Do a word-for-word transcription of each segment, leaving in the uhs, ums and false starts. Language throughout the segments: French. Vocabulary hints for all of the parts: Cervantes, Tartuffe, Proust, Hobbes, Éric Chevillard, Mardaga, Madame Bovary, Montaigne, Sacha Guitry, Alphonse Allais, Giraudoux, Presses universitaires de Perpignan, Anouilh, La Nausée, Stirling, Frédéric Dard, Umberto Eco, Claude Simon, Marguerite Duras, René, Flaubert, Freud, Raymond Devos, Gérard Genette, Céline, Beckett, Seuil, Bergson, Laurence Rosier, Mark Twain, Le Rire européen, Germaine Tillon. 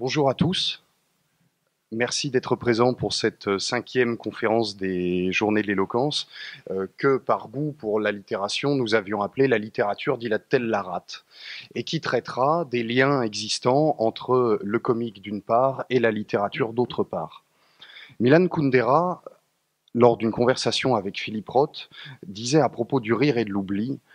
Bonjour à tous. Merci d'être présents pour cette cinquième conférence des Journées de l'éloquence euh, que, par goût pour la littération, nous avions appelée « La littérature dilate-t-elle la rate ?» et qui traitera des liens existants entre le comique d'une part et la littérature d'autre part. Milan Kundera, lors d'une conversation avec Philippe Roth, disait à propos du rire et de l'oubli «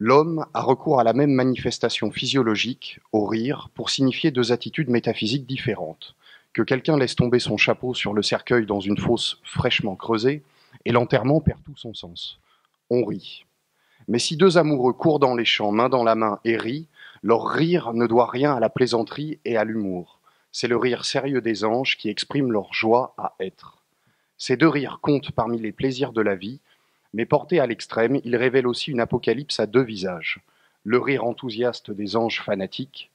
L'homme a recours à la même manifestation physiologique, au rire, pour signifier deux attitudes métaphysiques différentes. » Que quelqu'un laisse tomber son chapeau sur le cercueil dans une fosse fraîchement creusée, et l'enterrement perd tout son sens. On rit. Mais si deux amoureux courent dans les champs, main dans la main, et rient, leur rire ne doit rien à la plaisanterie et à l'humour. C'est le rire sérieux des anges qui exprime leur joie à être. Ces deux rires comptent parmi les plaisirs de la vie, mais portés à l'extrême, ils révèlent aussi une apocalypse à deux visages. Le rire enthousiaste des anges fanatiques,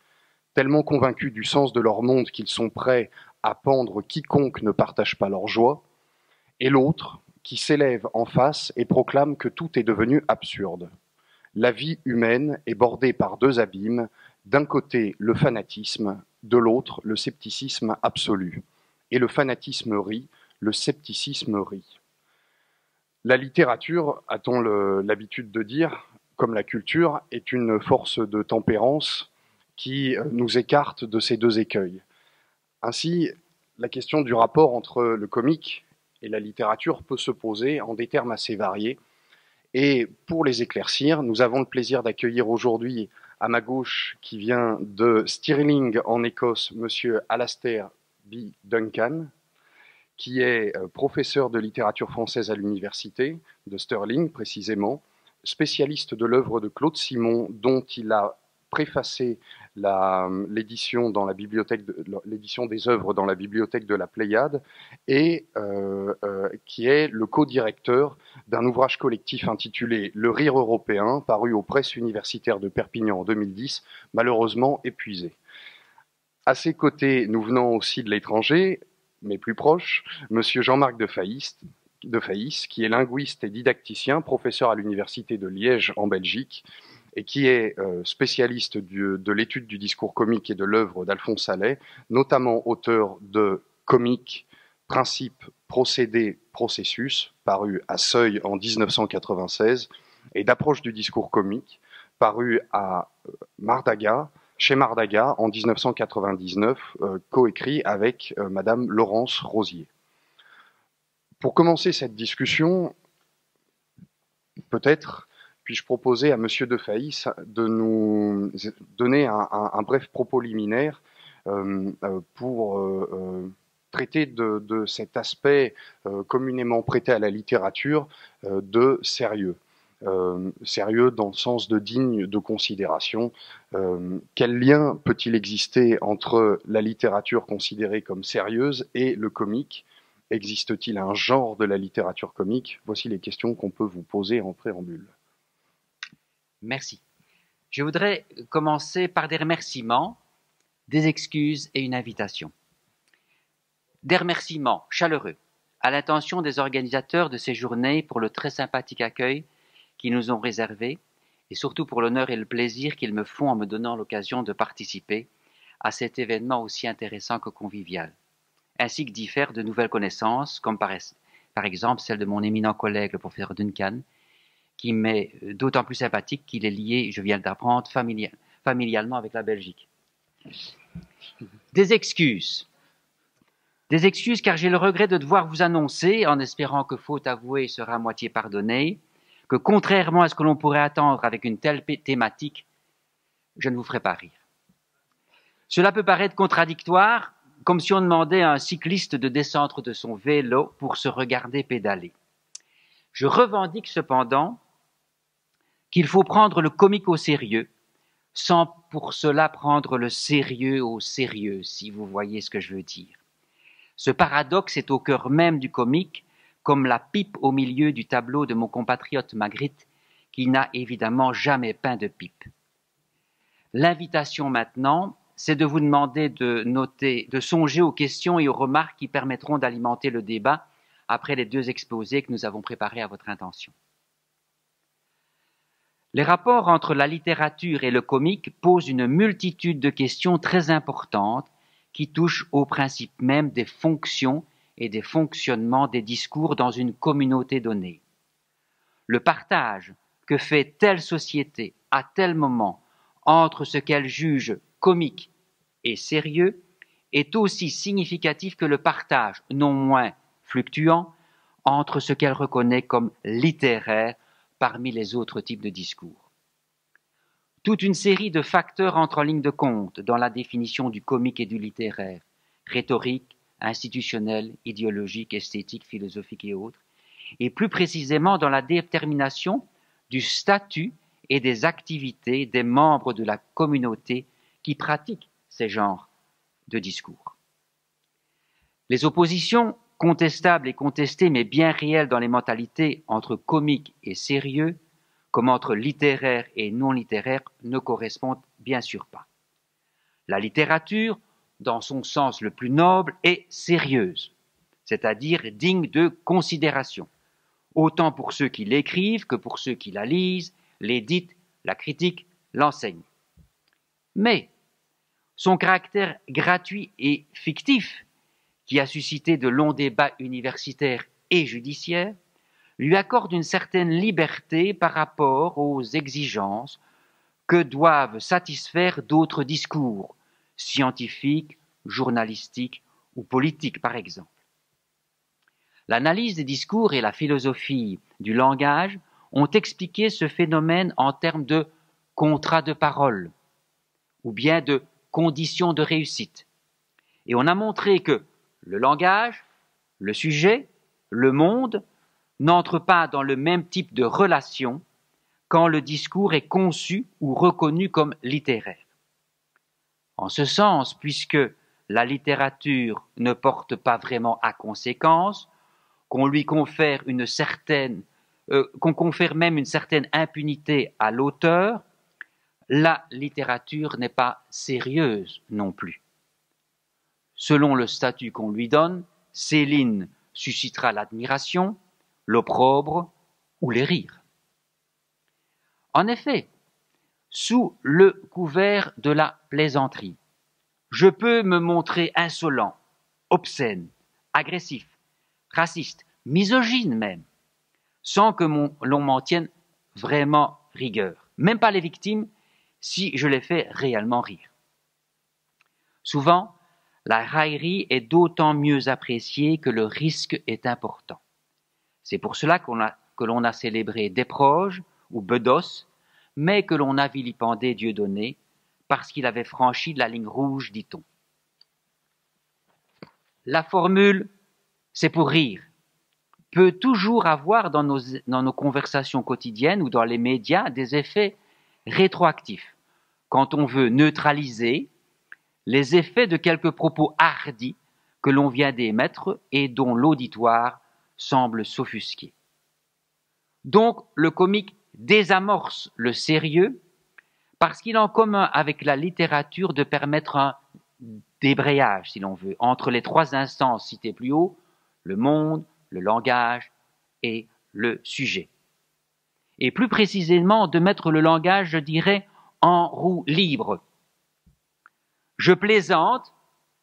tellement convaincus du sens de leur monde qu'ils sont prêts à pendre quiconque ne partage pas leur joie, et l'autre qui s'élève en face et proclame que tout est devenu absurde. La vie humaine est bordée par deux abîmes, d'un côté le fanatisme, de l'autre le scepticisme absolu. Et le fanatisme rit, le scepticisme rit. La littérature, a-t-on l'habitude de dire, comme la culture, est une force de tempérance qui nous écarte de ces deux écueils. Ainsi, la question du rapport entre le comique et la littérature peut se poser en des termes assez variés. Et pour les éclaircir, nous avons le plaisir d'accueillir aujourd'hui à ma gauche, qui vient de Stirling en Écosse, monsieur Alastair B. Duncan, qui est professeur de littérature française à l'université de Stirling précisément, spécialiste de l'œuvre de Claude Simon, dont il a préfacé l'édition de, des œuvres dans la bibliothèque de la Pléiade et euh, euh, qui est le co-directeur d'un ouvrage collectif intitulé « Le rire européen » paru aux presses universitaires de Perpignan en deux mille dix, malheureusement épuisé. À ses côtés, nous venons aussi de l'étranger, mais plus proche, M. Jean-Marc Defays, Defays, qui est linguiste et didacticien, professeur à l'université de Liège en Belgique, et qui est spécialiste du, de l'étude du discours comique et de l'œuvre d'Alphonse Allais, notamment auteur de « Comique, principe, procédé, processus » paru à Seuil en mille neuf cent quatre-vingt-seize, et d'Approche du discours comique, paru à Mardaga, chez Mardaga en mille neuf cent quatre-vingt-dix-neuf, euh, coécrit avec euh, Madame Laurence Rosier. Pour commencer cette discussion, peut-être puis-je proposer à M. Defays de nous donner un, un, un bref propos liminaire euh, pour euh, traiter de, de cet aspect euh, communément prêté à la littérature euh, de sérieux. Euh, sérieux dans le sens de digne de considération. Euh, quel lien peut-il exister entre la littérature considérée comme sérieuse et le comique? Existe-t-il un genre de la littérature comique? Voici les questions qu'on peut vous poser en préambule. Merci. Je voudrais commencer par des remerciements, des excuses et une invitation. Des remerciements chaleureux à l'intention des organisateurs de ces journées pour le très sympathique accueil qu'ils nous ont réservé et surtout pour l'honneur et le plaisir qu'ils me font en me donnant l'occasion de participer à cet événement aussi intéressant que convivial, ainsi que d'y faire de nouvelles connaissances, comme par, par exemple celle de mon éminent collègue le professeur Duncan, qui m'est d'autant plus sympathique qu'il est lié, je viens d'apprendre, familial, familialement avec la Belgique. Des excuses. Des excuses car j'ai le regret de devoir vous annoncer, en espérant que faute avouée sera à moitié pardonnée, que contrairement à ce que l'on pourrait attendre avec une telle thématique, je ne vous ferai pas rire. Cela peut paraître contradictoire, comme si on demandait à un cycliste de descendre de son vélo pour se regarder pédaler. Je revendique cependant qu'il faut prendre le comique au sérieux, sans pour cela prendre le sérieux au sérieux, si vous voyez ce que je veux dire. Ce paradoxe est au cœur même du comique, comme la pipe au milieu du tableau de mon compatriote Magritte, qui n'a évidemment jamais peint de pipe. L'invitation maintenant, c'est de vous demander de noter, de songer aux questions et aux remarques qui permettront d'alimenter le débat après les deux exposés que nous avons préparés à votre intention. Les rapports entre la littérature et le comique posent une multitude de questions très importantes qui touche au principe même des fonctions et des fonctionnements des discours dans une communauté donnée. Le partage que fait telle société à tel moment entre ce qu'elle juge comique et sérieux est aussi significatif que le partage, non moins fluctuant, entre ce qu'elle reconnaît comme littéraire parmi les autres types de discours. Toute une série de facteurs entrent en ligne de compte dans la définition du comique et du littéraire, rhétorique, institutionnel, idéologique, esthétique, philosophique et autres, et plus précisément dans la détermination du statut et des activités des membres de la communauté qui pratiquent ces genres de discours. Les oppositions contestables et contestées, mais bien réelles dans les mentalités entre comique et sérieux, comme entre littéraire et non littéraire, ne correspondent bien sûr pas. La littérature, dans son sens le plus noble, est sérieuse, c'est-à-dire digne de considération, autant pour ceux qui l'écrivent que pour ceux qui la lisent, l'éditent, la critiquent, l'enseignent. Mais son caractère gratuit et fictif, qui a suscité de longs débats universitaires et judiciaires, lui accorde une certaine liberté par rapport aux exigences que doivent satisfaire d'autres discours, scientifiques, journalistiques ou politiques par exemple. L'analyse des discours et la philosophie du langage ont expliqué ce phénomène en termes de contrat de parole ou bien de conditions de réussite. Et on a montré que le langage, le sujet, le monde n'entre pas dans le même type de relation quand le discours est conçu ou reconnu comme littéraire. En ce sens, puisque la littérature ne porte pas vraiment à conséquence, qu'on lui confère une certaine, euh, qu'on confère même une certaine impunité à l'auteur, la littérature n'est pas sérieuse non plus. Selon le statut qu'on lui donne, Céline suscitera l'admiration, l'opprobre ou les rires. En effet, sous le couvert de la plaisanterie, je peux me montrer insolent, obscène, agressif, raciste, misogyne même, sans que l'on m'en tienne vraiment rigueur, même pas les victimes, si je les fais réellement rire. Souvent, la raillerie est d'autant mieux appréciée que le risque est important. C'est pour cela qu'on a, que l'on a célébré Desproges ou Bedos, mais que l'on a vilipendé Dieudonné parce qu'il avait franchi de la ligne rouge, dit-on. La formule « c'est pour rire » peut toujours avoir dans nos, dans nos conversations quotidiennes ou dans les médias des effets rétroactifs, quand on veut neutraliser les effets de quelques propos hardis que l'on vient d'émettre et dont l'auditoire semble s'offusquer. Donc, le comique désamorce le sérieux parce qu'il a en commun avec la littérature de permettre un débrayage, si l'on veut, entre les trois instances citées plus haut, le monde, le langage et le sujet. Et plus précisément, de mettre le langage, je dirais, en roue libre. « Je plaisante »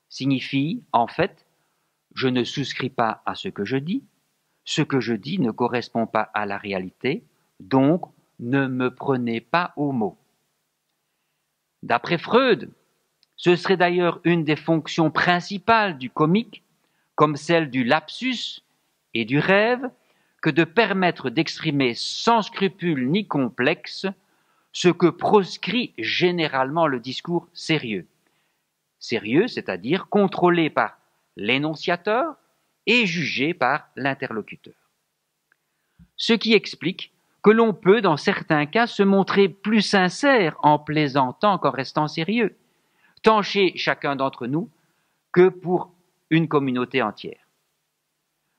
signifie, en fait, « je ne souscris pas à ce que je dis, ce que je dis ne correspond pas à la réalité, donc ne me prenez pas au mot. » D'après Freud, ce serait d'ailleurs une des fonctions principales du comique, comme celle du lapsus et du rêve, que de permettre d'exprimer sans scrupule ni complexe ce que proscrit généralement le discours sérieux. Sérieux, c'est-à-dire contrôlé par l'énonciateur et jugé par l'interlocuteur. Ce qui explique que l'on peut, dans certains cas, se montrer plus sincère en plaisantant qu'en restant sérieux, tant chez chacun d'entre nous que pour une communauté entière.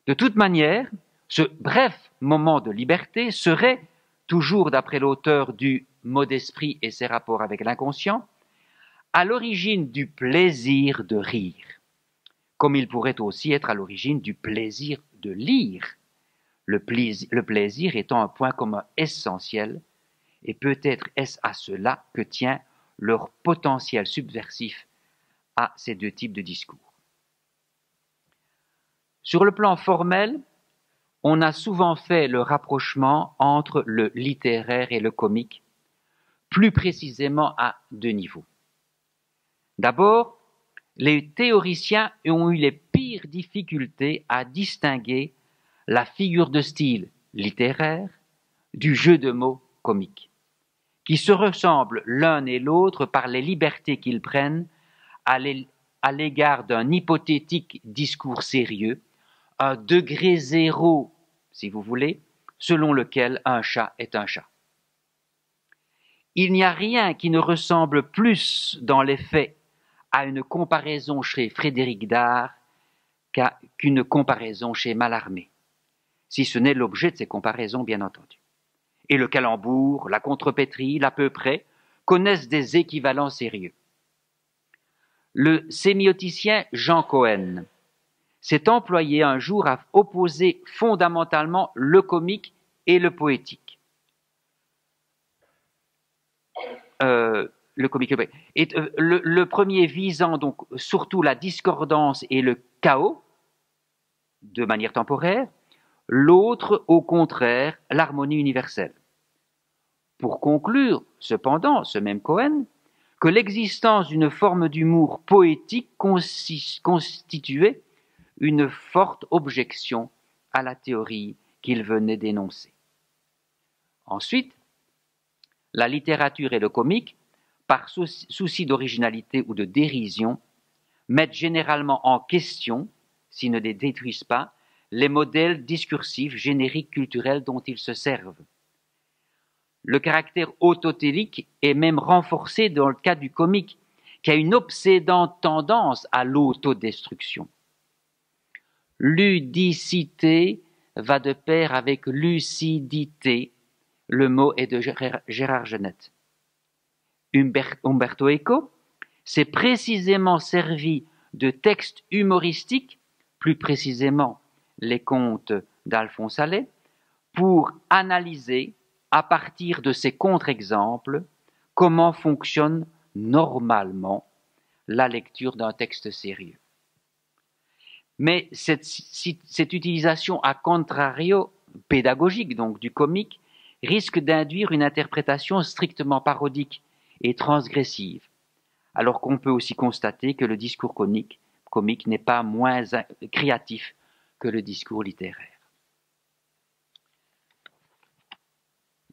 De toute manière, ce bref moment de liberté serait, toujours d'après l'auteur du Mot d'esprit et ses rapports avec l'inconscient, à l'origine du plaisir de rire, comme il pourrait aussi être à l'origine du plaisir de lire, le plaisir, le plaisir étant un point commun essentiel, et peut-être est-ce à cela que tient leur potentiel subversif à ces deux types de discours. Sur le plan formel, on a souvent fait le rapprochement entre le littéraire et le comique, plus précisément à deux niveaux. D'abord, les théoriciens ont eu les pires difficultés à distinguer la figure de style littéraire du jeu de mots comique, qui se ressemblent l'un et l'autre par les libertés qu'ils prennent à l'égard d'un hypothétique discours sérieux, un degré zéro, si vous voulez, selon lequel un chat est un chat. Il n'y a rien qui ne ressemble plus dans les faits à une comparaison chez Frédéric Dard qu'à qu'une comparaison chez Mallarmé, si ce n'est l'objet de ces comparaisons, bien entendu. Et le calembour, la contrepétrie, l'à peu près, connaissent des équivalents sérieux. Le sémioticien Jean Cohen s'est employé un jour à opposer fondamentalement le comique et le poétique. Euh, le comique et le poétique. Et, euh, le, le premier visant donc surtout la discordance et le chaos, de manière temporaire, l'autre, au contraire, l'harmonie universelle. Pour conclure, cependant, ce même Cohen, que l'existence d'une forme d'humour poétique constituait une forte objection à la théorie qu'il venait d'énoncer. Ensuite, la littérature et le comique, par souci d'originalité ou de dérision, mettent généralement en question, s'ils ne les détruisent pas, les modèles discursifs, génériques, culturels dont ils se servent. Le caractère autotélique est même renforcé dans le cas du comique, qui a une obsédante tendance à l'autodestruction. Ludicité va de pair avec lucidité, le mot est de Gérard Genette. Umberto Eco s'est précisément servi de textes humoristiques, plus précisément les contes d'Alphonse Allais, pour analyser, à partir de ces contre-exemples, comment fonctionne normalement la lecture d'un texte sérieux. Mais cette, cette utilisation à contrario pédagogique, donc du comique, risque d'induire une interprétation strictement parodique et transgressive, alors qu'on peut aussi constater que le discours comique, comique n'est pas moins créatif que le discours littéraire.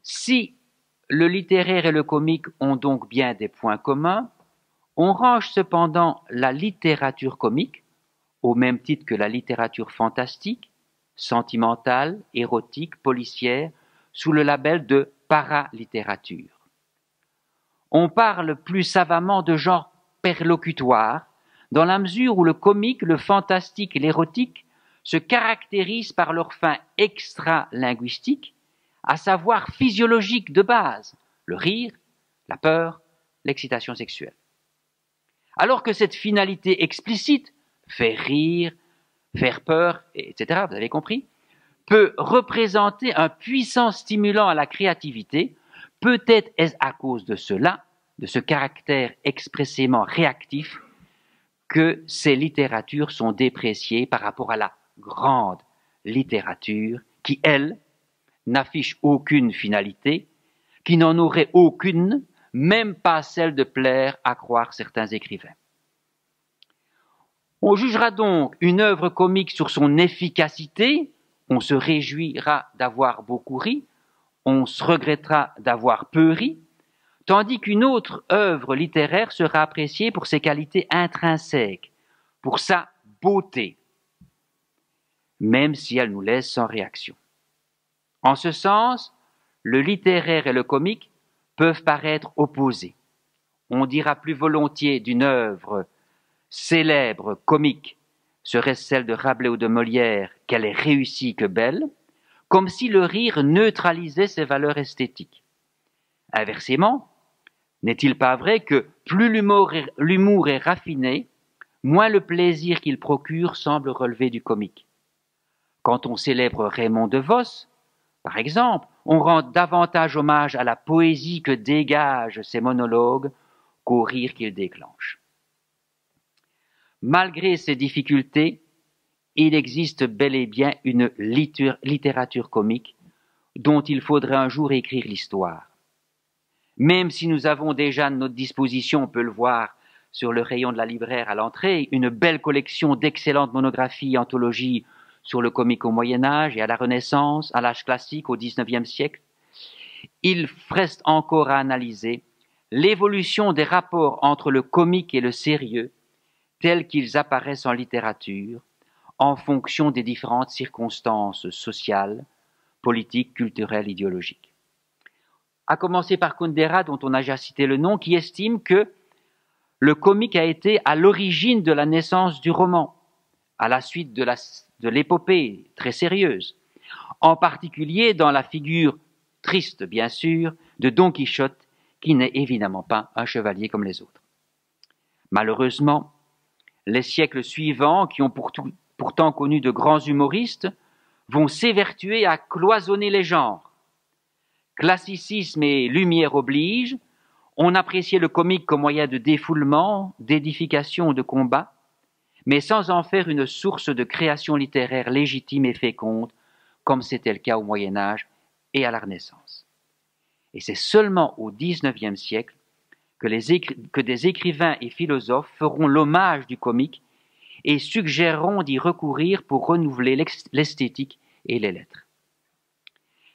Si le littéraire et le comique ont donc bien des points communs, on range cependant la littérature comique, au même titre que la littérature fantastique, sentimentale, érotique, policière, sous le label de paralittérature. On parle plus savamment de genre perlocutoire, dans la mesure où le comique, le fantastique et l'érotique se caractérisent par leur fin extra-linguistique, à savoir physiologique de base, le rire, la peur, l'excitation sexuelle. Alors que cette finalité explicite, faire rire, faire peur, et cetera, vous avez compris, peut représenter un puissant stimulant à la créativité, peut-être est-ce à cause de cela, de ce caractère expressément réactif, que ces littératures sont dépréciées par rapport à la grande littérature qui, elle, n'affiche aucune finalité, qui n'en aurait aucune, même pas celle de plaire à croire certains écrivains. On jugera donc une œuvre comique sur son efficacité, on se réjouira d'avoir beaucoup ri, on se regrettera d'avoir peu ri, tandis qu'une autre œuvre littéraire sera appréciée pour ses qualités intrinsèques, pour sa beauté, même si elle nous laisse sans réaction. En ce sens, le littéraire et le comique peuvent paraître opposés. On dira plus volontiers d'une œuvre célèbre comique, serait-ce celle de Rabelais ou de Molière, qu'elle est réussie que belle, comme si le rire neutralisait ses valeurs esthétiques. Inversement, n'est-il pas vrai que plus l'humour est raffiné, moins le plaisir qu'il procure semble relever du comique? Quand on célèbre Raymond Devos, par exemple, on rend davantage hommage à la poésie que dégagent ses monologues qu'au rire qu'il déclenche. malgré ces difficultés, il existe bel et bien une littérature comique dont il faudrait un jour écrire l'histoire. Même si nous avons déjà à notre disposition, on peut le voir sur le rayon de la libraire à l'entrée, une belle collection d'excellentes monographies et anthologies sur le comique au Moyen-Âge et à la Renaissance, à l'âge classique, au dix-neuvième siècle, il reste encore à analyser l'évolution des rapports entre le comique et le sérieux tels qu'ils apparaissent en littérature en fonction des différentes circonstances sociales, politiques, culturelles, idéologiques. À commencer par Kundera, dont on a déjà cité le nom, qui estime que le comique a été à l'origine de la naissance du roman, à la suite de la de l'épopée très sérieuse, en particulier dans la figure triste, bien sûr, de Don Quichotte, qui n'est évidemment pas un chevalier comme les autres. Malheureusement, les siècles suivants, qui ont pour tout, pourtant connu de grands humoristes, vont s'évertuer à cloisonner les genres. Classicisme et lumière obligent, on appréciait le comique comme moyen de défoulement, d'édification ou de combat, mais sans en faire une source de création littéraire légitime et féconde, comme c'était le cas au Moyen-Âge et à la Renaissance. Et c'est seulement au dix-neuvième siècle que, les que des écrivains et philosophes feront l'hommage du comique et suggéreront d'y recourir pour renouveler l'esthétique et les lettres.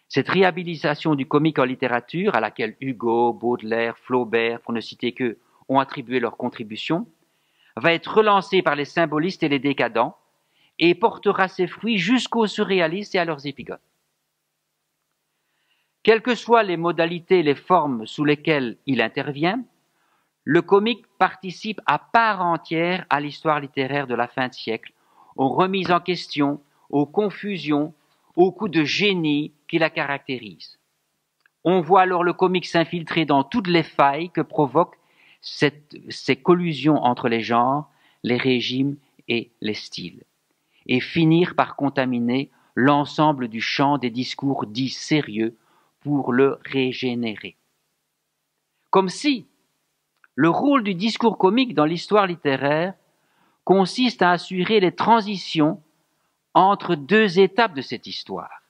Cette réhabilitation du comique en littérature, à laquelle Hugo, Baudelaire, Flaubert, pour ne citer qu'eux, ont attribué leur contribution, va être relancé par les symbolistes et les décadents et portera ses fruits jusqu'aux surréalistes et à leurs épigones. Quelles que soient les modalités et les formes sous lesquelles il intervient, le comique participe à part entière à l'histoire littéraire de la fin de siècle, aux remises en question, aux confusions, aux coups de génie qui la caractérisent. On voit alors le comique s'infiltrer dans toutes les failles que provoquent Cette, ces collusions entre les genres, les régimes et les styles, et finir par contaminer l'ensemble du champ des discours dits sérieux pour le régénérer. Comme si le rôle du discours comique dans l'histoire littéraire consiste à assurer les transitions entre deux étapes de cette histoire,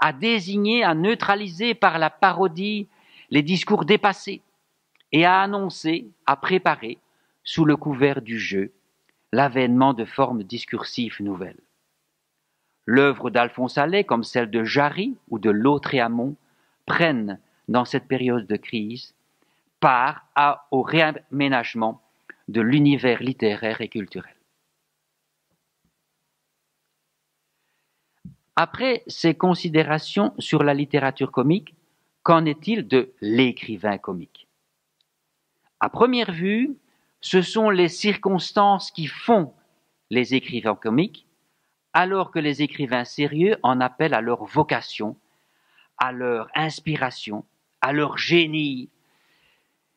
à désigner, à neutraliser par la parodie les discours dépassés, et à annoncer, à préparer, sous le couvert du jeu, l'avènement de formes discursives nouvelles. L'œuvre d'Alphonse Allais, comme celle de Jarry ou de Lautréamont, prennent, dans cette période de crise, part à, au réaménagement de l'univers littéraire et culturel. Après ces considérations sur la littérature comique, qu'en est-il de l'écrivain comique ? À première vue, ce sont les circonstances qui font les écrivains comiques, alors que les écrivains sérieux en appellent à leur vocation, à leur inspiration, à leur génie,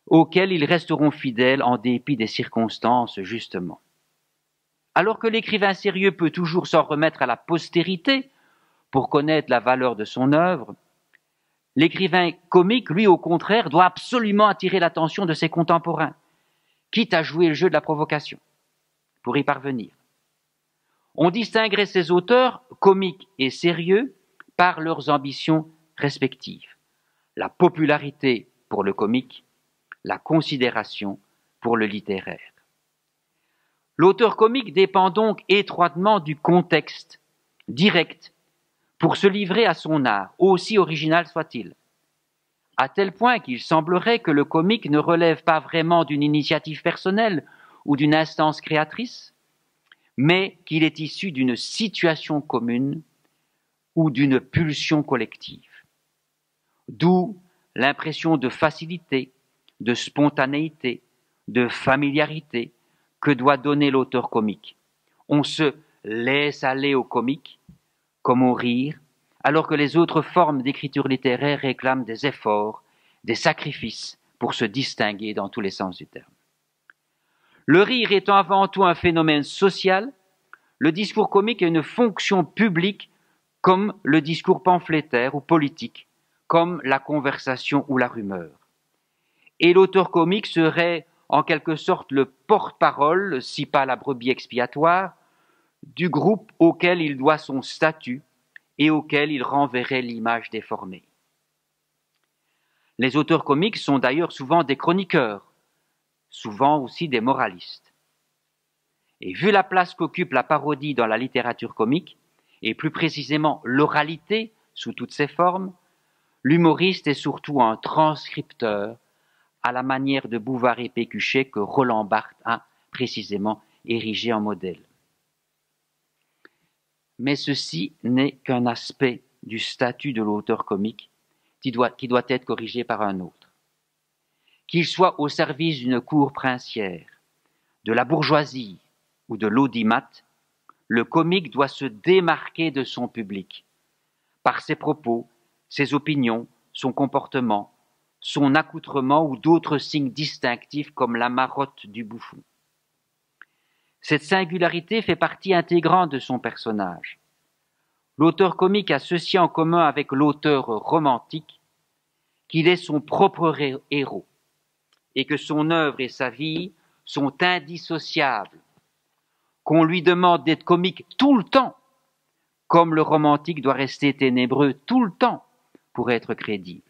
auquel ils resteront fidèles en dépit des circonstances, justement. Alors que l'écrivain sérieux peut toujours s'en remettre à la postérité pour connaître la valeur de son œuvre, l'écrivain comique, lui, au contraire, doit absolument attirer l'attention de ses contemporains, quitte à jouer le jeu de la provocation, pour y parvenir. On distinguerait ces auteurs, comiques et sérieux, par leurs ambitions respectives. La popularité pour le comique, la considération pour le littéraire. L'auteur comique dépend donc étroitement du contexte direct pour se livrer à son art, aussi original soit-il, à tel point qu'il semblerait que le comique ne relève pas vraiment d'une initiative personnelle ou d'une instance créatrice, mais qu'il est issu d'une situation commune ou d'une pulsion collective. D'où l'impression de facilité, de spontanéité, de familiarité que doit donner l'auteur comique. On se laisse aller au comique, comme au rire, alors que les autres formes d'écriture littéraire réclament des efforts, des sacrifices pour se distinguer dans tous les sens du terme. Le rire étant avant tout un phénomène social, le discours comique a une fonction publique comme le discours pamphlétaire ou politique, comme la conversation ou la rumeur. Et l'auteur comique serait en quelque sorte le porte-parole, si pas la brebis expiatoire, du groupe auquel il doit son statut et auquel il renverrait l'image déformée. Les auteurs comiques sont d'ailleurs souvent des chroniqueurs, souvent aussi des moralistes. Et vu la place qu'occupe la parodie dans la littérature comique, et plus précisément l'oralité sous toutes ses formes, l'humoriste est surtout un transcripteur, à la manière de Bouvard et Pécuchet que Roland Barthes a précisément érigé en modèle. Mais ceci n'est qu'un aspect du statut de l'auteur comique qui doit, qui doit être corrigé par un autre. Qu'il soit au service d'une cour princière, de la bourgeoisie ou de l'audimat, le comique doit se démarquer de son public par ses propos, ses opinions, son comportement, son accoutrement ou d'autres signes distinctifs comme la marotte du bouffon. Cette singularité fait partie intégrante de son personnage. L'auteur comique a ceci en commun avec l'auteur romantique, qu'il est son propre héros et que son œuvre et sa vie sont indissociables, qu'on lui demande d'être comique tout le temps, comme le romantique doit rester ténébreux tout le temps pour être crédible.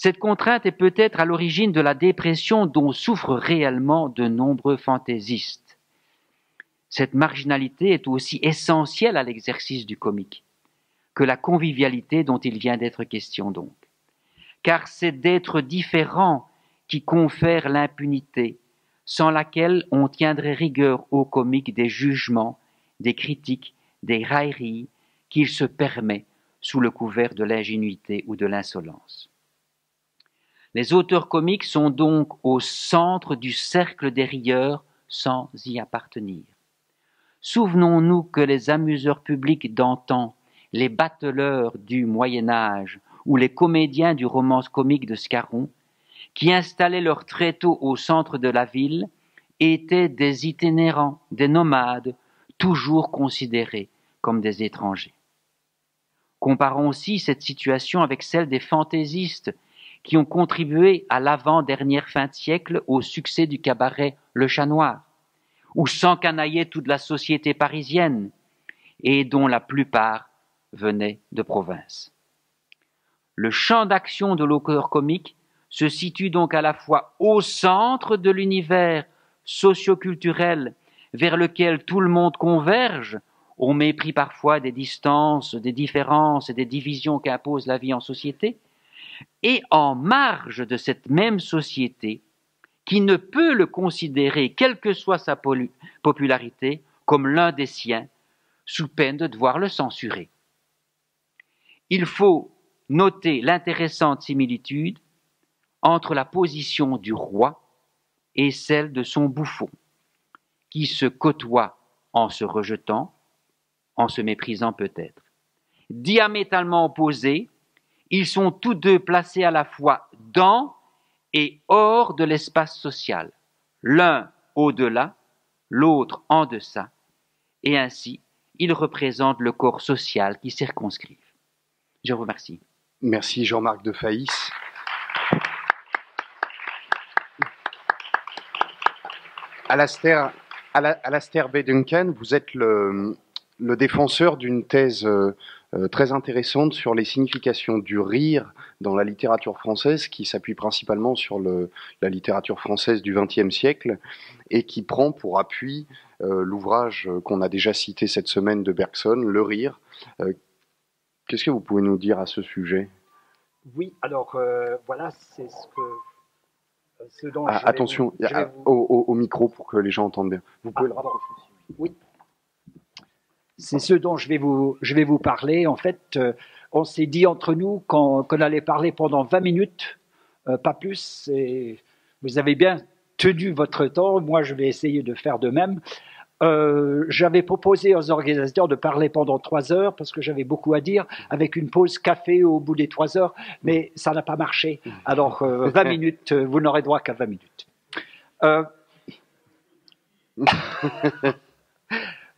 Cette contrainte est peut-être à l'origine de la dépression dont souffrent réellement de nombreux fantaisistes. Cette marginalité est aussi essentielle à l'exercice du comique que la convivialité dont il vient d'être question donc. Car c'est d'être différent qui confère l'impunité, sans laquelle on tiendrait rigueur au comique des jugements, des critiques, des railleries qu'il se permet sous le couvert de l'ingénuité ou de l'insolence. Les auteurs comiques sont donc au centre du cercle des rieurs sans y appartenir. Souvenons-nous que les amuseurs publics d'antan, les bateleurs du Moyen-Âge ou les comédiens du roman comique de Scarron, qui installaient leurs tréteaux au centre de la ville, étaient des itinérants, des nomades, toujours considérés comme des étrangers. Comparons aussi cette situation avec celle des fantaisistes qui ont contribué à l'avant-dernière fin de siècle au succès du cabaret Le Chat Noir, où s'encanaillait toute la société parisienne et dont la plupart venaient de province. Le champ d'action de l'auteur comique se situe donc à la fois au centre de l'univers socioculturel vers lequel tout le monde converge, au mépris parfois des distances, des différences et des divisions qu'impose la vie en société, et en marge de cette même société qui ne peut le considérer, quelle que soit sa popularité, comme l'un des siens, sous peine de devoir le censurer. Il faut noter l'intéressante similitude entre la position du roi et celle de son bouffon, qui se côtoie en se rejetant, en se méprisant peut-être. Diamétralement opposés, ils sont tous deux placés à la fois dans et hors de l'espace social, l'un au-delà, l'autre en deçà, et ainsi, ils représentent le corps social qui circonscrivent. Je vous remercie. Merci Jean-Marc Defays. Alastair, Alastair B. Duncan, vous êtes le, le défenseur d'une thèse Euh, très intéressante sur les significations du rire dans la littérature française, qui s'appuie principalement sur le, la littérature française du vingtième siècle et qui prend pour appui euh, l'ouvrage qu'on a déjà cité cette semaine de Bergson, Le Rire. Euh, Qu'est-ce que vous pouvez nous dire à ce sujet? Oui, alors euh, voilà, c'est ce que... Ce dont ah, je attention vais vous, je vais vous... au, au, au micro pour que les gens entendent bien. Vous pouvez ah, le rapprocher. Oui. C'est ce dont je vais vous, je vais vous parler. En fait, euh, on s'est dit entre nous qu'on qu'on allait parler pendant vingt minutes, euh, pas plus. Et vous avez bien tenu votre temps. Moi, je vais essayer de faire de même. Euh, j'avais proposé aux organisateurs de parler pendant trois heures parce que j'avais beaucoup à dire, avec une pause café au bout des trois heures, mais ça n'a pas marché. Alors, euh, vingt minutes, vous n'aurez droit qu'à vingt minutes. Euh...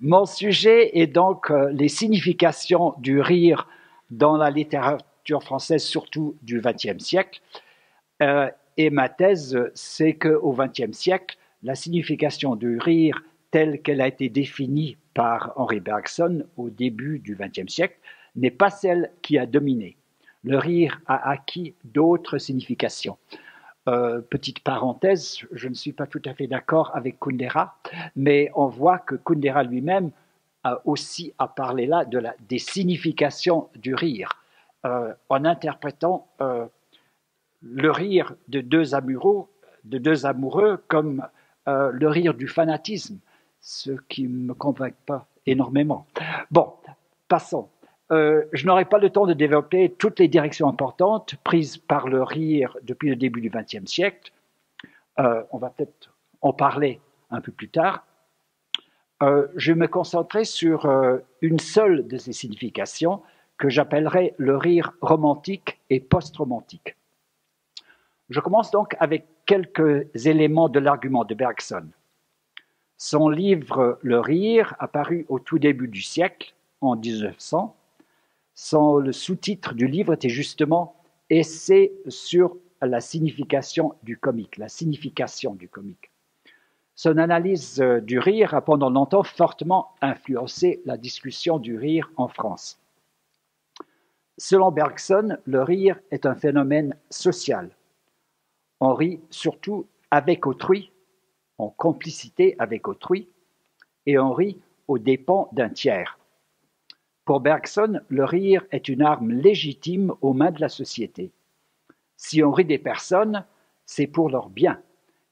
Mon sujet est donc euh, les significations du rire dans la littérature française, surtout du vingtième siècle. Euh, et ma thèse, c'est qu'au vingtième siècle, la signification du rire telle qu'elle a été définie par Henri Bergson au début du vingtième siècle n'est pas celle qui a dominé. Le rire a acquis d'autres significations. Euh, petite parenthèse, je ne suis pas tout à fait d'accord avec Kundera, mais on voit que Kundera lui-même a aussi à parler là de la, des significations du rire, euh, en interprétant euh, le rire de deux amoureux, de deux amoureux comme euh, le rire du fanatisme, ce qui ne me convainc pas énormément. Bon, passons. Euh, je n'aurai pas le temps de développer toutes les directions importantes prises par le rire depuis le début du vingtième siècle. Euh, on va peut-être en parler un peu plus tard. Euh, je vais me concentrer sur euh, une seule de ces significations que j'appellerai le rire romantique et post-romantique. Je commence donc avec quelques éléments de l'argument de Bergson. Son livre « Le rire » apparu au tout début du siècle, en mille neuf cents, Sans le sous-titre du livre était justement « Essai sur la signification du comique », la signification du comique. Son analyse du rire a pendant longtemps fortement influencé la discussion du rire en France. Selon Bergson, le rire est un phénomène social. On rit surtout avec autrui, en complicité avec autrui, et on rit aux dépens d'un tiers. Pour Bergson, le rire est une arme légitime aux mains de la société. Si on rit des personnes, c'est pour leur bien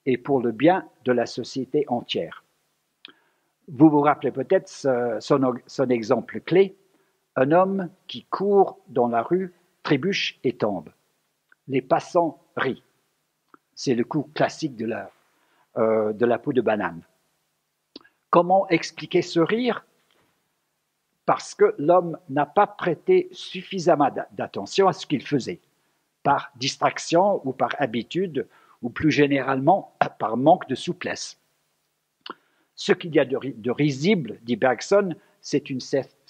et pour le bien de la société entière. Vous vous rappelez peut-être son, son exemple clé, un homme qui court dans la rue, trébuche et tombe. Les passants rient. C'est le coup classique de la, euh, de la peau de banane. Comment expliquer ce rire ? Parce que l'homme n'a pas prêté suffisamment d'attention à ce qu'il faisait, par distraction ou par habitude, ou plus généralement par manque de souplesse. Ce qu'il y a de, de risible, dit Bergson, c'est une,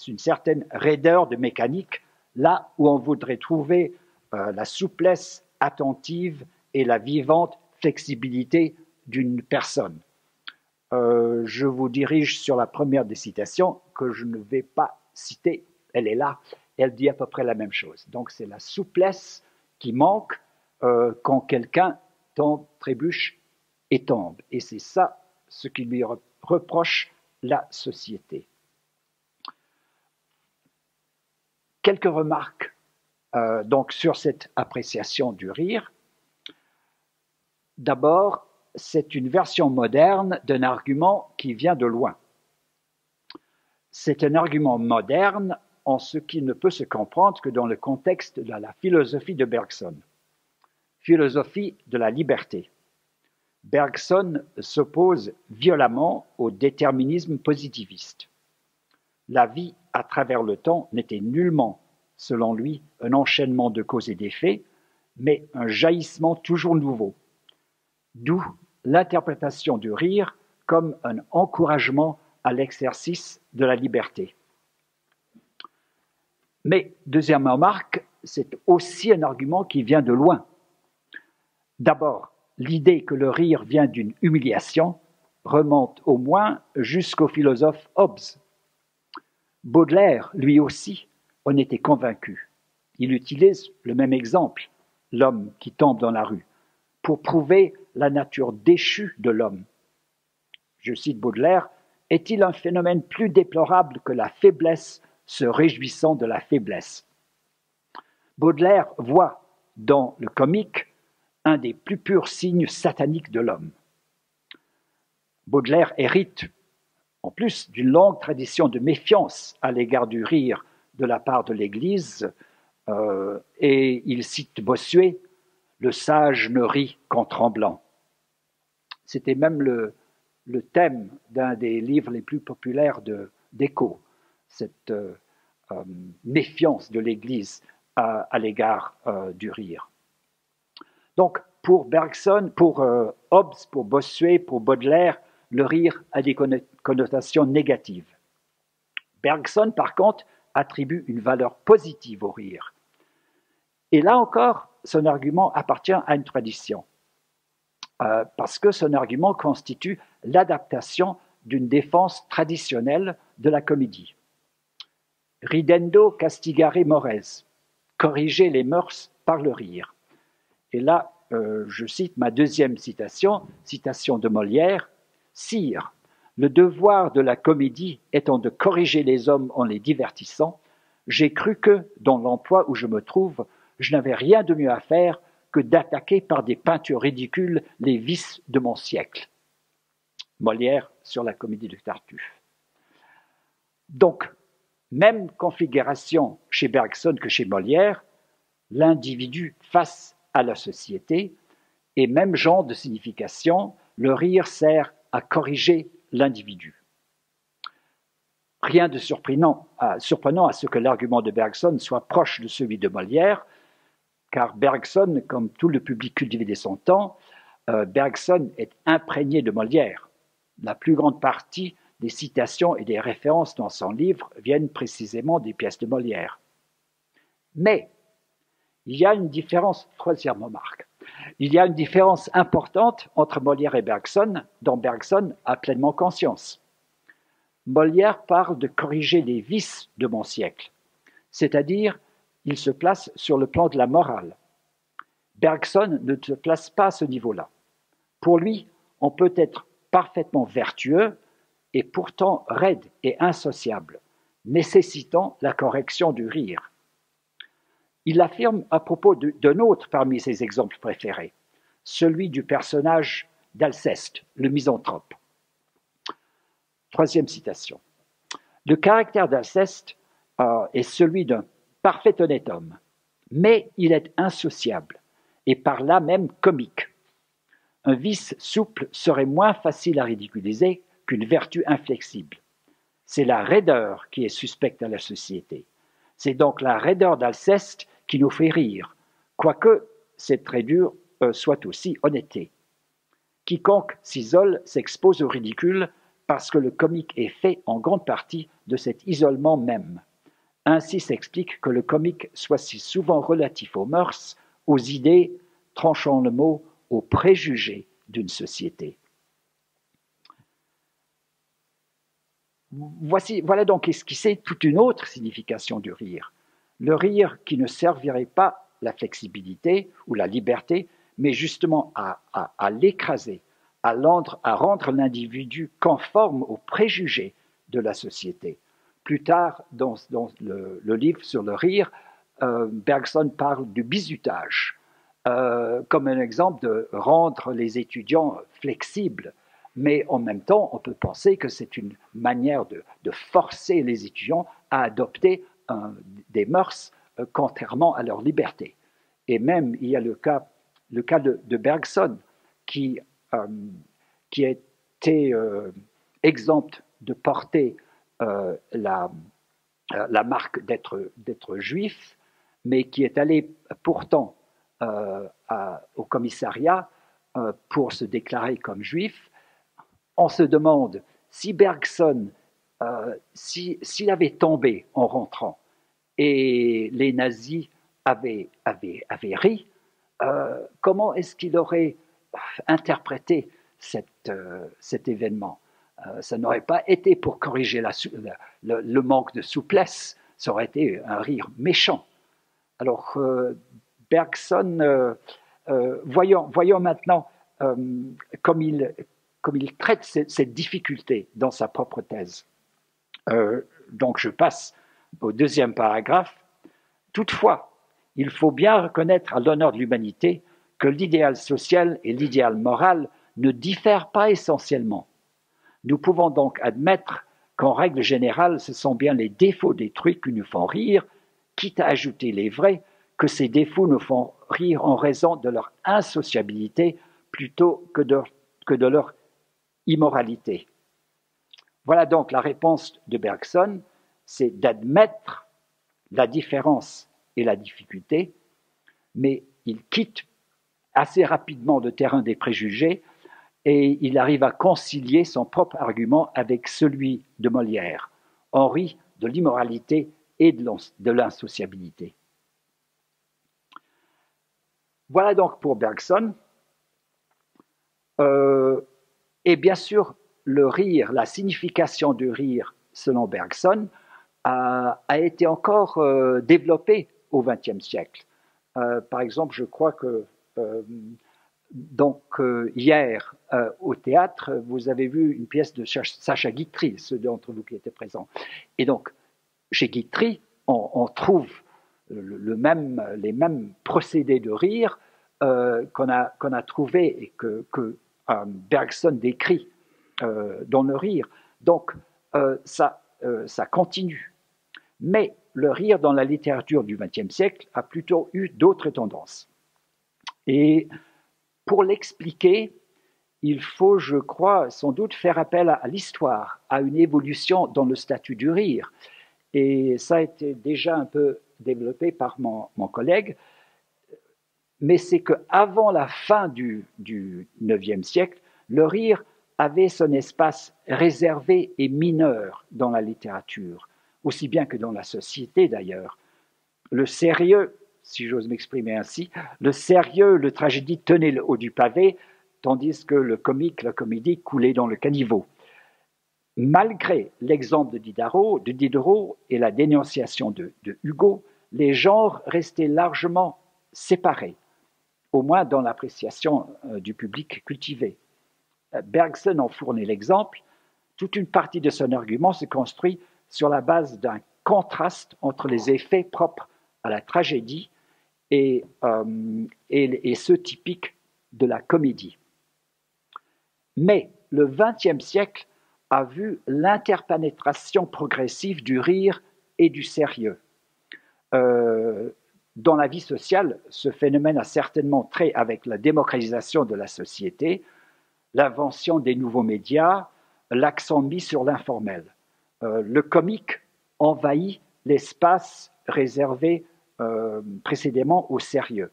une certaine raideur de mécanique, là où on voudrait trouver euh, la souplesse attentive et la vivante flexibilité d'une personne. Euh, je vous dirige sur la première des citations que je ne vais pas citer. Elle est là, elle dit à peu près la même chose. Donc c'est la souplesse qui manque euh, quand quelqu'un tombe, trébuche et tombe. Et c'est ça ce qui lui reproche la société. Quelques remarques euh, donc sur cette appréciation du rire. D'abord, c'est une version moderne d'un argument qui vient de loin. C'est un argument moderne en ce qui ne peut se comprendre que dans le contexte de la philosophie de Bergson. Philosophie de la liberté. Bergson s'oppose violemment au déterminisme positiviste. La vie à travers le temps n'était nullement, selon lui, un enchaînement de causes et d'effets, mais un jaillissement toujours nouveau. D'où l'interprétation du rire comme un encouragement à l'exercice de la liberté. Mais, deuxième remarque, c'est aussi un argument qui vient de loin. D'abord, l'idée que le rire vient d'une humiliation remonte au moins jusqu'au philosophe Hobbes. Baudelaire, lui aussi, en était convaincu. Il utilise le même exemple, l'homme qui tombe dans la rue, pour prouver la nature déchue de l'homme. Je cite Baudelaire, « Est-il un phénomène plus déplorable que la faiblesse se réjouissant de la faiblesse ?» Baudelaire voit dans le comique un des plus purs signes sataniques de l'homme. Baudelaire hérite, en plus, d'une longue tradition de méfiance à l'égard du rire de la part de l'Église, euh, et il cite Bossuet, le sage ne rit qu'en tremblant. C'était même le, le thème d'un des livres les plus populaires d'Éco, cette euh, euh, méfiance de l'Église à, à l'égard euh, du rire. Donc, pour Bergson, pour euh, Hobbes, pour Bossuet, pour Baudelaire, le rire a des connotations négatives. Bergson, par contre, attribue une valeur positive au rire. Et là encore, son argument appartient à une tradition, euh, parce que son argument constitue l'adaptation d'une défense traditionnelle de la comédie. Ridendo castigare mores, corriger les mœurs par le rire. Et là, euh, je cite ma deuxième citation, citation de Molière, « Sire, le devoir de la comédie étant de corriger les hommes en les divertissant, j'ai cru que, dans l'emploi où je me trouve, je n'avais rien de mieux à faire que d'attaquer par des peintures ridicules les vices de mon siècle. » Molière sur la comédie de Tartuffe. Donc, même configuration chez Bergson que chez Molière, l'individu face à la société, et même genre de signification, le rire sert à corriger l'individu. Rien de surprenant à, surprenant à ce que l'argument de Bergson soit proche de celui de Molière, car Bergson, comme tout le public cultivé de son temps, euh, Bergson est imprégné de Molière. La plus grande partie des citations et des références dans son livre viennent précisément des pièces de Molière. Mais il y a une différence, troisième remarque, il y a une différence importante entre Molière et Bergson, dont Bergson a pleinement conscience. Molière parle de corriger les vices de mon siècle, c'est-à-dire il se place sur le plan de la morale. Bergson ne se place pas à ce niveau-là. Pour lui, on peut être parfaitement vertueux, et pourtant raide et insociable, nécessitant la correction du rire. Il affirme à propos d'un autre parmi ses exemples préférés, celui du personnage d'Alceste, le misanthrope. Troisième citation. Le caractère d'Alceste euh, est celui d'un parfait honnête homme, mais il est insociable et par là même comique. Un vice souple serait moins facile à ridiculiser qu'une vertu inflexible. C'est la raideur qui est suspecte à la société. C'est donc la raideur d'Alceste qui nous fait rire, quoique cette raideur euh, soit aussi honnêteté. Quiconque s'isole s'expose au ridicule parce que le comique est fait en grande partie de cet isolement même. Ainsi s'explique que le comique soit si souvent relatif aux mœurs, aux idées, tranchant le mot, aux préjugés d'une société. Voici, voilà donc esquissée toute une autre signification du rire. Le rire qui ne servirait pas la flexibilité ou la liberté, mais justement à, à, à l'écraser, à, à rendre l'individu conforme aux préjugés de la société. Plus tard, dans, dans le, le livre sur le rire, euh, Bergson parle du bizutage, euh, comme un exemple de rendre les étudiants flexibles. Mais en même temps, on peut penser que c'est une manière de, de forcer les étudiants à adopter un, des mœurs euh, contrairement à leur liberté. Et même, il y a le cas, le cas de, de Bergson, qui, euh, qui a été euh, exempt de porter euh, la, la marque d'être juif, mais qui est allé pourtant euh, à, au commissariat euh, pour se déclarer comme juif. On se demande si Bergson, euh, si, s'il avait tombé en rentrant et les nazis avaient, avaient, avaient ri, euh, comment est-ce qu'il aurait interprété cette, euh, cet événement? euh, Ça n'aurait pas été pour corriger la, le, le manque de souplesse, ça aurait été un rire méchant. Alors euh, Bergson, euh, euh, voyons, voyons maintenant euh, comme il... comme il traite cette difficulté dans sa propre thèse. Euh, donc je passe au deuxième paragraphe. Toutefois, il faut bien reconnaître à l'honneur de l'humanité que l'idéal social et l'idéal moral ne diffèrent pas essentiellement. Nous pouvons donc admettre qu'en règle générale, ce sont bien les défauts des trucs qui nous font rire, quitte à ajouter les vrais, que ces défauts nous font rire en raison de leur insociabilité plutôt que de, que de leur immoralité. Voilà donc la réponse de Bergson, c'est d'admettre la différence et la difficulté, mais il quitte assez rapidement le terrain des préjugés et il arrive à concilier son propre argument avec celui de Molière. On rit de l'immoralité et de l'insociabilité. Voilà donc pour Bergson. Euh, et bien sûr, le rire, la signification du rire, selon Bergson, a, a été encore euh, développée au vingtième siècle. Euh, par exemple, je crois que euh, donc, euh, hier, euh, au théâtre, vous avez vu une pièce de Sacha Guitry, ceux d'entre vous qui étaient présents. Et donc, chez Guitry, on, on trouve le, le même, les mêmes procédés de rire euh, qu'on a, qu'on a trouvé et que, que euh, Bergson décrit euh, dans le rire. Donc, euh, ça, euh, ça continue. Mais le rire dans la littérature du vingtième siècle a plutôt eu d'autres tendances. Et pour l'expliquer, il faut, je crois, sans doute faire appel à, à l'histoire, à une évolution dans le statut du rire. Et ça a été déjà un peu développé par mon, mon collègue, mais c'est qu'avant la fin du, du neuvième siècle, le rire avait son espace réservé et mineur dans la littérature, aussi bien que dans la société d'ailleurs. Le sérieux, si j'ose m'exprimer ainsi, le sérieux, le tragédie tenait le haut du pavé, tandis que le comique, la comédie coulait dans le caniveau. Malgré l'exemple de Diderot, de Diderot et la dénonciation de, de Hugo, les genres restaient largement séparés, au moins dans l'appréciation du public cultivé. Bergson en fournit l'exemple. Toute une partie de son argument se construit sur la base d'un contraste entre les effets propres à la tragédie et, euh, et, et ceux typiques de la comédie. Mais le vingtième siècle a vu l'interpénétration progressive du rire et du sérieux. Euh, dans la vie sociale, ce phénomène a certainement trait avec la démocratisation de la société, l'invention des nouveaux médias, l'accent mis sur l'informel. Euh, le comique envahit l'espace réservé euh, précédemment au sérieux.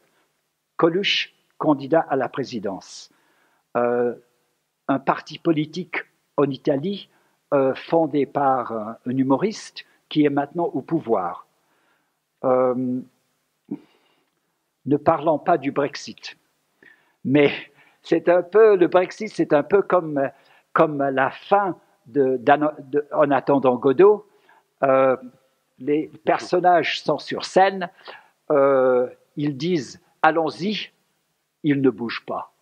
Coluche, candidat à la présidence. Euh, un parti politique en Italie, euh, fondée par un, un humoriste qui est maintenant au pouvoir. Euh, ne parlons pas du Brexit, mais c'est un peu, le Brexit, c'est un peu comme, comme la fin de, de, En attendant Godot. Euh, les personnages sont sur scène, euh, ils disent « allons-y », ils ne bougent pas.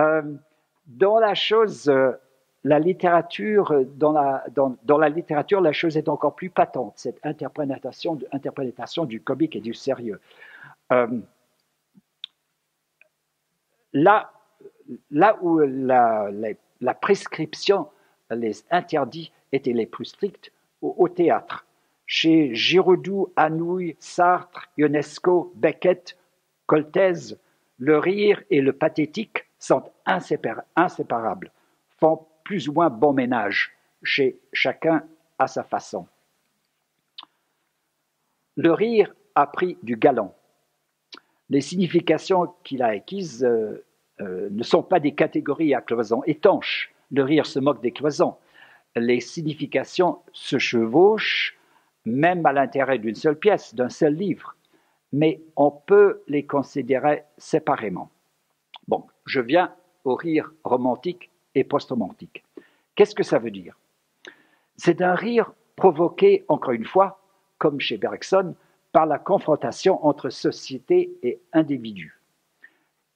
Euh, dans la chose, euh, la littérature, dans la, dans, dans la littérature, la chose est encore plus patente, cette interprétation, de, interprétation du comique et du sérieux. Euh, là, là où la, la, la prescription, les interdits étaient les plus stricts, au, au théâtre, chez Giraudoux, Anouilh, Sartre, Ionesco, Beckett, Coltès, le rire et le pathétique sont inséparables, font plus ou moins bon ménage, chez chacun à sa façon. Le rire a pris du galant. Les significations qu'il a acquises euh, euh, ne sont pas des catégories à cloison étanche. Le rire se moque des cloisons. Les significations se chevauchent, même à l'intérêt d'une seule pièce, d'un seul livre, mais on peut les considérer séparément. Bon, je viens au rire romantique et post-romantique. Qu'est-ce que ça veut dire? C'est un rire provoqué, encore une fois, comme chez Bergson, par la confrontation entre société et individu,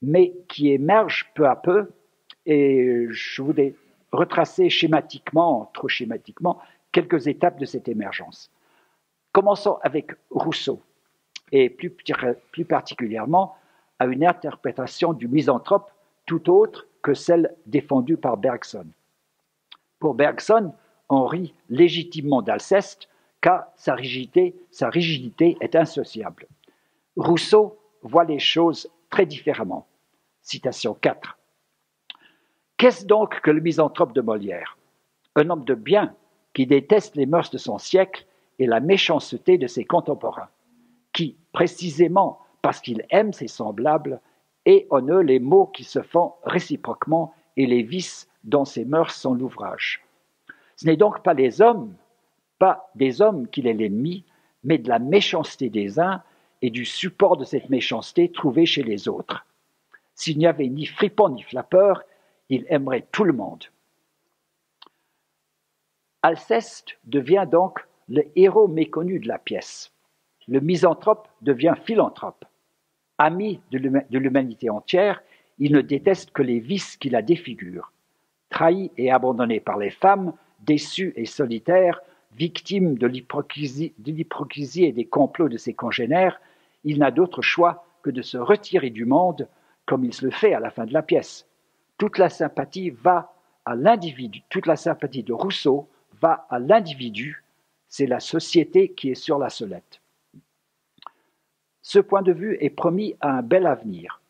mais qui émerge peu à peu, et je voulais retracer schématiquement, trop schématiquement, quelques étapes de cette émergence. Commençons avec Rousseau, et plus, plus particulièrement à une interprétation du misanthrope tout autre que celle défendue par Bergson. Pour Bergson, on rit légitimement d'Alceste car sa rigidité, sa rigidité est insociable. Rousseau voit les choses très différemment. Citation quatre. Qu'est-ce donc que le misanthrope de Molière? Un homme de bien qui déteste les mœurs de son siècle et la méchanceté de ses contemporains, qui, précisément, parce qu'il aime ses semblables, et en eux les maux qui se font réciproquement et les vices dont ses mœurs sont l'ouvrage. Ce n'est donc pas les hommes, pas des hommes qu'il est l'ennemi, mais de la méchanceté des uns et du support de cette méchanceté trouvée chez les autres. S'il n'y avait ni fripon ni flappeur, il aimerait tout le monde. Alceste devient donc le héros méconnu de la pièce. Le misanthrope devient philanthrope. Ami de l'humanité entière, il ne déteste que les vices qui la défigurent. Trahi et abandonné par les femmes, déçu et solitaire, victime de l'hypocrisie de et des complots de ses congénères, il n'a d'autre choix que de se retirer du monde, comme il se le fait à la fin de la pièce. Toute la sympathie va à l'individu, toute la sympathie de Rousseau va à l'individu, c'est la société qui est sur la sellette. Ce point de vue est promis à un bel avenir.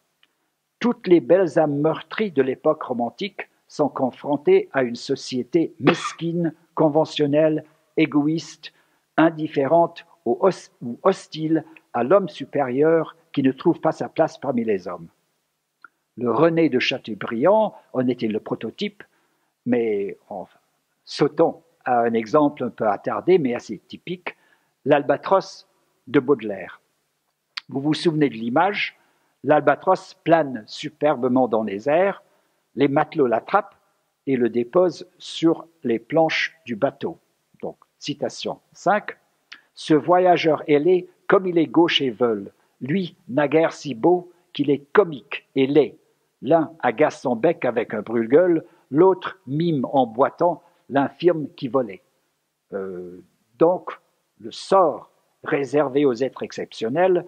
Toutes les belles âmes meurtries de l'époque romantique sont confrontées à une société mesquine, conventionnelle, égoïste, indifférente ou hostile à l'homme supérieur qui ne trouve pas sa place parmi les hommes. Le René de Chateaubriand en était le prototype, mais en sautant à un exemple un peu attardé, mais assez typique, l'albatros de Baudelaire. Vous vous souvenez de l'image, l'albatros plane superbement dans les airs, les matelots l'attrapent et le déposent sur les planches du bateau. Donc, citation cinq. « Ce voyageur ailé, comme il est gauche et veule, lui, naguère si beau, qu'il est comique et laid. L'un agace son bec avec un brûle-gueule, l'autre mime en boitant l'infirme qui volait. Euh, » Donc, le sort réservé aux êtres exceptionnels,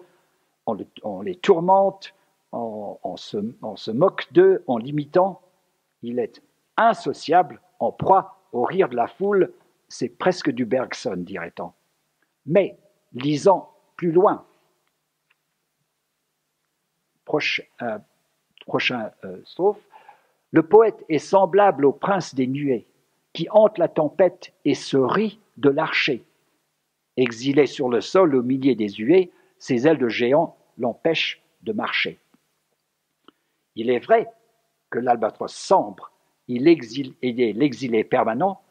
On, le, on les tourmente, on, on, se, on se moque d'eux en l'imitant. Il est insociable, en proie au rire de la foule, c'est presque du Bergson, dirait-on. Mais, lisant plus loin, proche, euh, prochain euh, strophe, le poète est semblable au prince des nuées, qui hante la tempête et se rit de l'archer. Exilé sur le sol au milieu des huées, ses ailes de géant l'empêchent de marcher. Il est vrai que l'albatros sombre, il est l'exilé permanent,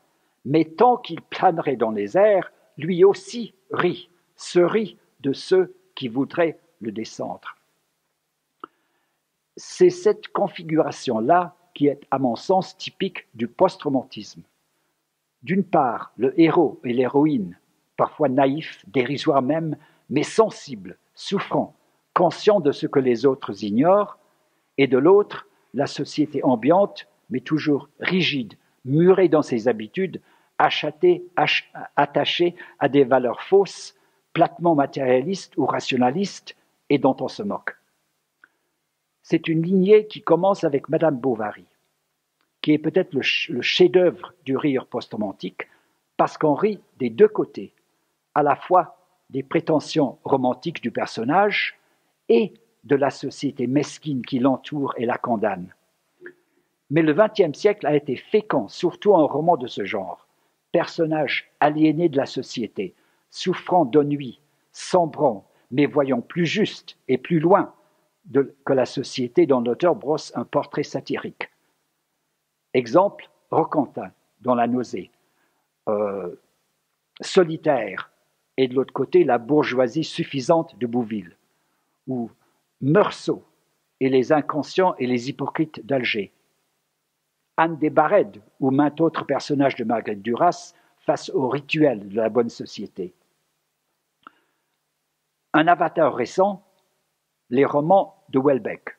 mais tant qu'il planerait dans les airs, lui aussi rit, se rit de ceux qui voudraient le descendre. C'est cette configuration-là qui est, à mon sens, typique du post-romantisme. D'une part, le héros et l'héroïne, parfois naïfs, dérisoires même, mais sensible, souffrant, conscient de ce que les autres ignorent, et de l'autre, la société ambiante, mais toujours rigide, murée dans ses habitudes, achatée, ach, attachée à des valeurs fausses, platement matérialistes ou rationalistes, et dont on se moque. C'est une lignée qui commence avec Madame Bovary, qui est peut-être le, le chef-d'œuvre du rire post-romantique, parce qu'on rit des deux côtés, à la fois des prétentions romantiques du personnage et de la société mesquine qui l'entoure et la condamne. Mais le vingtième siècle a été fécond, surtout en romans de ce genre. Personnages aliénés de la société, souffrant d'ennui, sombrant, mais voyant plus juste et plus loin de, que la société dont l'auteur brosse un portrait satirique. Exemple, Roquentin, dans La Nausée. Euh, solitaire, et de l'autre côté, la bourgeoisie suffisante de Bouville, ou Meursault et les inconscients et les hypocrites d'Alger, Anne des Barèdes ou maint autre personnage de Marguerite Duras face au rituel de la bonne société. Un avatar récent, les romans de Houellebecq.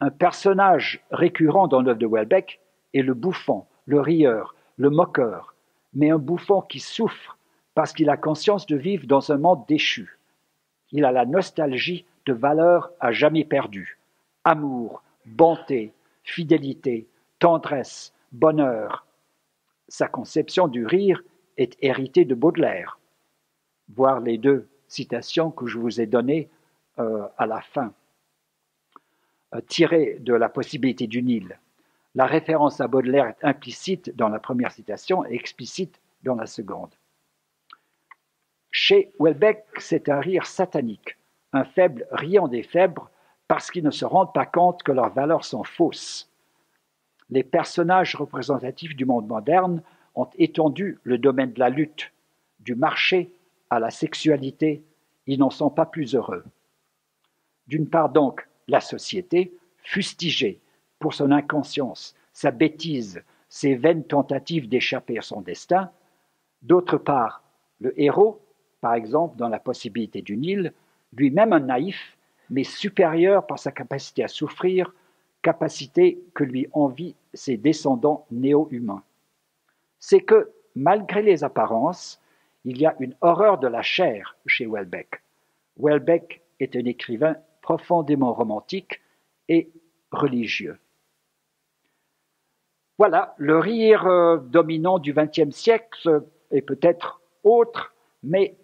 Un personnage récurrent dans l'œuvre de Houellebecq est le bouffon, le rieur, le moqueur, mais un bouffon qui souffre parce qu'il a conscience de vivre dans un monde déchu. Il a la nostalgie de valeurs à jamais perdues. Amour, bonté, fidélité, tendresse, bonheur. Sa conception du rire est héritée de Baudelaire. Voir les deux citations que je vous ai données euh, à la fin. Euh, tirées de La possibilité du Nil. La référence à Baudelaire est implicite dans la première citation et explicite dans la seconde. Chez Houellebecq, c'est un rire satanique, un faible riant des faibles parce qu'ils ne se rendent pas compte que leurs valeurs sont fausses. Les personnages représentatifs du monde moderne ont étendu le domaine de la lutte, du marché à la sexualité, ils n'en sont pas plus heureux. D'une part donc, la société, fustigée pour son inconscience, sa bêtise, ses vaines tentatives d'échapper à son destin. D'autre part, le héros, par exemple dans La possibilité du Nil, lui-même un naïf, mais supérieur par sa capacité à souffrir, capacité que lui envient ses descendants néo-humains. C'est que, malgré les apparences, il y a une horreur de la chair chez Houellebecq. Houellebecq est un écrivain profondément romantique et religieux. Voilà, le rire euh, dominant du vingtième siècle est peut-être autre, mais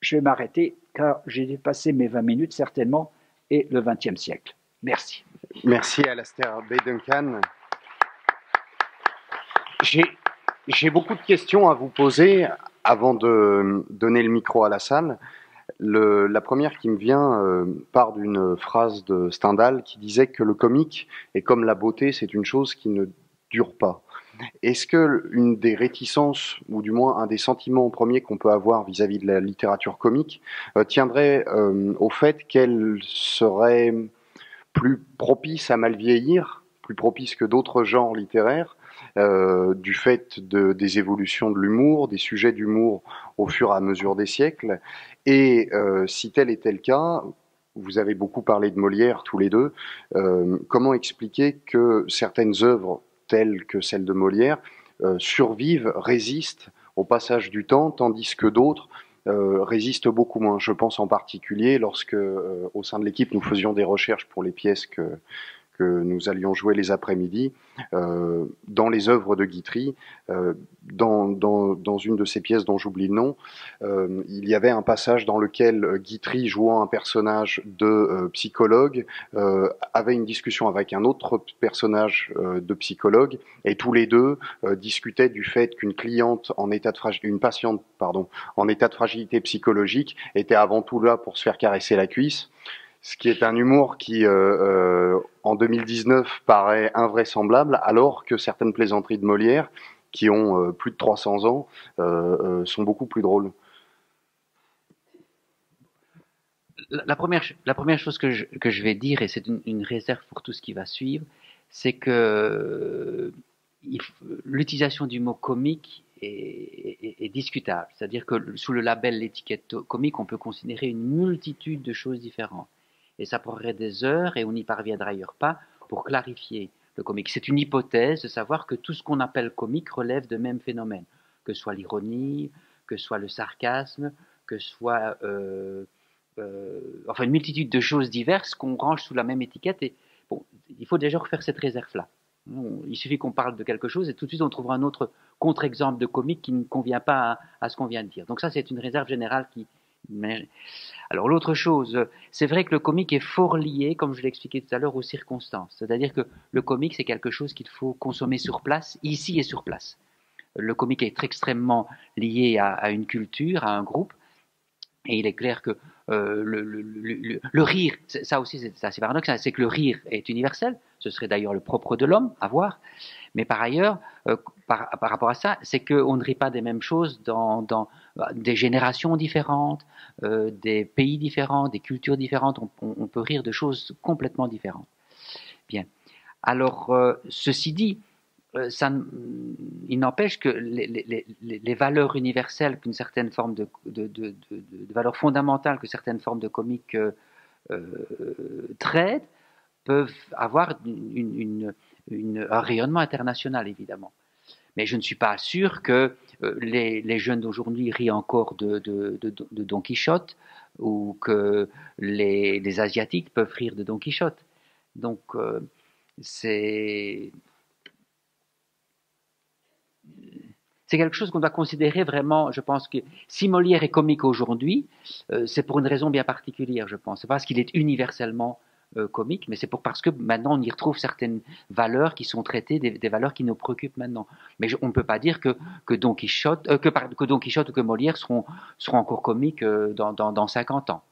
je vais m'arrêter car j'ai dépassé mes vingt minutes certainement et le vingtième siècle. Merci. Merci Alastair B. Duncan. J'ai beaucoup de questions à vous poser avant de donner le micro à la salle. Le, la première qui me vient euh, part d'une phrase de Stendhal qui disait que le comique est comme la beauté, c'est une chose qui ne dure pas. Est-ce que une des réticences, ou du moins un des sentiments premiers qu'on peut avoir vis-à-vis de la littérature comique, euh, tiendrait euh, au fait qu'elle serait plus propice à mal vieillir, plus propice que d'autres genres littéraires, Euh, du fait de, des évolutions de l'humour, des sujets d'humour au fur et à mesure des siècles. Et euh, si tel était le cas, vous avez beaucoup parlé de Molière tous les deux, euh, comment expliquer que certaines œuvres telles que celles de Molière euh, survivent, résistent au passage du temps, tandis que d'autres Euh, résiste beaucoup moins. Je pense en particulier lorsque, euh, au sein de l'équipe, nous faisions des recherches pour les pièces que, que nous allions jouer les après-midi, euh, dans les œuvres de Guitry, euh, dans, dans, dans une de ces pièces dont j'oublie le nom, euh, il y avait un passage dans lequel Guitry, jouant un personnage de euh, psychologue, euh, avait une discussion avec un autre personnage euh, de psychologue, et tous les deux euh, discutaient du fait qu'une cliente en état de fragilité, une patiente, pardon, en état de fragilité psychologique, était avant tout là pour se faire caresser la cuisse. Ce qui est un humour qui, euh, euh, en deux mille dix-neuf, paraît invraisemblable, alors que certaines plaisanteries de Molière, qui ont euh, plus de trois cents ans, euh, euh, sont beaucoup plus drôles. La, la, première, la première chose que je, que je vais dire, et c'est une, une réserve pour tout ce qui va suivre, c'est que euh, l'utilisation du mot « comique » Est, est, est discutable. C'est-à-dire que sous le label, l'étiquette comique, on peut considérer une multitude de choses différentes. Et ça prendrait des heures, et on n'y parviendra ailleurs pas, pour clarifier le comique. C'est une hypothèse de savoir que tout ce qu'on appelle comique relève de mêmes phénomènes, que soit l'ironie, que soit le sarcasme, que soit euh, euh, enfin une multitude de choses diverses qu'on range sous la même étiquette. Et bon, il faut déjà refaire cette réserve-là. Il suffit qu'on parle de quelque chose et tout de suite on trouvera un autre contre-exemple de comique qui ne convient pas à, à ce qu'on vient de dire. Donc ça, c'est une réserve générale qui... Alors l'autre chose, c'est vrai que le comique est fort lié, comme je l'expliquais tout à l'heure, aux circonstances. C'est-à-dire que le comique, c'est quelque chose qu'il faut consommer sur place, ici et sur place. Le comique est extrêmement lié à, à une culture, à un groupe, et il est clair que euh, le, le, le, le rire, ça aussi c'est assez paradoxal, c'est que le rire est universel, ce serait d'ailleurs le propre de l'homme, à voir, mais par ailleurs, euh, par, par rapport à ça, c'est qu'on ne rit pas des mêmes choses dans, dans des générations différentes, euh, des pays différents, des cultures différentes, on, on, on peut rire de choses complètement différentes. Bien, alors euh, ceci dit, ça, il n'empêche que les, les, les valeurs universelles qu'une certaine forme de, de, de, de, de valeurs fondamentales que certaines formes de comique euh, traitent peuvent avoir une, une, une, un rayonnement international évidemment. Mais je ne suis pas sûr que les, les jeunes d'aujourd'hui rient encore de, de, de, de Don Quichotte ou que les, les Asiatiques peuvent rire de Don Quichotte. Donc euh, c'est... C'est quelque chose qu'on doit considérer vraiment, je pense que si Molière est comique aujourd'hui, euh, c'est pour une raison bien particulière, je pense. C'est parce qu'il est universellement euh, comique, mais c'est pour, parce que maintenant on y retrouve certaines valeurs qui sont traitées, des, des valeurs qui nous préoccupent maintenant. Mais je, on ne peut pas dire que, que, Don Quichotte, euh, que, que Don Quichotte ou que Molière seront, seront encore comiques euh, dans, dans, dans cinquante ans.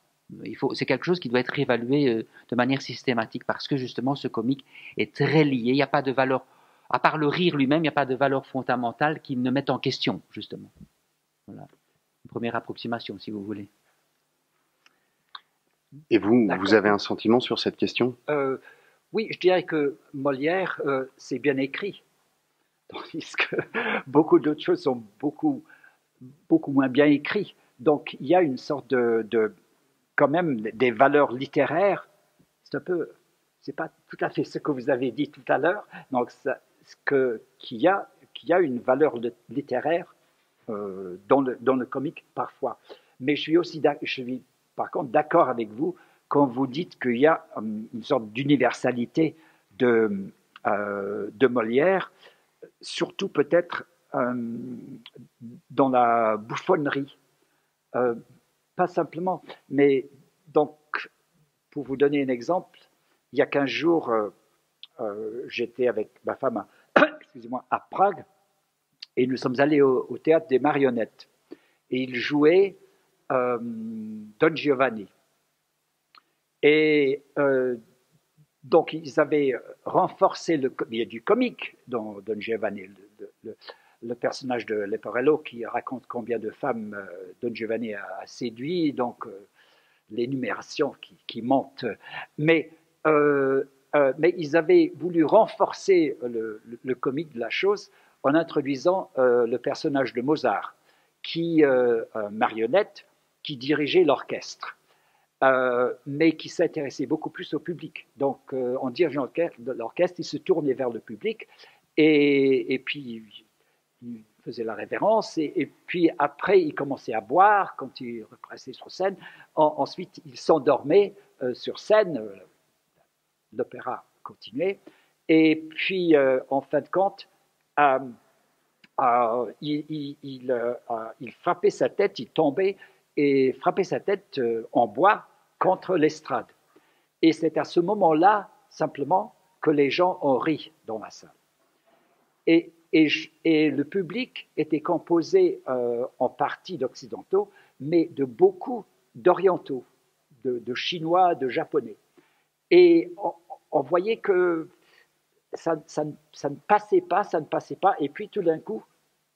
C'est quelque chose qui doit être réévalué euh, de manière systématique, parce que justement ce comique est très lié, il n'y a pas de valeur. À part le rire lui-même, il n'y a pas de valeur fondamentale qui ne mette en question, justement. Voilà, une première approximation, si vous voulez. Et vous, vous avez un sentiment sur cette question? euh, Oui, je dirais que Molière, euh, c'est bien écrit, tandis que beaucoup d'autres choses sont beaucoup, beaucoup moins bien écrites. Donc, il y a une sorte de, de quand même, des valeurs littéraires. C'est un peu, c'est pas tout à fait ce que vous avez dit tout à l'heure. Donc, ça, ce que, qu'il y a, qu'il y a une valeur littéraire euh, dans le, dans le comique parfois. Mais je suis aussi, je suis par contre d'accord avec vous quand vous dites qu'il y a une sorte d'universalité de, euh, de Molière, surtout peut-être euh, dans la bouffonnerie. Euh, pas simplement, mais donc, pour vous donner un exemple, il y a quinze jours, euh, euh, j'étais avec ma femme à, excusez-moi, à Prague, et nous sommes allés au, au théâtre des marionnettes. Et il jouait euh, Don Giovanni. Et euh, donc, ils avaient renforcé le... Il y a du comique dans Don Giovanni, le, le, le personnage de Leporello qui raconte combien de femmes euh, Don Giovanni a, a séduit, donc euh, l'énumération qui, qui monte. Mais, euh, euh, mais ils avaient voulu renforcer le, le, le comique de la chose en introduisant euh, le personnage de Mozart, qui, euh, marionnette, qui dirigeait l'orchestre. Euh, mais qui s'intéressait beaucoup plus au public. Donc, euh, en dirigeant l'orchestre, il se tournait vers le public et, et puis il faisait la révérence et, et puis après, il commençait à boire quand il repassait sur scène. En, ensuite, il s'endormait euh, sur scène. Euh, L'opéra continuait. Et puis, euh, en fin de compte, euh, euh, il, il, il, euh, il frappait sa tête, il tombait et frappait sa tête euh, en bois contre l'estrade. Et c'est à ce moment-là, simplement, que les gens ont ri dans la salle. Et, et, et le public était composé euh, en partie d'occidentaux, mais de beaucoup d'orientaux, de, de chinois, de japonais. Et on, on voyait que ça, ça, ça ne passait pas, ça ne passait pas, et puis tout d'un coup,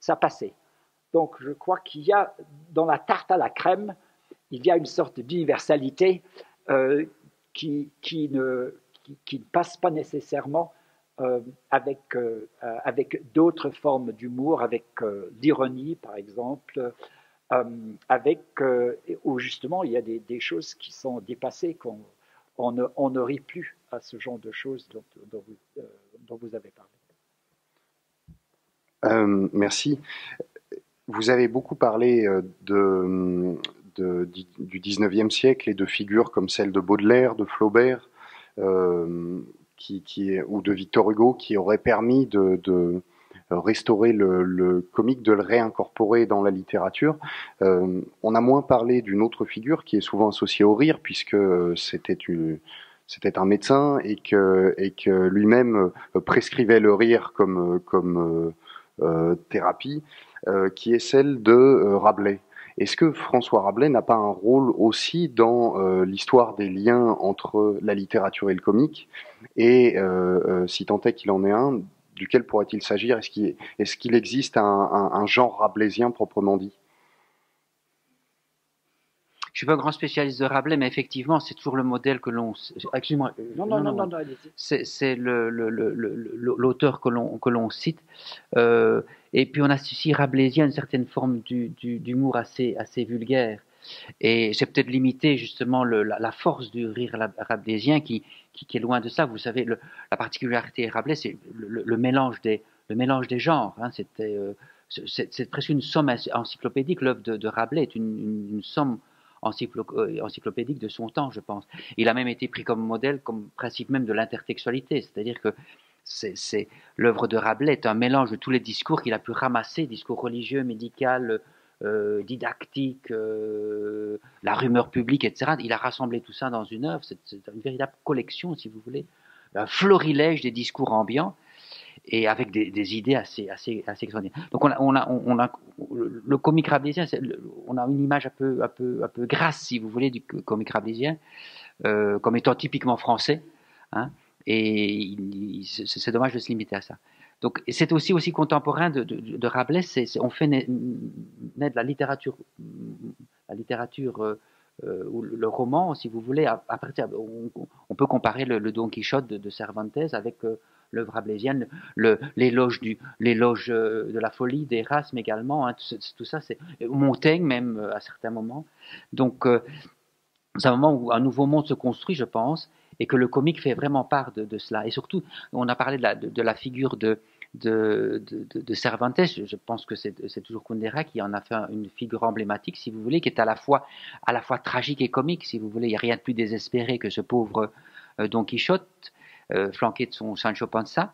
ça passait. Donc je crois qu'il y a, dans la tarte à la crème, il y a une sorte d'universalité euh, qui, qui, ne, qui, qui ne passe pas nécessairement euh, avec, euh, avec d'autres formes d'humour, avec euh, l'ironie par exemple, euh, avec, euh, où justement il y a des, des choses qui sont dépassées, qu'on on ne, on ne rit plus à ce genre de choses dont, dont, vous, euh, dont vous avez parlé. Euh, merci. Vous avez beaucoup parlé de, de, du dix-neuvième siècle et de figures comme celle de Baudelaire, de Flaubert euh, qui, qui, ou de Victor Hugo qui auraient permis de, de restaurer le, le comique, de le réincorporer dans la littérature. Euh, on a moins parlé d'une autre figure qui est souvent associée au rire puisque c'était une... C'était un médecin et que, et que lui-même prescrivait le rire comme, comme euh, thérapie, euh, qui est celle de euh, Rabelais. Est-ce que François Rabelais n'a pas un rôle aussi dans euh, l'histoire des liens entre la littérature et le comique? Et euh, si tant est qu'il en ait un, duquel pourrait-il s'agir? Est-ce qu'il, est-ce qu'il existe un, un, un genre rabelaisien proprement dit? Je suis pas un grand spécialiste de Rabelais, mais effectivement, c'est toujours le modèle que l'on... Excuse-moi. Non, non, non, non, non, allez-y. C'est le, le, le, le, l'auteur que l'on que l'on cite. Euh, et puis, on associe rabelaisien à une certaine forme du, du, d'humour assez, assez vulgaire. Et c'est peut-être limité, justement, le, la, la force du rire rabelaisien qui, qui, qui est loin de ça. Vous savez, le, la particularité Rabelais, c'est le, le, le, mélange des, le mélange des genres. Hein, c'était, euh, c'est, c'est presque une somme encyclopédique. L'œuvre de, de Rabelais est une, une, une somme encyclopédique de son temps, je pense. Il a même été pris comme modèle, comme principe même de l'intertextualité, c'est-à-dire que c'est, c'est, l'œuvre de Rabelais est un mélange de tous les discours qu'il a pu ramasser, discours religieux, médical, euh, didactique, euh, la rumeur publique, et cetera. Il a rassemblé tout ça dans une œuvre, c'est, c'est une véritable collection, si vous voulez, un florilège des discours ambiants, et avec des, des idées assez, assez, assez extraordinaires. Donc on a, on a, on a, le comique rabelaisien, c'est, on a une image un peu, un peu, un peu grasse, si vous voulez, du comique rabelaisien, euh, comme étant typiquement français, hein, et il, il, c'est, c'est dommage de se limiter à ça. Donc c'est aussi, aussi contemporain de, de, de Rabelais, c'est, c'est, on fait naître la littérature, la littérature euh, euh, où le roman, si vous voulez, à, à partir, on, on peut comparer le, le Don Quichotte de, de Cervantes avec euh, l'œuvre rabelaisienne, l'éloge de la folie d'Erasme également, hein, tout, tout ça, c'est Montaigne même euh, à certains moments. Donc, euh, c'est un moment où un nouveau monde se construit, je pense, et que le comique fait vraiment part de, de cela. Et surtout, on a parlé de la, de, de la figure de, de, de, de Cervantes, je pense que c'est toujours Kundera qui en a fait une figure emblématique, si vous voulez, qui est à la fois, à la fois tragique et comique, si vous voulez. Il n'y a rien de plus désespéré que ce pauvre euh, Don Quichotte, Euh, flanqué de son Sancho Panza,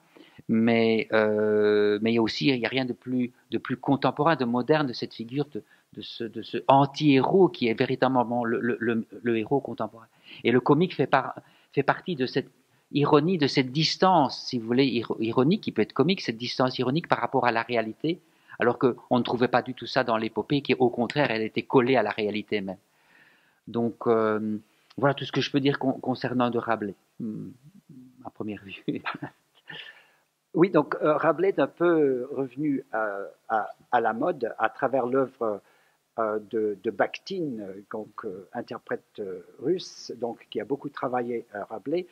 mais, euh, mais aussi il n'y a rien de plus, de plus contemporain, de moderne, de cette figure de, de ce, de ce anti-héros qui est véritablement le, le, le, le héros contemporain. Et le comique fait, par, fait partie de cette ironie, de cette distance, si vous voulez, ironique, qui peut être comique, cette distance ironique par rapport à la réalité, alors qu'on ne trouvait pas du tout ça dans l'épopée, qui au contraire, elle était collée à la réalité même. Donc euh, voilà tout ce que je peux dire con, concernant de Rabelais. Hmm. À première vue. Oui, donc euh, Rabelais est un peu revenu à, à, à la mode à travers l'œuvre euh, de, de Bakhtin, donc euh, interprète euh, russe, donc qui a beaucoup travaillé à Rabelais.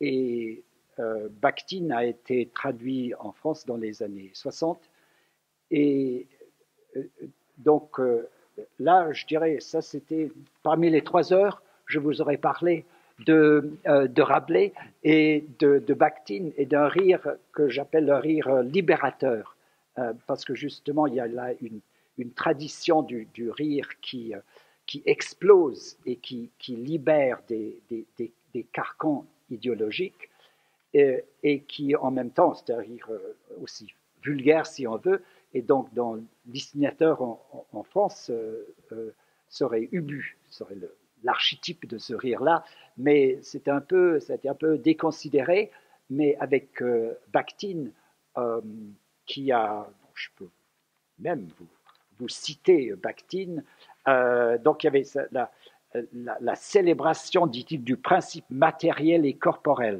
Et euh, Bakhtin a été traduit en France dans les années soixante. Et euh, donc euh, là, je dirais, ça c'était parmi les trois heures, je vous aurais parlé De, euh, de Rabelais et de, de Bakhtin et d'un rire que j'appelle un rire libérateur, euh, parce que justement il y a là une, une tradition du, du rire qui, euh, qui explose et qui, qui libère des, des, des, des carcans idéologiques et, et qui en même temps, c'est un rire aussi vulgaire si on veut, et donc dans le dessinateur en, en France euh, euh, serait Ubu, serait le l'archétype de ce rire-là, mais c'était un peu, c'était un peu déconsidéré, mais avec euh, Bakhtin, euh, qui a, bon, je peux même vous, vous citer Bakhtin, euh, donc il y avait la, la, la célébration, dit-il, du principe matériel et corporel,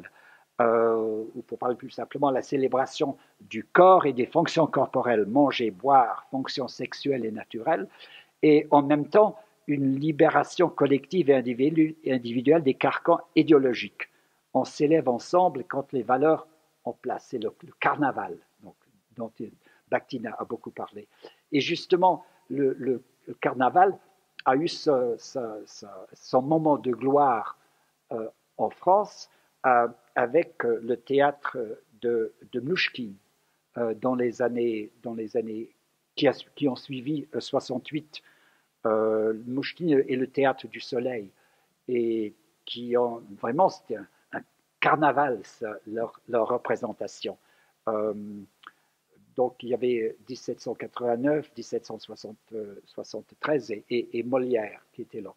euh, ou pour parler plus simplement, la célébration du corps et des fonctions corporelles, manger, boire, fonctions sexuelles et naturelles, et en même temps, une libération collective et individuelle des carcans idéologiques. On s'élève ensemble quand les valeurs ont placé le, le carnaval, donc, dont Bakhtin a beaucoup parlé. Et justement, le, le, le carnaval a eu ce, ce, ce, son moment de gloire euh, en France euh, avec euh, le théâtre de, de Mnouchkine euh, dans les années, dans les années qui, a, qui ont suivi euh, soixante-huit. Euh, Mnouchkine et le théâtre du soleil, et qui ont vraiment, c'était un, un carnaval, ça, leur, leur représentation. Euh, donc il y avait mille sept cent quatre-vingt-neuf, mille sept cent soixante-treize et, et, et Molière qui étaient leur,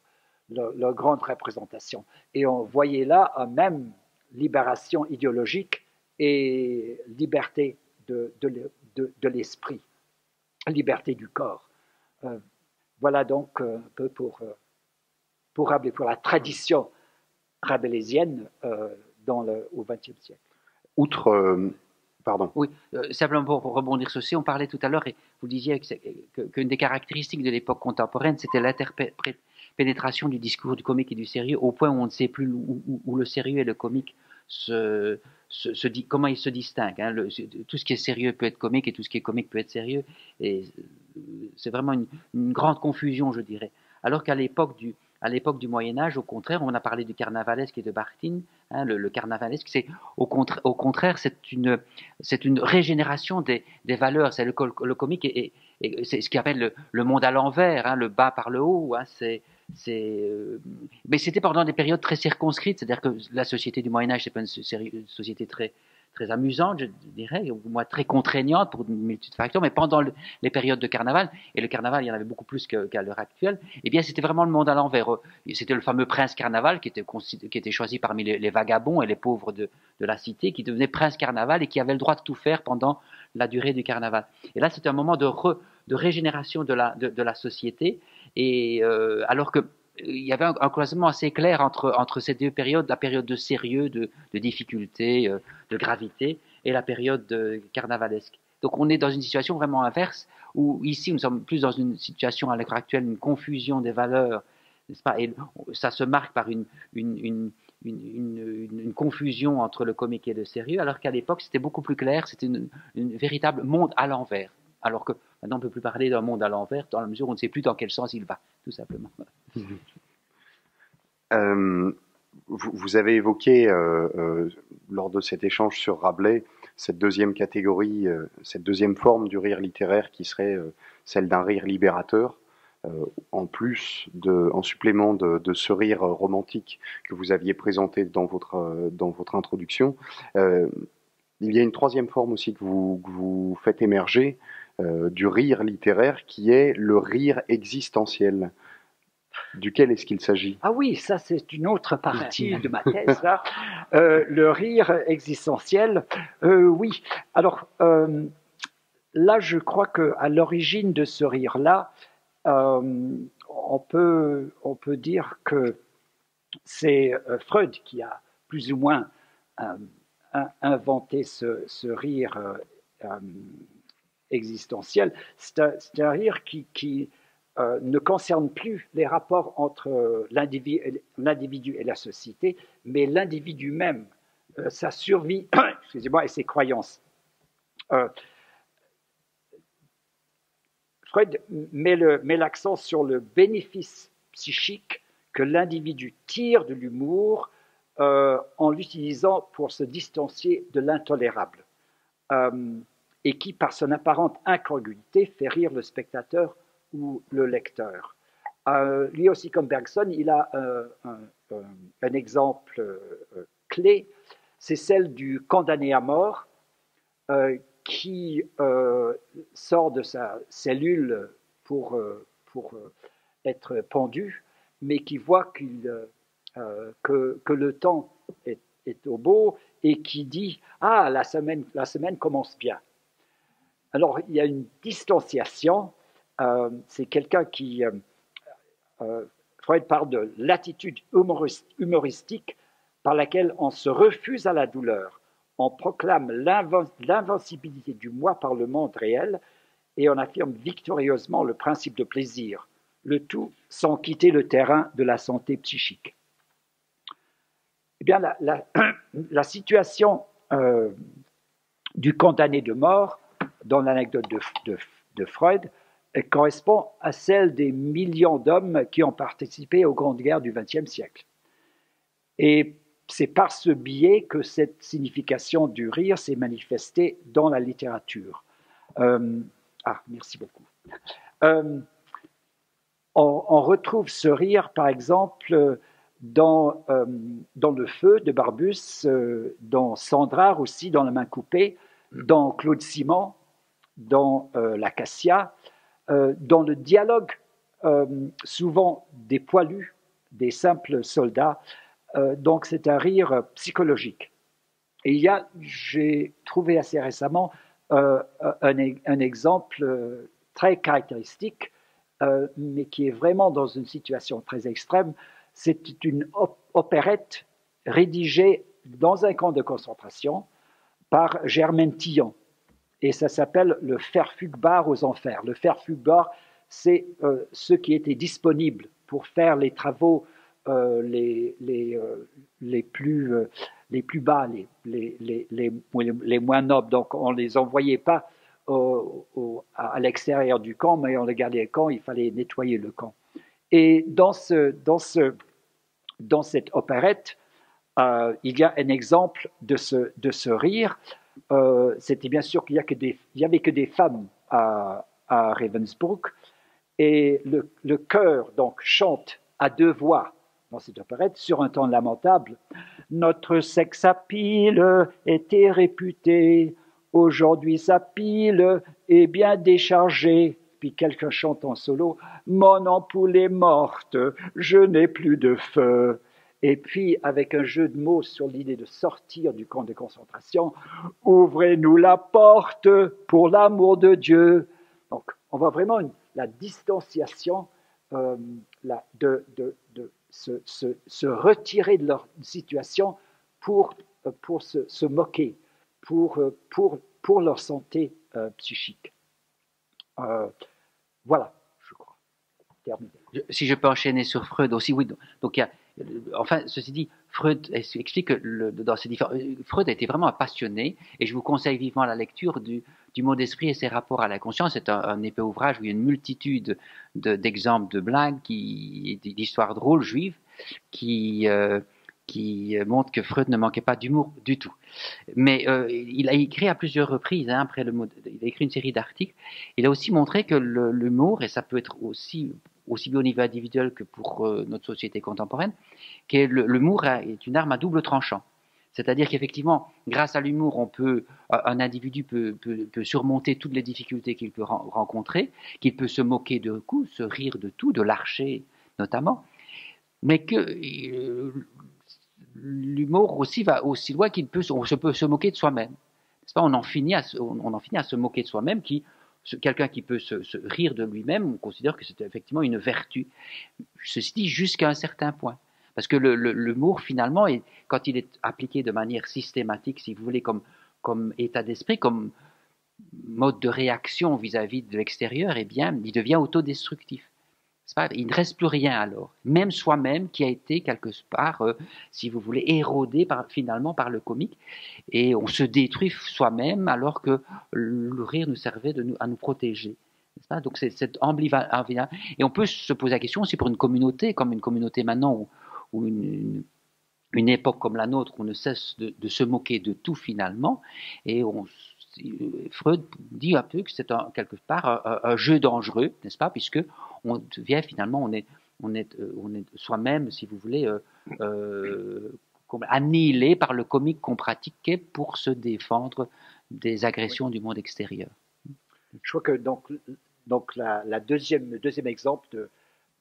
leur, leur grande représentation. Et on voyait là un même libération idéologique et liberté de, de, de, de l'esprit, liberté du corps. Euh, Voilà donc un peu pour, pour Rabelais, pour la tradition rabelaisienne euh, dans le, au vingtième siècle. Outre, euh, pardon. Oui, euh, simplement pour, pour rebondir sur ceci, on parlait tout à l'heure et vous disiez qu'une que, que des caractéristiques de l'époque contemporaine, c'était l'interpénétration du discours du comique et du sérieux, au point où on ne sait plus où, où, où le sérieux et le comique se... Se, se dit, comment ils se distinguent, hein, le, tout ce qui est sérieux peut être comique et tout ce qui est comique peut être sérieux, et c'est vraiment une, une grande confusion, je dirais. Alors qu'à l'époque du, du Moyen-Âge, au contraire, on a parlé du carnavalesque et de Bakhtin, hein, le, le carnavalesque, c'est au, contra, au contraire, c'est une, une régénération des, des valeurs, c'est le, le comique, et, et, et c'est ce qu'on appelle le, le monde à l'envers, hein, le bas par le haut, hein, c'est... Euh, mais c'était pendant des périodes très circonscrites, c'est-à-dire que la société du Moyen-Âge, c'est pas une société très, très amusante, je dirais, ou moins très contraignante pour une multitude de facteurs, mais pendant le, les périodes de carnaval, et le carnaval, il y en avait beaucoup plus qu'à qu l'heure actuelle, eh bien c'était vraiment le monde à l'envers. C'était le fameux prince carnaval qui était, qui était choisi parmi les, les vagabonds et les pauvres de, de la cité, qui devenait prince carnaval et qui avait le droit de tout faire pendant la durée du carnaval. Et là, c'était un moment de, re, de régénération de la, de, de la société. Et euh, alors que il y avait un, un croisement assez clair entre, entre ces deux périodes, la période de sérieux, de, de difficulté, euh, de gravité, et la période de carnavalesque. Donc on est dans une situation vraiment inverse, où ici nous sommes plus dans une situation à l'heure actuelle, une confusion des valeurs n'est-ce pas? Et ça se marque par une, une, une, une, une, une confusion entre le comique et le sérieux, alors qu'à l'époque c'était beaucoup plus clair, c'était une, une véritable monde à l'envers, alors que maintenant on ne peut plus parler d'un monde à l'envers dans la mesure où on ne sait plus dans quel sens il va, tout simplement. euh, vous, vous avez évoqué euh, euh, lors de cet échange sur Rabelais cette deuxième catégorie, euh, cette deuxième forme du rire littéraire qui serait euh, celle d'un rire libérateur. Euh, en plus, de, en supplément de, de ce rire romantique que vous aviez présenté dans votre, euh, dans votre introduction, euh, il y a une troisième forme aussi que vous, que vous faites émerger euh, du rire littéraire, qui est le rire existentiel. Duquel est-ce qu'il s'agit? Ah oui, ça c'est une autre partie de ma thèse, là. Euh, le rire existentiel, euh, oui. Alors euh, là, je crois qu'à l'origine de ce rire-là, Euh, on, peut, on peut dire que c'est Freud qui a plus ou moins euh, inventé ce, ce rire euh, euh, existentiel. C'est un, c'est un rire qui, qui euh, ne concerne plus les rapports entre l'individu et la société, mais l'individu même, euh, sa survie excusez-moi, et ses croyances. Euh, Freud met l'accent sur le bénéfice psychique que l'individu tire de l'humour euh, en l'utilisant pour se distancier de l'intolérable euh, et qui, par son apparente incongruité, fait rire le spectateur ou le lecteur. Euh, lui aussi, comme Bergson, il a euh, un, euh, un exemple euh, clé, c'est celle du condamné à mort euh, qui euh, sort de sa cellule pour, euh, pour euh, être pendu, mais qui voit qu'il, euh, que, que le temps est, est au beau et qui dit « Ah, la semaine, la semaine commence bien ». Alors, il y a une distanciation. Euh, c'est quelqu'un qui… Euh, euh, Freud parle de l'attitude humoristique par laquelle on se refuse à la douleur. On proclame l'invincibilité du moi par le monde réel et on affirme victorieusement le principe de plaisir, le tout sans quitter le terrain de la santé psychique. Eh bien, la, la, la situation euh, du condamné de mort, dans l'anecdote de, de, de Freud, correspond à celle des millions d'hommes qui ont participé aux grandes guerres du vingtième siècle. Et c'est par ce biais que cette signification du rire s'est manifestée dans la littérature. Euh, ah, merci beaucoup. Euh, on, on retrouve ce rire, par exemple, dans, euh, dans Le Feu de Barbusse, euh, dans Sandrard aussi, dans La Main Coupée, dans Claude Simon, dans euh, L'Acacia, euh, dans le dialogue euh, souvent des poilus, des simples soldats. Donc, c'est un rire psychologique. Et il y a, j'ai trouvé assez récemment, euh, un, un exemple très caractéristique, euh, mais qui est vraiment dans une situation très extrême. C'est une op opérette rédigée dans un camp de concentration par Germaine Tillon. Et ça s'appelle « Le Ferfugbar aux enfers ». Le Ferfugbar, c'est euh, ce qui était disponible pour faire les travaux Euh, les, les, euh, les, plus, euh, les plus bas, les, les, les, les, les moins nobles. Donc, on ne les envoyait pas au, au, à l'extérieur du camp, mais on les gardait le camp, il fallait nettoyer le camp. Et dans, ce, dans, ce, dans cette opérette, euh, il y a un exemple de ce, de ce rire. Euh, C'était bien sûr qu'il n'y avait que des femmes à, à Ravensbrück. Et le, le chœur donc, chante à deux voix, dans cette opérette, sur un ton lamentable. Notre sexe à pile était réputé, aujourd'hui sa pile est bien déchargée. Puis quelqu'un chante en solo, mon ampoule est morte, je n'ai plus de feu. Et puis, avec un jeu de mots sur l'idée de sortir du camp de concentration, ouvrez-nous la porte pour l'amour de Dieu. Donc, on voit vraiment une, la distanciation euh, la, de, de, de Se, se, se retirer de leur situation pour, pour se, se moquer, pour, pour, pour leur santé euh, psychique. Euh, voilà, je crois. terminé. Si je peux enchaîner sur Freud aussi, oui. Donc, il y a, enfin, ceci dit, Freud explique que le, dans ces différents, Freud a été vraiment un passionné, et je vous conseille vivement la lecture du, du mot d'esprit et ses rapports à la conscience. C'est un, un épais ouvrage où il y a une multitude de, d'exemples de blagues, qui, d'histoires drôles juives, qui... Euh, qui montre que Freud ne manquait pas d'humour du tout. Mais euh, il a écrit à plusieurs reprises, hein, après le mot, il a écrit une série d'articles, il a aussi montré que le, l'humour, et ça peut être aussi, aussi bien au niveau individuel que pour euh, notre société contemporaine, que le, l'humour est une arme à double tranchant. C'est-à-dire qu'effectivement, grâce à l'humour, on peut, un individu peut, peut, peut surmonter toutes les difficultés qu'il peut ren- rencontrer, qu'il peut se moquer de tout, se rire de tout, de l'archer notamment, mais que... Euh, l'humour aussi va aussi loin qu'il peut, on se peut se moquer de soi-même. C'est pas, on en finit à, on en finit à se moquer de soi-même. Qui, quelqu'un qui peut se, se rire de lui-même, on considère que c'est effectivement une vertu. Ceci dit, jusqu'à un certain point, parce que le, le, l'humour finalement, est, quand il est appliqué de manière systématique, si vous voulez, comme, comme état d'esprit, comme mode de réaction vis-à-vis de l'extérieur, eh bien, il devient autodestructif. C'est pas, il ne reste plus rien alors, même soi-même qui a été quelque part, euh, si vous voulez, érodé par, finalement par le comique, et on se détruit soi-même alors que le rire nous servait de nous, à nous protéger. C'est pas, donc c'est cette ambivalence. Et on peut se poser la question aussi pour une communauté, comme une communauté maintenant ou une, une, une époque comme la nôtre, où on ne cesse de, de se moquer de tout finalement, et on Freud dit un peu que c'est un, quelque part un, un jeu dangereux, n'est-ce pas, puisque on devient finalement, on est, on est, on est soi-même, si vous voulez, euh, euh, annihilé par le comique qu'on pratiquait pour se défendre des agressions, oui, du monde extérieur. Je crois que donc, donc la, la deuxième, le deuxième exemple de,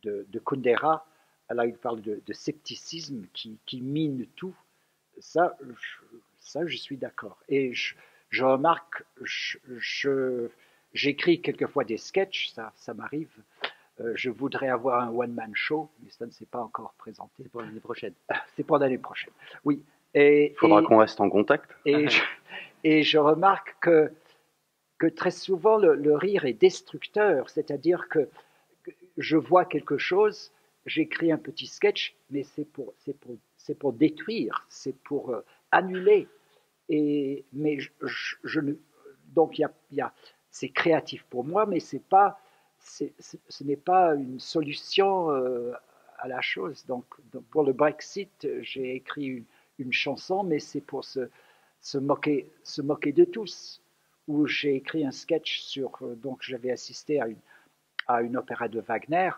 de, de Kundera, là il parle de, de scepticisme qui, qui mine tout, ça je, ça je suis d'accord. Et je, Je remarque, je, je, j'écris quelquefois des sketchs, ça, ça m'arrive. Euh, je voudrais avoir un one-man show, mais ça ne s'est pas encore présenté. C'est pour l'année prochaine. C'est pour l'année prochaine, oui. Il faudra et, qu'on reste en contact. Et, je, et je remarque que, que très souvent, le, le rire est destructeur, c'est-à-dire que je vois quelque chose, j'écris un petit sketch, mais c'est pour, c'est pour, c'est pour détruire, c'est pour euh, annuler. Et, mais je, je, je, donc y a, y a, c'est créatif pour moi, mais c'est pas, c'est, c'est, ce n'est pas une solution euh, à la chose. Donc, donc pour le Brexit, j'ai écrit une, une chanson, mais c'est pour se, se, moquer, se moquer de tous. Où j'ai écrit un sketch sur, donc j'avais assisté à une, à une opéra de Wagner,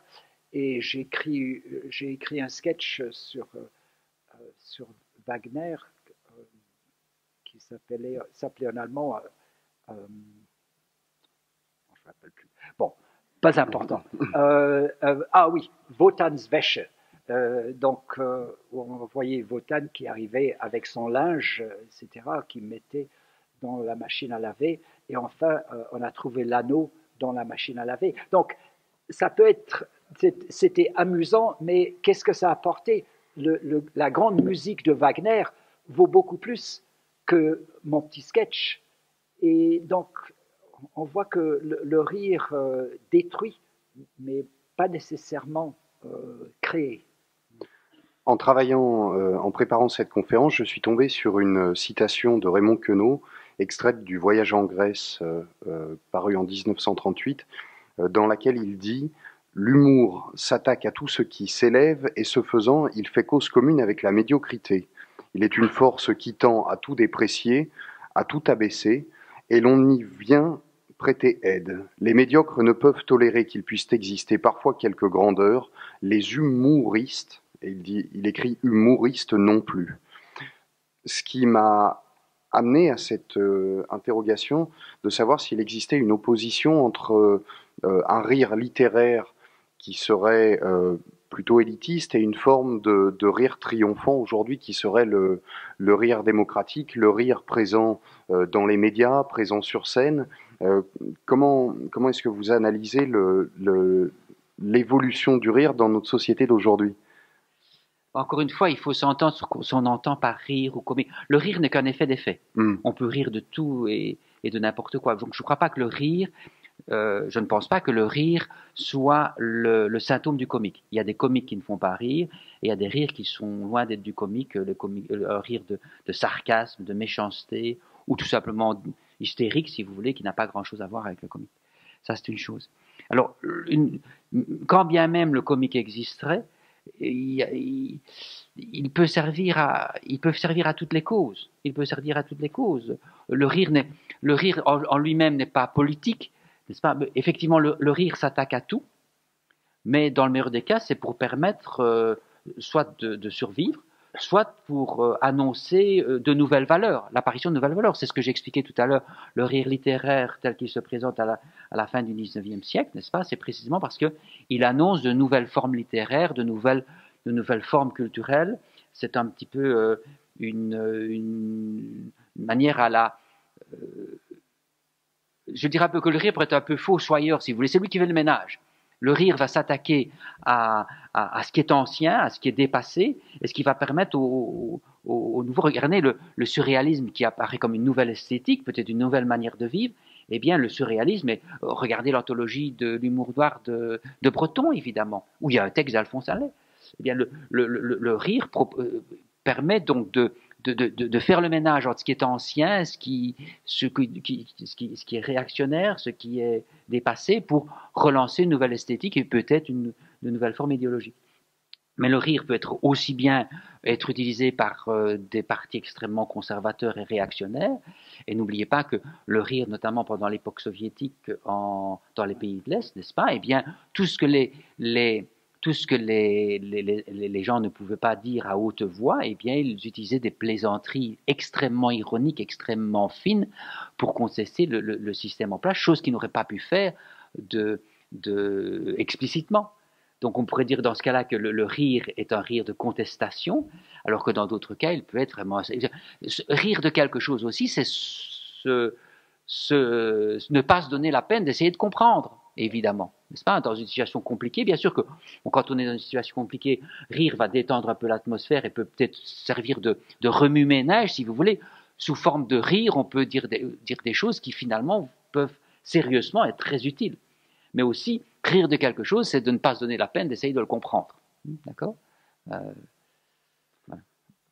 et j'ai écrit, j'ai écrit un sketch sur, euh, sur Wagner. Qui s'appelait, s'appelait en allemand, euh, euh, je ne me rappelle plus. Bon, pas important. Euh, euh, ah oui, Wotanswäsche. Euh, donc, euh, on voyait Wotan qui arrivait avec son linge, et cetera, qui mettait dans la machine à laver. Et enfin, euh, on a trouvé l'anneau dans la machine à laver. Donc, ça peut être, c'était amusant, mais qu'est-ce que ça a apporté? le, le, La grande musique de Wagner vaut beaucoup plus que mon petit sketch. Et donc, on voit que le, le rire euh, détruit, mais pas nécessairement euh, créé. En travaillant, euh, en préparant cette conférence, je suis tombé sur une citation de Raymond Queneau, extraite du Voyage en Grèce, euh, euh, paru en dix-neuf cent trente-huit, euh, dans laquelle il dit « L'humour s'attaque à tout ce qui s'élève, et ce faisant, il fait cause commune avec la médiocrité. » Il est une force qui tend à tout déprécier, à tout abaisser, et l'on y vient prêter aide. Les médiocres ne peuvent tolérer qu'il puisse exister parfois quelques grandeurs, les humoristes, et il, dit, il écrit « humoristes » non plus. Ce qui m'a amené à cette euh, interrogation de savoir s'il existait une opposition entre euh, un rire littéraire qui serait... Euh, plutôt élitiste, et une forme de, de rire triomphant aujourd'hui qui serait le, le rire démocratique, le rire présent euh, dans les médias, présent sur scène. Euh, comment comment est-ce que vous analysez le, le, l'évolution du rire dans notre société d'aujourd'hui ? Encore une fois, il faut s'entendre sur ce qu'on entend par rire ou comique. Le rire n'est qu'un effet d'effet. Mmh. On peut rire de tout et, et de n'importe quoi. Donc je ne crois pas que le rire euh, je ne pense pas que le rire soit le, le symptôme du comique. Il y a des comiques qui ne font pas rire, et il y a des rires qui sont loin d'être du comique, le comique, un rire de, de sarcasme, de méchanceté, ou tout simplement hystérique, si vous voulez, qui n'a pas grand-chose à voir avec le comique. Ça, c'est une chose. Alors, une, quand bien même le comique existerait, il, il, il, peut servir à, il peut servir à toutes les causes. Il peut servir à toutes les causes. Le rire, n'est, le rire en, en lui-même n'est pas politique, n'est-ce pas? Effectivement, le, le rire s'attaque à tout, mais dans le meilleur des cas, c'est pour permettre euh, soit de, de survivre, soit pour euh, annoncer euh, de nouvelles valeurs, l'apparition de nouvelles valeurs. C'est ce que j'expliquais tout à l'heure, le rire littéraire tel qu'il se présente à la, à la fin du dix-neuvième siècle, n'est-ce pas? C'est précisément parce qu'il annonce de nouvelles formes littéraires, de nouvelles, de nouvelles formes culturelles. C'est un petit peu euh, une, une manière à la... Euh, je dirais un peu que le rire pourrait être un peu faux-soyeur, si vous voulez. C'est lui qui fait le ménage. Le rire va s'attaquer à, à, à ce qui est ancien, à ce qui est dépassé, et ce qui va permettre au, au, au nouveau, regardez le, le surréalisme qui apparaît comme une nouvelle esthétique, peut-être une nouvelle manière de vivre. Eh bien, le surréalisme, et regardez l'anthologie de l'humour noir de, de Breton, évidemment, où il y a un texte d'Alphonse Allais. Eh bien, le, le, le, le rire pro, euh, permet donc de, de, de, de faire le ménage entre ce qui est ancien, ce qui, ce qui, ce qui, ce qui est réactionnaire, ce qui est dépassé, pour relancer une nouvelle esthétique et peut-être une, une nouvelle forme idéologique. Mais le rire peut être aussi bien être utilisé par euh, des partis extrêmement conservateurs et réactionnaires. Et n'oubliez pas que le rire, notamment pendant l'époque soviétique en, dans les pays de l'Est, n'est-ce pas? Eh bien, tout ce que les, les tout ce que les, les, les, les gens ne pouvaient pas dire à haute voix, eh bien, ils utilisaient des plaisanteries extrêmement ironiques, extrêmement fines, pour contester le, le, le système en place, chose qu'ils n'auraient pas pu faire de, de, explicitement. Donc on pourrait dire dans ce cas-là que le, le rire est un rire de contestation, alors que dans d'autres cas, il peut être vraiment... Rire de quelque chose aussi, c'est ce, ce, ne pas se donner la peine d'essayer de comprendre, évidemment. N'est-ce pas? Dans une situation compliquée, bien sûr que quand on est dans une situation compliquée, rire va détendre un peu l'atmosphère et peut peut-être servir de, de remue-ménage, si vous voulez. Sous forme de rire, on peut dire des, dire des choses qui finalement peuvent sérieusement être très utiles. Mais aussi, rire de quelque chose, c'est de ne pas se donner la peine d'essayer de le comprendre. D'accord? euh, voilà.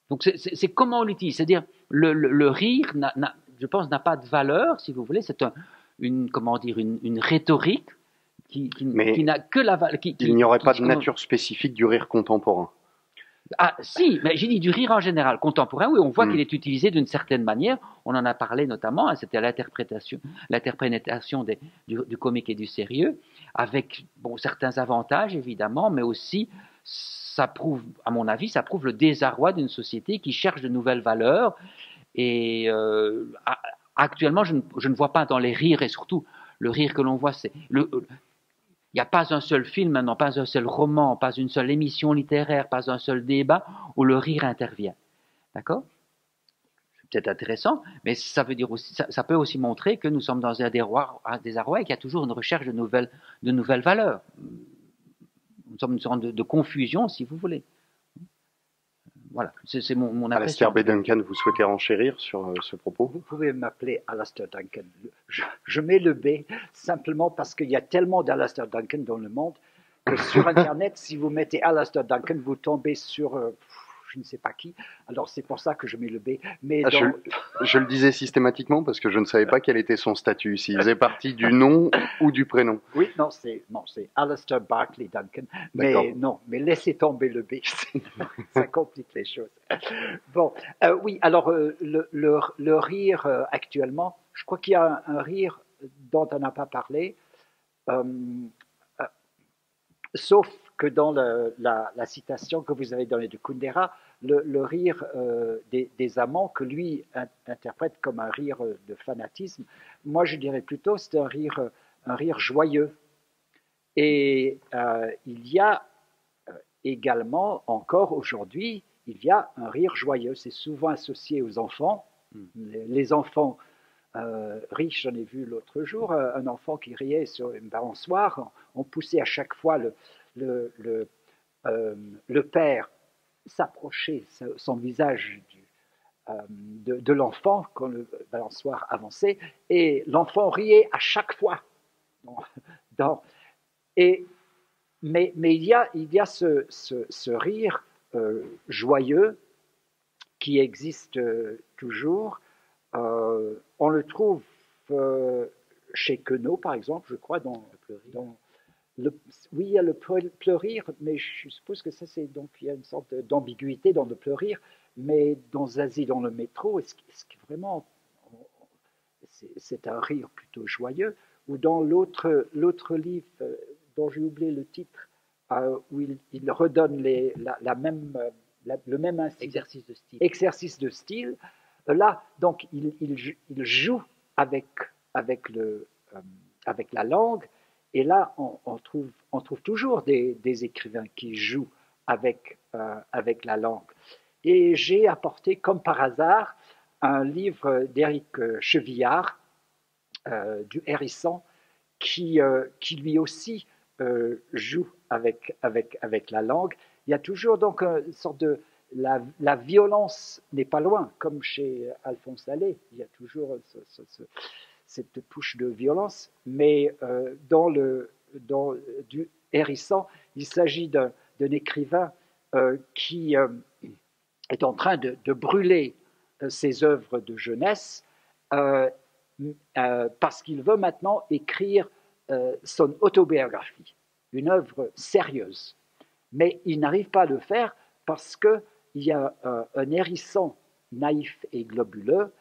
Donc c'est comment on l'utilise. C'est-à-dire, le, le, le rire, n'a, n'a, je pense, n'a pas de valeur, si vous voulez. C'est un, une, comment dire, une, une rhétorique qui, qui, qui n'a que la valeur. Il n'y aurait qui, pas qui, de comment... nature spécifique du rire contemporain. Ah si, mais j'ai dit du rire en général, contemporain, oui, on voit mmh. qu'il est utilisé d'une certaine manière, on en a parlé notamment, hein, c'était l'interprétation des, du, du comique et du sérieux, avec bon, certains avantages évidemment, mais aussi, ça prouve, à mon avis, ça prouve le désarroi d'une société qui cherche de nouvelles valeurs, et euh, actuellement, je ne, je ne vois pas dans les rires, et surtout, le rire que l'on voit, c'est... Il n'y a pas un seul film maintenant, pas un seul roman, pas une seule émission littéraire, pas un seul débat où le rire intervient. D'accord? C'est peut-être intéressant, mais ça, veut dire aussi, ça, ça peut aussi montrer que nous sommes dans un désarroi et qu'il y a toujours une recherche de nouvelles, de nouvelles valeurs. Nous sommes une sorte de, de confusion, si vous voulez. Voilà, c'est mon, mon impression. Alastair B. Duncan, vous souhaitez renchérir sur euh, ce propos? Vous pouvez m'appeler Alastair Duncan. Je, je mets le B simplement parce qu'il y a tellement d'Alastair Duncan dans le monde que sur Internet, si vous mettez Alastair Duncan, vous tombez sur euh, je ne sais pas qui. Alors c'est pour ça que je mets le B. Mais ah, dans... je, je le disais systématiquement parce que je ne savais pas quel était son statut, s'il faisait partie du nom ou du prénom. Oui, non, c'est Alastair Barclay Duncan. Mais non, mais laissez tomber le B. Ça complique les choses. Bon, euh, oui, alors euh, le, le, le rire euh, actuellement, je crois qu'il y a un, un rire dont on n'a pas parlé, euh, euh, sauf que dans le, la, la citation que vous avez donnée de Kundera, le, le rire euh, des, des amants, que lui in, interprète comme un rire de fanatisme, moi je dirais plutôt c'est un rire, un rire joyeux. Et euh, il y a également, encore aujourd'hui, il y a un rire joyeux. C'est souvent associé aux enfants. Les, les enfants euh, riches, j'en ai vu l'autre jour, un enfant qui riait sur une balançoire, on, on poussait à chaque fois le... Le, le, euh, le père s'approchait, son visage du, euh, de, de l'enfant quand le balançoire avançait, et l'enfant riait à chaque fois. bon, dans, et, mais, mais il y a, il y a ce, ce, ce rire euh, joyeux qui existe euh, toujours. Euh, on le trouve euh, chez Queneau, par exemple, je crois, dans... dans Le, oui, il y a le pleurir, mais je suppose que ça, c'est donc il y a une sorte d'ambiguïté dans le pleurir, mais dans Zazie, dans le métro, est-ce, est-ce que vraiment c'est un rire plutôt joyeux, ou dans l'autre l'autre livre dont j'ai oublié le titre, euh, où il, il redonne les, la, la même la, le même incident, exercice de style. Exercice de style. Là, donc il, il, il joue avec avec le euh, avec la langue. Et là, on, on, trouve, on trouve toujours des, des écrivains qui jouent avec, euh, avec la langue. Et j'ai apporté, comme par hasard, un livre d'Éric Chevillard, euh, du Hérisson, qui, euh, qui lui aussi euh, joue avec, avec, avec la langue. Il y a toujours donc une sorte de... La, la violence n'est pas loin, comme chez Alphonse Allais. Il y a toujours ce... ce, ce cette touche de violence, mais euh, dans, le, dans du Hérisson, il s'agit d'un écrivain euh, qui euh, est en train de, de brûler ses œuvres de jeunesse euh, euh, parce qu'il veut maintenant écrire euh, son autobiographie, une œuvre sérieuse. Mais il n'arrive pas à le faire parce qu'il y a euh, un hérisson naïf et globuleux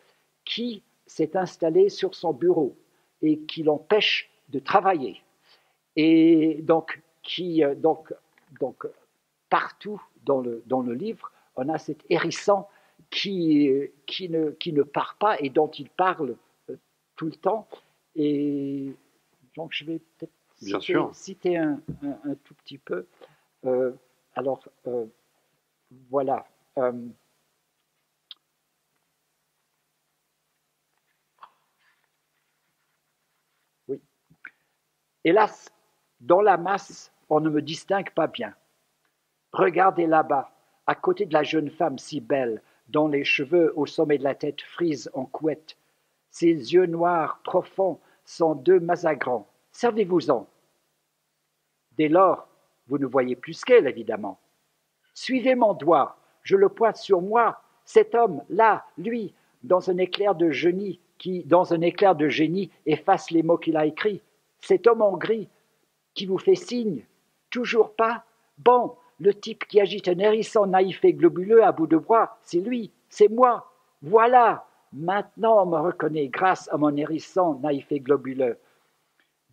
qui s'est installé sur son bureau et qui l'empêche de travailler. Et donc, qui, donc, donc partout dans le, dans le livre, on a cet hérisson qui, qui, ne, qui ne part pas et dont il parle tout le temps. Et donc, je vais peut-être citer, citer un, un, un tout petit peu. Euh, alors, euh, voilà. Euh, Hélas, dans la masse, on ne me distingue pas bien. Regardez là-bas, à côté de la jeune femme si belle, dont les cheveux au sommet de la tête frisent en couette. Ses yeux noirs profonds sont deux mazagrans. Servez-vous-en. Dès lors, vous ne voyez plus qu'elle, évidemment. Suivez mon doigt, je le pointe sur moi. Cet homme, là, lui, dans un éclair de génie, qui, dans un éclair de génie, efface les mots qu'il a écrits. Cet homme en gris qui vous fait signe, toujours pas. Bon, le type qui agite un hérisson naïf et globuleux à bout de bras, c'est lui, c'est moi. Voilà, maintenant on me reconnaît grâce à mon hérisson naïf et globuleux.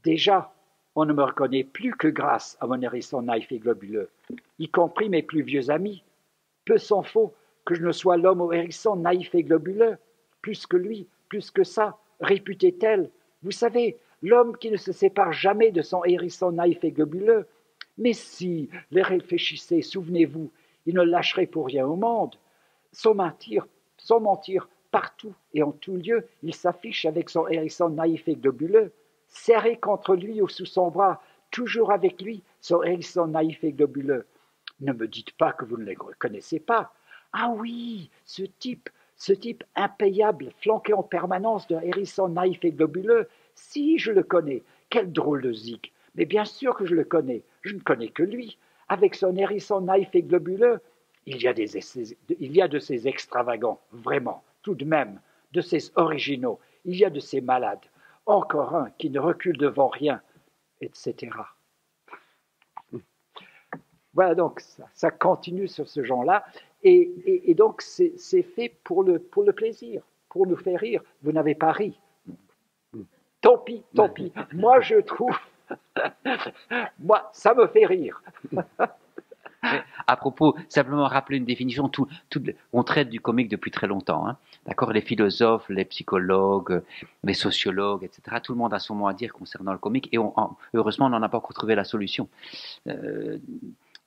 Déjà, on ne me reconnaît plus que grâce à mon hérisson naïf et globuleux, y compris mes plus vieux amis. Peu s'en faut que je ne sois l'homme au hérisson naïf et globuleux, plus que lui, plus que ça, réputé tel. Vous savez, l'homme qui ne se sépare jamais de son hérisson naïf et globuleux. Mais si, les réfléchissez, souvenez-vous, il ne lâcherait pour rien au monde. Sans mentir, sans mentir, partout et en tout lieu, il s'affiche avec son hérisson naïf et globuleux, serré contre lui ou sous son bras, toujours avec lui, son hérisson naïf et globuleux. Ne me dites pas que vous ne le reconnaissez pas. Ah oui, ce type, ce type impayable, flanqué en permanence d'un hérisson naïf et globuleux, si, je le connais, quel drôle de zig, mais bien sûr que je le connais, je ne connais que lui, avec son hérisson naïf et globuleux. Il y a, des, il y a de ces extravagants, vraiment, tout de même, de ces originaux, il y a de ces malades, encore un qui ne recule devant rien, et cetera. Voilà, donc, ça, ça continue sur ce genre-là, et, et, et donc, c'est fait pour le, pour le plaisir, pour nous faire rire. Vous n'avez pas ri. Tant pis, tant pis. Moi, je trouve... Moi, ça me fait rire. À propos, simplement rappeler une définition. Tout, tout, on traite du comique depuis très longtemps. Hein, d'accord, les philosophes, les psychologues, les sociologues, et cetera. Tout le monde a son mot à dire concernant le comique. Et on, en, heureusement, on n'en a pas encore trouvé la solution. Euh,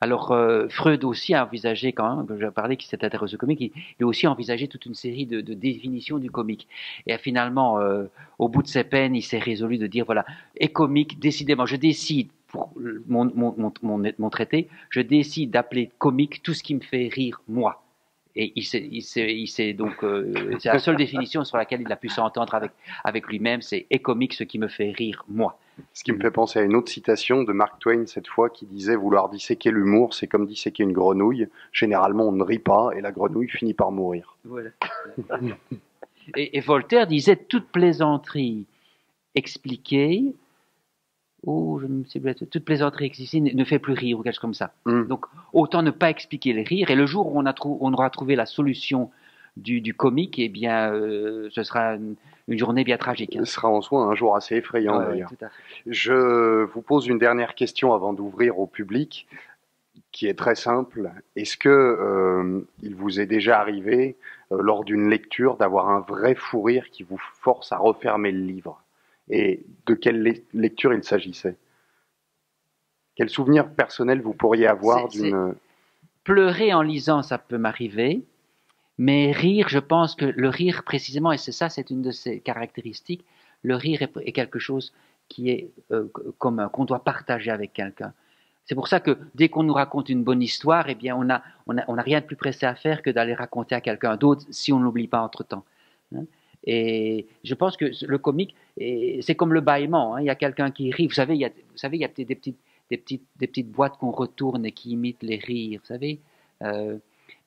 alors, euh, Freud aussi a envisagé, quand même, que j'ai parlé, qui s'est intéressé au comique, il, il a aussi envisagé toute une série de, de définitions du comique. Et finalement, euh, au bout de ses peines, il s'est résolu de dire, voilà, et comique, décidément, je décide, pour mon, mon, mon, mon, mon traité, je décide d'appeler comique tout ce qui me fait rire, moi. Et il s'est, il s'est, il s'est donc, euh, c'est la seule définition sur laquelle il a pu s'entendre avec, avec lui-même, c'est et comique, ce qui me fait rire, moi. Ce qui me fait penser à une autre citation de Mark Twain, cette fois, qui disait « Vouloir disséquer l'humour, c'est comme disséquer une grenouille. Généralement, on ne rit pas et la grenouille finit par mourir. » Voilà. et, et Voltaire disait « Toute plaisanterie expliquée, oh, je me sais plus, toute plaisanterie expliquée ne fait plus rire » ou quelque chose comme ça. Mm. Donc, autant ne pas expliquer les rires. Et le jour où on, a trou on aura trouvé la solution du, du comique, eh bien, euh, ce sera une, une journée bien tragique. Hein. Ce sera en soi un jour assez effrayant, ouais, d'ailleurs. Je vous pose une dernière question avant d'ouvrir au public, qui est très simple. Est-ce que euh, il vous est déjà arrivé, euh, lors d'une lecture, d'avoir un vrai fou rire qui vous force à refermer le livre? Et de quelle le lecture il s'agissait? Quel souvenir personnel vous pourriez avoir d'une... Pleurer en lisant, ça peut m'arriver. Mais rire, je pense que le rire précisément, et c'est ça, c'est une de ses caractéristiques, le rire est, est quelque chose qui est euh, commun, qu'on doit partager avec quelqu'un. C'est pour ça que dès qu'on nous raconte une bonne histoire, eh bien on n'a on a, on a rien de plus pressé à faire que d'aller raconter à quelqu'un d'autre si on ne l'oublie pas entre-temps. Hein? Et je pense que le comique, c'est comme le bâillement, hein? Il y a quelqu'un qui rit, vous savez, il y a, vous savez, il y a des, petites, des, petites, des petites boîtes qu'on retourne et qui imitent les rires, vous savez euh,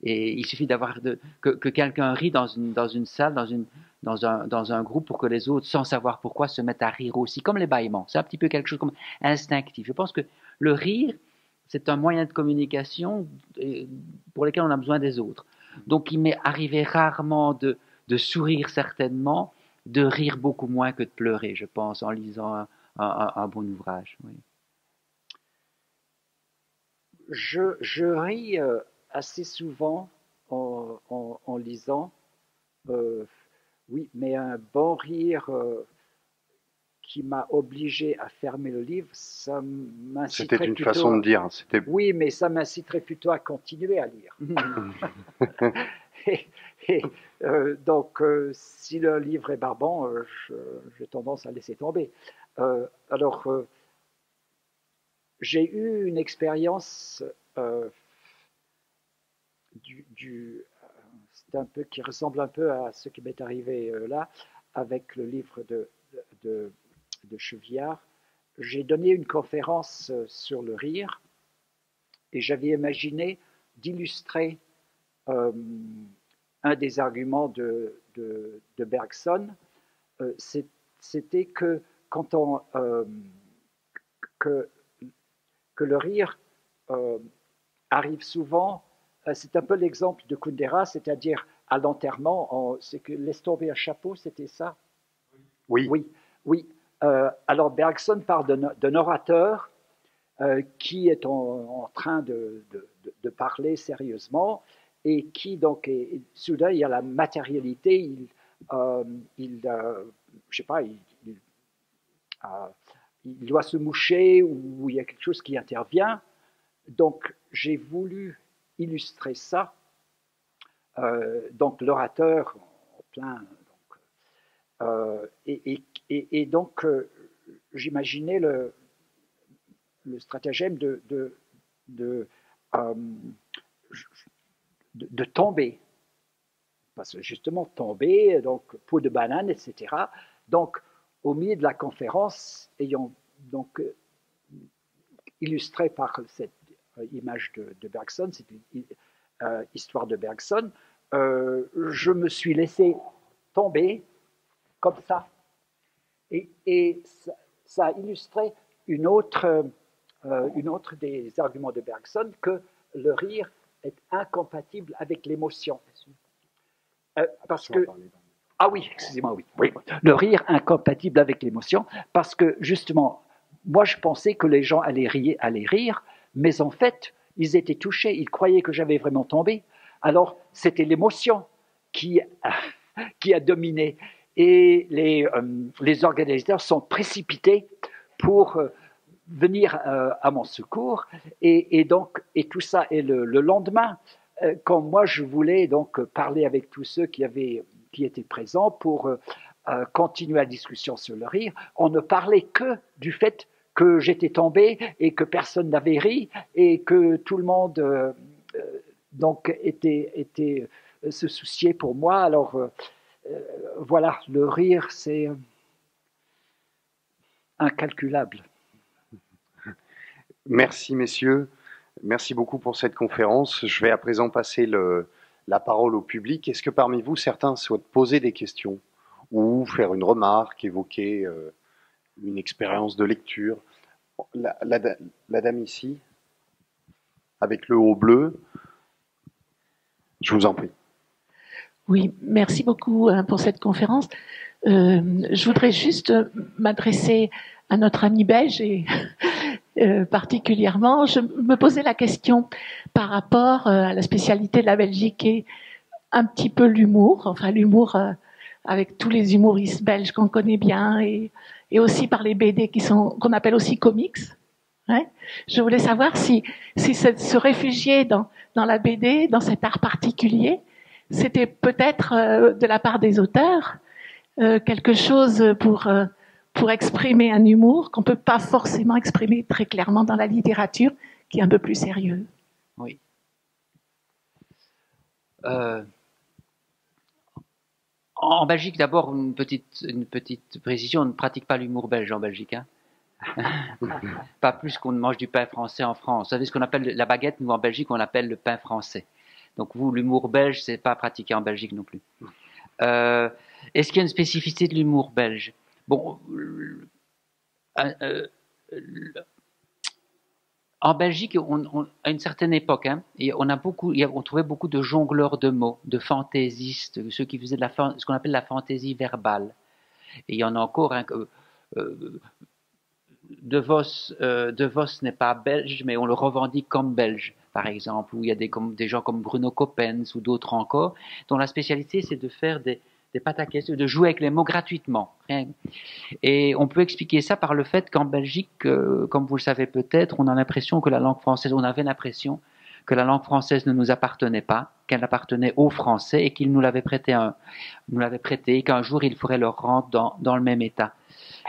Et il suffit d'avoir que, que quelqu'un rit dans une, dans une salle, dans, une, dans, un, dans un groupe, pour que les autres, sans savoir pourquoi, se mettent à rire aussi, comme les bâillements. C'est un petit peu quelque chose comme instinctif. Je pense que le rire, c'est un moyen de communication pour lequel on a besoin des autres. Donc il m'est arrivé rarement de, de sourire certainement, de rire beaucoup moins que de pleurer, je pense, en lisant un, un, un bon ouvrage. Oui. Je, je ris... Euh... assez souvent en, en, en lisant, euh, oui, mais un bon rire euh, qui m'a obligé à fermer le livre, ça m'inciterait C'était une plutôt façon à... de dire. Oui, mais ça m'inciterait plutôt à continuer à lire. et, et, euh, donc, euh, si le livre est barbant, euh, j'ai tendance à laisser tomber. Euh, alors, euh, j'ai eu une expérience... Euh, Du, du, c'est un peu qui ressemble un peu à ce qui m'est arrivé euh, là avec le livre de, de, de Chevillard. J'ai donné une conférence sur le rire et j'avais imaginé d'illustrer euh, un des arguments de, de, de Bergson. Euh, C'était que quand on euh, que, que le rire euh, arrive souvent. C'est un peu l'exemple de Kundera, c'est-à-dire à, à l'enterrement, c'est que laisse tomber un chapeau, c'était ça? Oui. Oui, oui. Euh, alors Bergson parle d'un orateur euh, qui est en, en train de, de, de parler sérieusement et qui, donc, est, soudain, il y a la matérialité, il, euh, il euh, je sais pas, il, il, euh, il doit se moucher ou il y a quelque chose qui intervient. Donc, j'ai voulu illustrer ça, euh, donc l'orateur en plein, donc, euh, et, et, et donc euh, j'imaginais le, le stratagème de, de, de, euh, de, de tomber, parce que justement tomber, donc peau de banane, et cetera. Donc au milieu de la conférence, ayant donc illustré par cette image de, de Bergson, c'est une euh, histoire de Bergson, euh, je me suis laissé tomber comme ça. Et, et ça, ça a illustré une autre, euh, une autre des arguments de Bergson, que le rire est incompatible avec l'émotion. Euh, parce que... Ah oui, excusez-moi, oui, oui. Le rire incompatible avec l'émotion, parce que justement, moi je pensais que les gens allaient rire, allaient rire mais en fait, ils étaient touchés, ils croyaient que j'avais vraiment tombé. Alors, c'était l'émotion qui, qui a dominé. Et les, euh, les organisateurs sont précipités pour euh, venir euh, à mon secours. Et, et, donc, et tout ça, et le, le lendemain, euh, quand moi je voulais donc parler avec tous ceux qui, avaient, qui étaient présents pour euh, euh, continuer la discussion sur le rire, on ne parlait que du fait que j'étais tombé et que personne n'avait ri et que tout le monde euh, donc était, était se souciait pour moi. Alors euh, voilà, le rire, c'est incalculable. Merci messieurs, merci beaucoup pour cette conférence. Je vais à présent passer le, la parole au public. Est-ce que parmi vous, certains souhaitent poser des questions ou faire une remarque, évoquer euh, une expérience de lecture? La, la, la dame ici, avec le haut bleu, je vous en prie. Oui, merci beaucoup pour cette conférence. Euh, je voudrais juste m'adresser à notre ami belge et euh, particulièrement, je me posais la question par rapport à la spécialité de la Belgique qui est un petit peu l'humour, enfin l'humour euh, avec tous les humoristes belges qu'on connaît bien et, et aussi par les B D qui sont qu'on appelle aussi comics. Ouais. Je voulais savoir si, si se réfugier dans, dans la B D, dans cet art particulier, c'était peut-être euh, de la part des auteurs euh, quelque chose pour, euh, pour exprimer un humour qu'on ne peut pas forcément exprimer très clairement dans la littérature, qui est un peu plus sérieuse. Oui. Euh, en Belgique, d'abord, une petite, une petite précision, on ne pratique pas l'humour belge en Belgique, hein. Pas plus qu'on ne mange du pain français en France. Vous savez ce qu'on appelle la baguette, nous en Belgique on l'appelle le pain français. Donc vous, l'humour belge, c'est pas pratiqué en Belgique non plus. Euh, Est-ce qu'il y a une spécificité de l'humour belge? Bon, euh, euh, en Belgique, on, on, à une certaine époque, hein, et on a beaucoup, on trouvait beaucoup de jongleurs de mots, de fantaisistes, ceux qui faisaient de la, ce qu'on appelle la fantaisie verbale. Et il y en a encore. Hein, que, euh, De Vos, euh, De Vos n'est pas belge, mais on le revendique comme belge, par exemple, où il y a des, comme, des gens comme Bruno Coppens ou d'autres encore, dont la spécialité c'est de faire des, des pataquès, de jouer avec les mots gratuitement. Rien. Et on peut expliquer ça par le fait qu'en Belgique, euh, comme vous le savez peut-être, on a l'impression que la langue française, on avait l'impression que la langue française ne nous appartenait pas, qu'elle appartenait aux Français et qu'ils nous l'avaient prêté, un, nous l'avaient prêté, et qu'un jour il faudrait leur rendre dans, dans le même état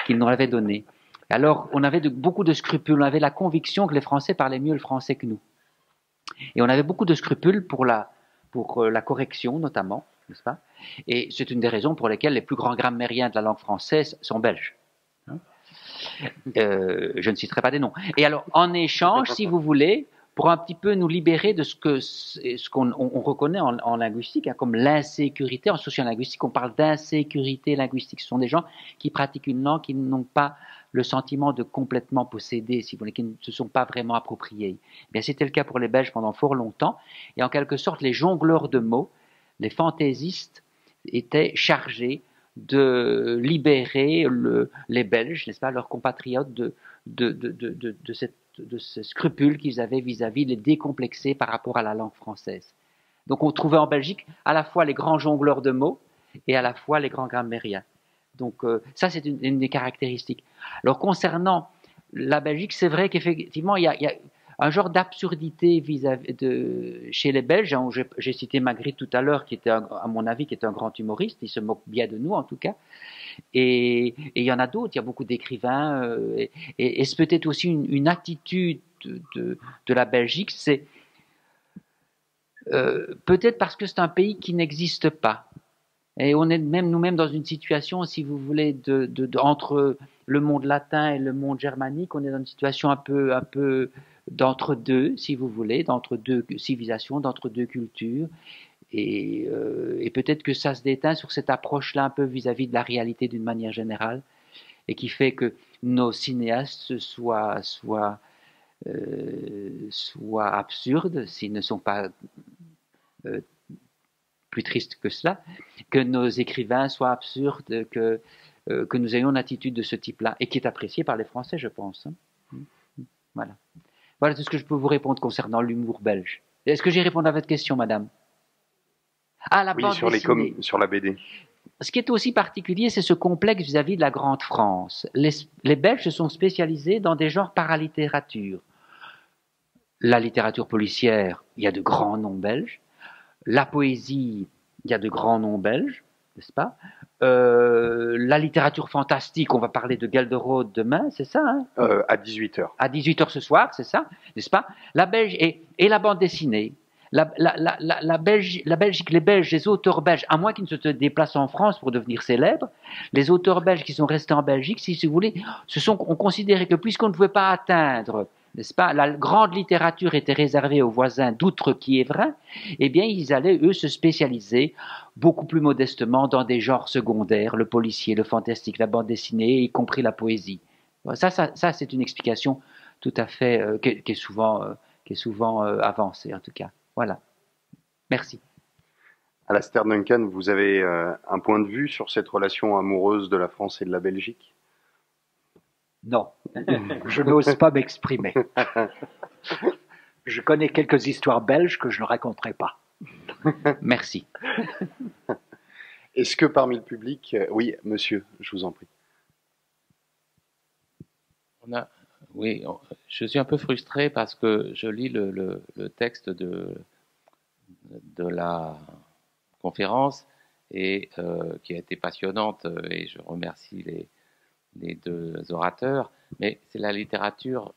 qu'ils nous l'avaient donné. Alors, on avait de, beaucoup de scrupules, on avait la conviction que les Français parlaient mieux le français que nous. Et on avait beaucoup de scrupules pour la, pour la correction, notamment, n'est-ce pas? Et c'est une des raisons pour lesquelles les plus grands grammairiens de la langue française sont belges. Hein? Euh, je ne citerai pas des noms. Et alors, en échange, si vous voulez, pour un petit peu nous libérer de ce que, ce qu'on on, on reconnaît en, en linguistique, hein, comme l'insécurité, en sociolinguistique, on parle d'insécurité linguistique. Ce sont des gens qui pratiquent une langue qui n'ont pas le sentiment de complètement posséder, si vous voulez, qui ne se sont pas vraiment appropriés. Eh bien, c'était le cas pour les Belges pendant fort longtemps, et en quelque sorte, les jongleurs de mots, les fantaisistes, étaient chargés de libérer le, les Belges, n'est-ce pas, leurs compatriotes de, de, de, de, de, de, cette, de ce scrupule qu'ils avaient vis-à-vis, les décomplexés par rapport à la langue française. Donc, on trouvait en Belgique à la fois les grands jongleurs de mots et à la fois les grands grammairiens. Donc euh, ça, c'est une, une des caractéristiques. Alors concernant la Belgique, c'est vrai qu'effectivement, il y, y a un genre d'absurdité vis-à-vis de chez les Belges. Hein, j'ai cité Magritte tout à l'heure, qui était, un, à mon avis, qui était un grand humoriste. Il se moque bien de nous, en tout cas. Et il y en a d'autres. Il y a beaucoup d'écrivains. Euh, et, et, et c'est peut-être aussi une, une attitude de, de, de la Belgique. C'est euh, peut-être parce que c'est un pays qui n'existe pas. Et on est même nous-mêmes dans une situation, si vous voulez, de, de, de, entre le monde latin et le monde germanique, on est dans une situation un peu, un peu d'entre-deux, si vous voulez, d'entre-deux civilisations, d'entre-deux cultures. Et, euh, et peut-être que ça se déteint sur cette approche-là un peu vis-à-vis de la réalité d'une manière générale, et qui fait que nos cinéastes soient, soient, euh, soient absurdes, s'ils ne sont pas... Euh, plus triste que cela, que nos écrivains soient absurdes, que, euh, que nous ayons une attitude de ce type-là, et qui est appréciée par les Français, je pense. Voilà. Voilà tout ce que je peux vous répondre concernant l'humour belge. Est-ce que j'ai répondu à votre question, madame? Ah, la oui, bande sur, les com sur la B D. Ce qui est aussi particulier, c'est ce complexe vis-à-vis de la Grande France. Les, les Belges se sont spécialisés dans des genres paralittérature. La littérature policière, il y a de grands noms belges. La poésie, il y a de grands noms belges, n'est-ce pas? euh, La littérature fantastique, on va parler de Gelderode demain, c'est ça, hein? euh, À dix-huit heures. À dix-huit heures ce soir, c'est ça, n'est-ce pas? La Belge et, et la bande dessinée. La, la, la, la, la, Belgi, la Belgique, les Belges, les auteurs belges, à moins qu'ils ne se déplacent en France pour devenir célèbres, les auteurs belges qui sont restés en Belgique, si, si vous voulez, se sont, ont considéré que puisqu'on ne pouvait pas atteindre, n'est-ce pas, la grande littérature était réservée aux voisins d'outre-Quiévrain, eh bien ils allaient, eux, se spécialiser beaucoup plus modestement dans des genres secondaires, le policier, le fantastique, la bande dessinée, y compris la poésie. Ça, ça, ça c'est une explication tout à fait, euh, qui, qui est souvent, euh, qui est souvent euh, avancée, en tout cas. Voilà. Merci. Alastair Duncan, vous avez euh, un point de vue sur cette relation amoureuse de la France et de la Belgique? Non, je n'ose pas m'exprimer. Je connais quelques histoires belges que je ne raconterai pas. Merci. Est-ce que parmi le public... Euh, oui, monsieur, je vous en prie. On a... Oui, je suis un peu frustré parce que je lis le, le, le texte de, de la conférence et, euh, qui a été passionnante et je remercie les, les deux orateurs, mais c'est la littérature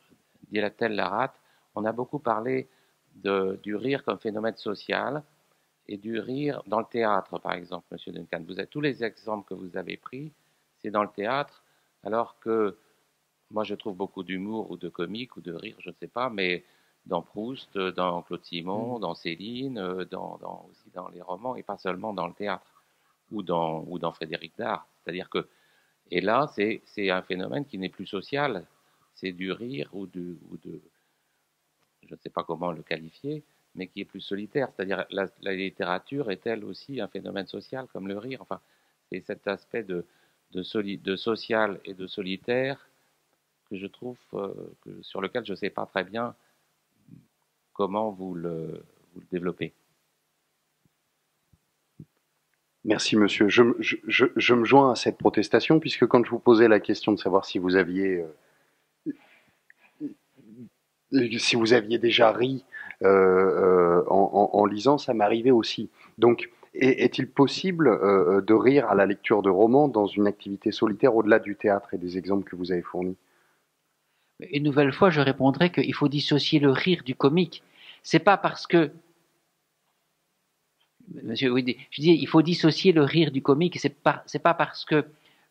d'Yelatel Larat. On a beaucoup parlé de, du rire comme phénomène social et du rire dans le théâtre, par exemple, monsieur Duncan. Vous avez, tous les exemples que vous avez pris, c'est dans le théâtre, alors que moi, je trouve beaucoup d'humour ou de comique ou de rire, je ne sais pas, mais dans Proust, dans Claude Simon, dans Céline, dans, dans, aussi dans les romans et pas seulement dans le théâtre ou dans, ou dans Frédéric Dard. C'est-à-dire que, et là, c'est un phénomène qui n'est plus social, c'est du rire ou, du, ou de, je ne sais pas comment le qualifier, mais qui est plus solitaire. C'est-à-dire la, la littérature est elle aussi un phénomène social comme le rire. Enfin, c'est cet aspect de, de, soli, de social et de solitaire que je trouve, euh, que, sur lequel je ne sais pas très bien comment vous le, vous le développez. Merci monsieur. Je, je, je, je me joins à cette protestation, puisque quand je vous posais la question de savoir si vous aviez, euh, si vous aviez déjà ri euh, euh, en, en, en lisant, ça m'arrivait aussi. Donc, est-il possible euh, de rire à la lecture de romans dans une activité solitaire au-delà du théâtre et des exemples que vous avez fournis? Une nouvelle fois, je répondrai qu'il faut dissocier le rire du comique. C'est pas parce que... Monsieur, oui, je dis, il faut dissocier le rire du comique. C'est pas, c'est pas parce que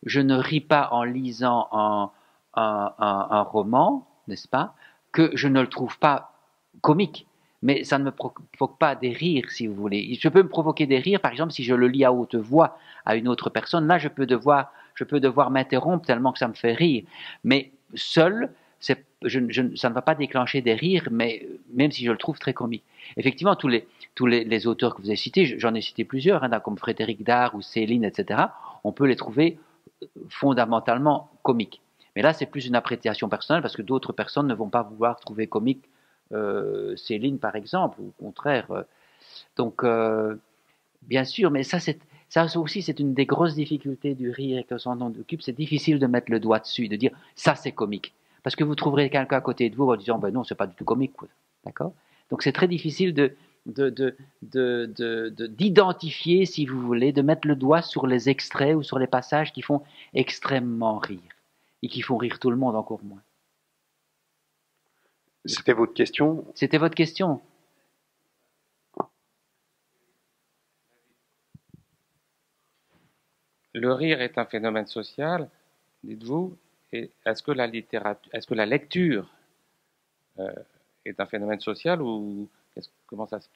je ne ris pas en lisant un, un, un, un roman, n'est-ce pas, que je ne le trouve pas comique. Mais ça ne me provoque pas des rires, si vous voulez. Je peux me provoquer des rires, par exemple, si je le lis à haute voix à une autre personne. Là, je peux devoir, je peux devoir m'interrompre tellement que ça me fait rire. Mais seul... Je, je, ça ne va pas déclencher des rires, mais même si je le trouve très comique. Effectivement, tous les, tous les, les auteurs que vous avez cités, j'en ai cité plusieurs, hein, comme Frédéric Dard ou Céline, et cetera, on peut les trouver fondamentalement comiques. Mais là, c'est plus une appréciation personnelle, parce que d'autres personnes ne vont pas vouloir trouver comique euh, Céline, par exemple, ou au contraire. Euh, donc, euh, bien sûr, mais ça, c'est... Ça aussi, c'est une des grosses difficultés du rire que son nom occupe, c'est difficile de mettre le doigt dessus, de dire « ça, c'est comique ». Parce que vous trouverez quelqu'un à côté de vous en disant « ben non, c'est pas du tout comique ». D'accord ? Donc c'est très difficile de, de, de, de, de, de, d'identifier, si vous voulez, de mettre le doigt sur les extraits ou sur les passages qui font extrêmement rire et qui font rire tout le monde encore moins. C'était votre question ? C'était votre question ? Le rire est un phénomène social, dites-vous, et est-ce que la littérature, est-ce que la lecture euh, est un phénomène social ou comment ça se,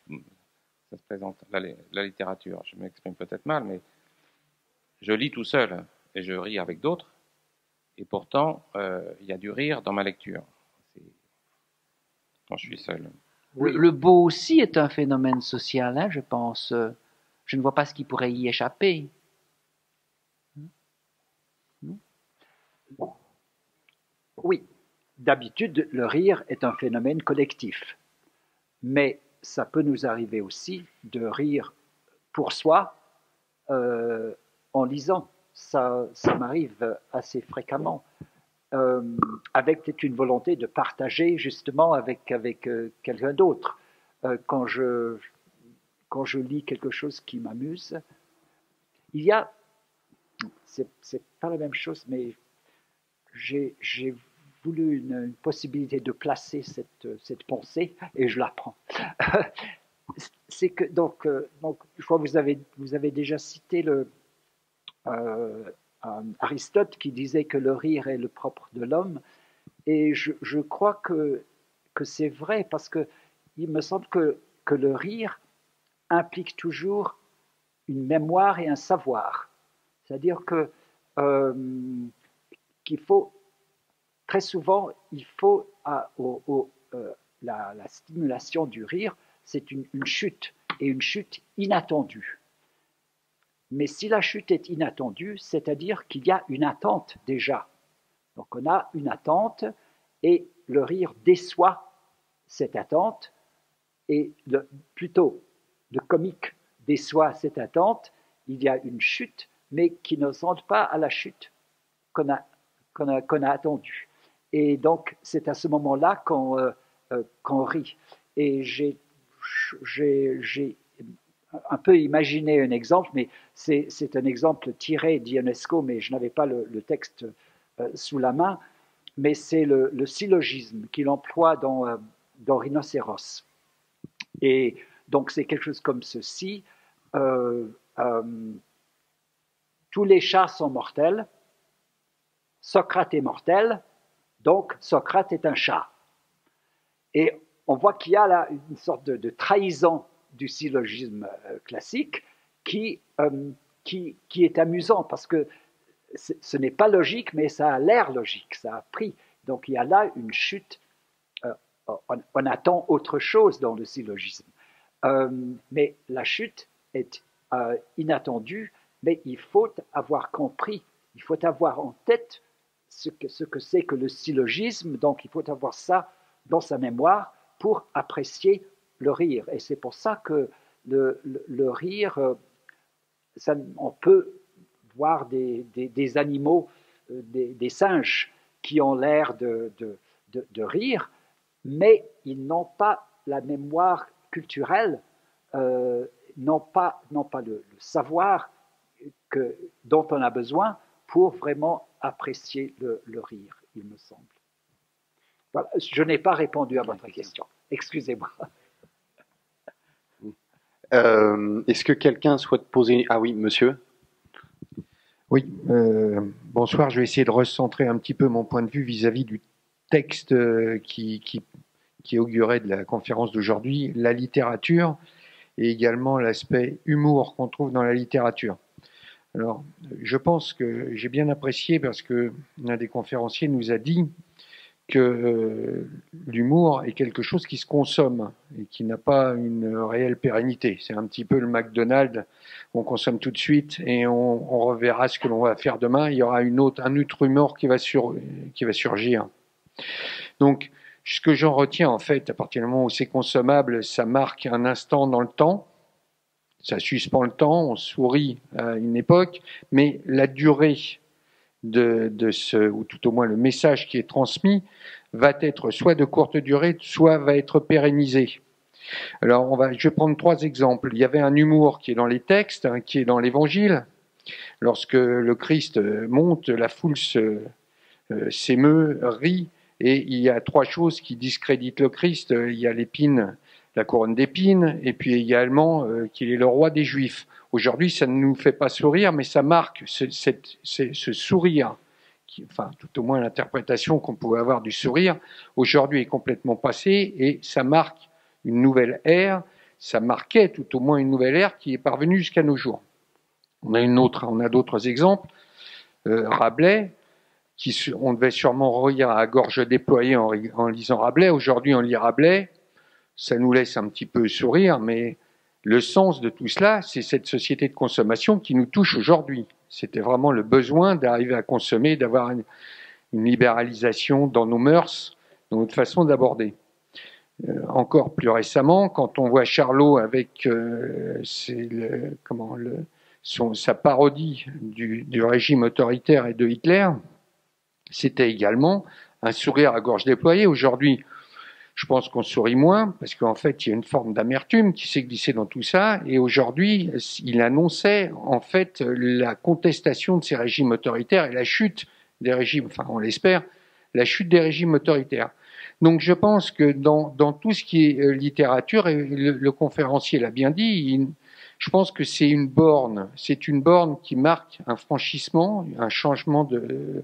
ça se présente la, la littérature? Je m'exprime peut-être mal, mais je lis tout seul et je ris avec d'autres, et pourtant il euh, y a du rire dans ma lecture quand je suis seul. Le, le beau aussi est un phénomène social, hein, je pense. Je ne vois pas ce qui pourrait y échapper. Oui, d'habitude, le rire est un phénomène collectif, mais ça peut nous arriver aussi de rire pour soi euh, en lisant. Ça, ça m'arrive assez fréquemment, euh, avec une volonté de partager justement avec, avec euh, quelqu'un d'autre. Euh, quand, je, quand je lis quelque chose qui m'amuse, il y a... C'est pas la même chose, mais... J'ai voulu une, une possibilité de placer cette, cette pensée, et je la prends. c'est que donc, euh, donc je crois que vous avez vous avez déjà cité le euh, Aristote qui disait que le rire est le propre de l'homme, et je, je crois que que c'est vrai, parce que il me semble que que le rire implique toujours une mémoire et un savoir, c'est-à-dire que euh, qu'il faut très souvent il faut à, au, au, euh, la, la stimulation du rire, c'est une, une chute, et une chute inattendue. Mais si la chute est inattendue, c'est-à-dire qu'il y a une attente déjà. Donc on a une attente, et le rire déçoit cette attente, et le, plutôt le comique déçoit cette attente, il y a une chute, mais qui ne ressemble pas à la chute qu'on a, qu'on a, qu'on a attendue. Et donc c'est à ce moment-là qu'on euh, euh, qu'on rit. Et j'ai J'ai un peu imaginé un exemple, mais c'est un exemple tiré d'Ionesco, mais je n'avais pas le, le texte euh, sous la main, mais c'est le, le syllogisme qu'il emploie dans, euh, dans Rhinocéros. Et donc c'est quelque chose comme ceci, euh, euh, tous les chats sont mortels, Socrate est mortel, donc Socrate est un chat. Et on voit qu'il y a là une sorte de, de trahison du syllogisme classique qui, euh, qui, qui est amusant, parce que ce n'est pas logique, mais ça a l'air logique, ça a pris. Donc il y a là une chute, euh, on, on attend autre chose dans le syllogisme. Euh, mais la chute est euh, inattendue, mais il faut avoir compris, il faut avoir en tête ce que ce que c'est que le syllogisme, donc il faut avoir ça dans sa mémoire, pour apprécier le rire. Et c'est pour ça que le, le, le rire, ça, on peut voir des, des, des animaux, des, des singes qui ont l'air de, de, de, de rire, mais ils n'ont pas la mémoire culturelle, euh, n'ont pas, n'ont pas le, le savoir que, dont on a besoin pour vraiment apprécier le, le rire, il me semble. Voilà, je n'ai pas répondu à votre question. Excusez-moi. Euh, est-ce que quelqu'un souhaite poser... Ah oui, monsieur. Oui, euh, bonsoir. Je vais essayer de recentrer un petit peu mon point de vue vis-à-vis du texte qui, qui, qui augurait de la conférence d'aujourd'hui, la littérature, et également l'aspect humour qu'on trouve dans la littérature. Alors, je pense que j'ai bien apprécié, parce que l'un des conférenciers nous a dit que euh, l'humour est quelque chose qui se consomme et qui n'a pas une réelle pérennité. C'est un petit peu le McDonald's, on consomme tout de suite et on, on reverra ce que l'on va faire demain. Il y aura une autre, un autre humour qui va, sur, qui va surgir. Donc, ce que j'en retiens, en fait, à partir du moment où c'est consommable, ça marque un instant dans le temps, ça suspend le temps, on sourit à une époque, mais la durée De, de ce, ou tout au moins le message qui est transmis, va être soit de courte durée, soit va être pérennisé. Alors, on va, je vais prendre trois exemples. Il y avait un humour qui est dans les textes, hein, qui est dans l'Évangile. Lorsque le Christ monte, la foule se, euh, s'émeut, rit, et il y a trois choses qui discréditent le Christ. Il y a l'épine, la couronne d'épines, et puis également euh, qu'il est le roi des Juifs. Aujourd'hui, ça ne nous fait pas sourire, mais ça marque ce, cette, ce, ce sourire, qui, enfin, tout au moins l'interprétation qu'on pouvait avoir du sourire, aujourd'hui est complètement passée, et ça marque une nouvelle ère, ça marquait tout au moins une nouvelle ère qui est parvenue jusqu'à nos jours. On a une autre, on a d'autres exemples, euh, Rabelais, qui, on devait sûrement rire à gorge déployée en, en lisant Rabelais, aujourd'hui on lit Rabelais, ça nous laisse un petit peu sourire, mais... Le sens de tout cela, c'est cette société de consommation qui nous touche aujourd'hui. C'était vraiment le besoin d'arriver à consommer, d'avoir une, une libéralisation dans nos mœurs, dans notre façon d'aborder. Euh, encore plus récemment, quand on voit Charlot avec euh, c'est le, comment, le, son, sa parodie du, du régime autoritaire et de Hitler, c'était également un sourire à gorge déployée. Aujourd'hui, je pense qu'on sourit moins, parce qu'en fait, il y a une forme d'amertume qui s'est glissée dans tout ça. Et aujourd'hui, il annonçait en fait la contestation de ces régimes autoritaires et la chute des régimes, enfin on l'espère, la chute des régimes autoritaires. Donc je pense que dans, dans tout ce qui est littérature, et le, le conférencier l'a bien dit, il, je pense que c'est une borne, c'est une borne qui marque un franchissement, un changement de,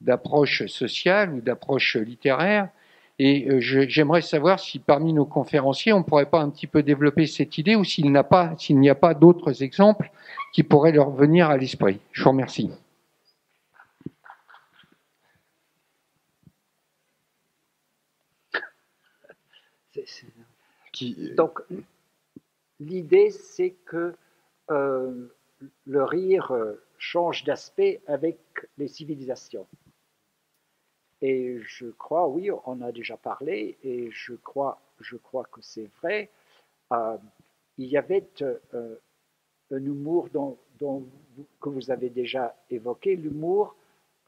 d'approche sociale ou d'approche littéraire. Et j'aimerais savoir si parmi nos conférenciers, on ne pourrait pas un petit peu développer cette idée ou s'il n'y a pas, s'il n'y a pas d'autres exemples qui pourraient leur venir à l'esprit. Je vous remercie. Qui... Donc, l'idée, c'est que euh, le rire change d'aspect avec les civilisations. Et je crois, oui, on a déjà parlé, et je crois, je crois que c'est vrai, euh, il y avait euh, un humour dont, dont vous, que vous avez déjà évoqué, l'humour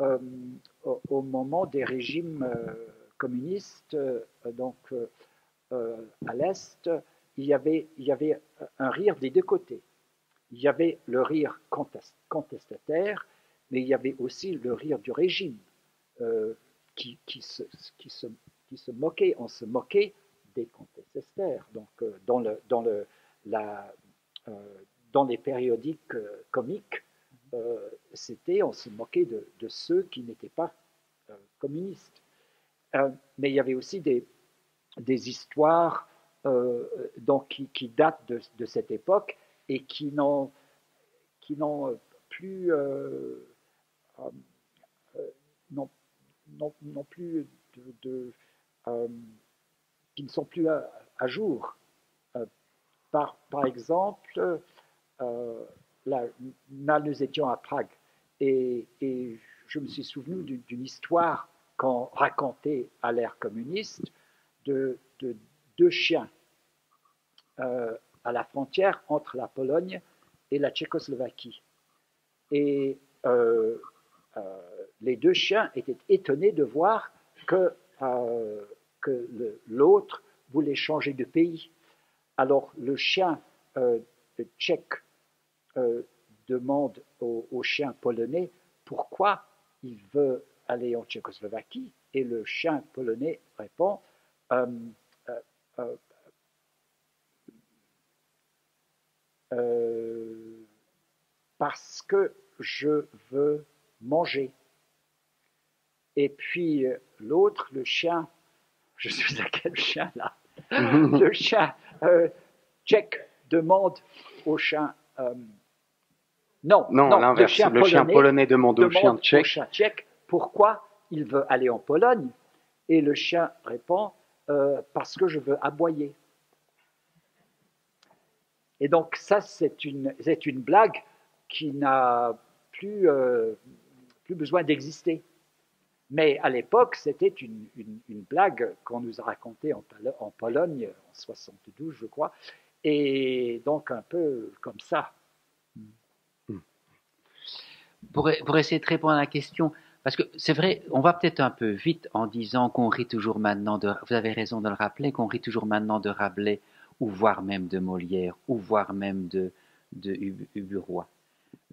euh, au, au moment des régimes euh, communistes, euh, donc euh, à l'Est, il y avait, il y avait un rire des deux côtés. Il y avait le rire contestataire, mais il y avait aussi le rire du régime. Euh, Qui, qui, se, qui, se, qui se moquait, on se moquait des contestataires. Donc, euh, dans, le, dans, le, la, euh, dans les périodiques euh, comiques, euh, c'était, on se moquait de, de ceux qui n'étaient pas euh, communistes. Euh, mais il y avait aussi des, des histoires euh, donc, qui, qui datent de, de cette époque et qui n'ont plus... Euh, euh, euh, Non, non plus de, de euh, qui ne sont plus à, à jour. Euh, par, par exemple, euh, là, là, nous étions à Prague et, et je me suis souvenu d'une histoire qu'on racontait à l'ère communiste de, de deux chiens euh, à la frontière entre la Pologne et la Tchécoslovaquie. Et euh, euh, les deux chiens étaient étonnés de voir que, euh, que l'autre voulait changer de pays. Alors le chien euh, tchèque euh, demande au, au chien polonais pourquoi il veut aller en Tchécoslovaquie et le chien polonais répond euh, euh, euh, euh, parce que je veux manger. Et puis l'autre, le chien, je suis à quel chien là? Le chien euh, tchèque demande au chien. Euh, non, non, non le, chien le chien polonais demande, demande au chien tchèque. Au chien tchèque pourquoi il veut aller en Pologne. Et le chien répond euh, parce que je veux aboyer. Et donc, ça, c'est une, c'est une blague qui n'a plus, euh, plus besoin d'exister. Mais à l'époque, c'était une, une, une blague qu'on nous a racontée en, en Pologne, en soixante-douze, je crois, et donc un peu comme ça. Pour, pour essayer de répondre à la question, parce que c'est vrai, on va peut-être un peu vite en disant qu'on rit toujours maintenant, de, vous avez raison de le rappeler, qu'on rit toujours maintenant de Rabelais, ou voire même de Molière, ou voire même de, de Ubu-Roy.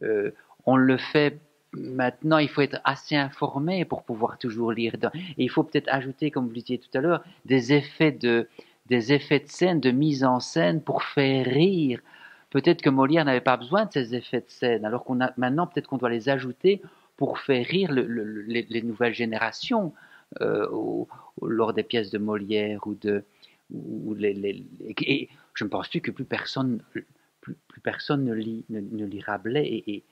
Euh, on le fait... Maintenant, il faut être assez informé pour pouvoir toujours lire. Et il faut peut-être ajouter, comme vous le disiez tout à l'heure, des effets de, des effets de scène, de mise en scène pour faire rire. Peut-être que Molière n'avait pas besoin de ces effets de scène, alors qu'on a maintenant peut-être qu'on doit les ajouter pour faire rire le, le, les, les nouvelles générations euh, au, au, lors des pièces de Molière ou de. Ou les, les, et je ne pense plus que plus personne, plus, plus personne ne lit, ne, ne lit Rabelais et, et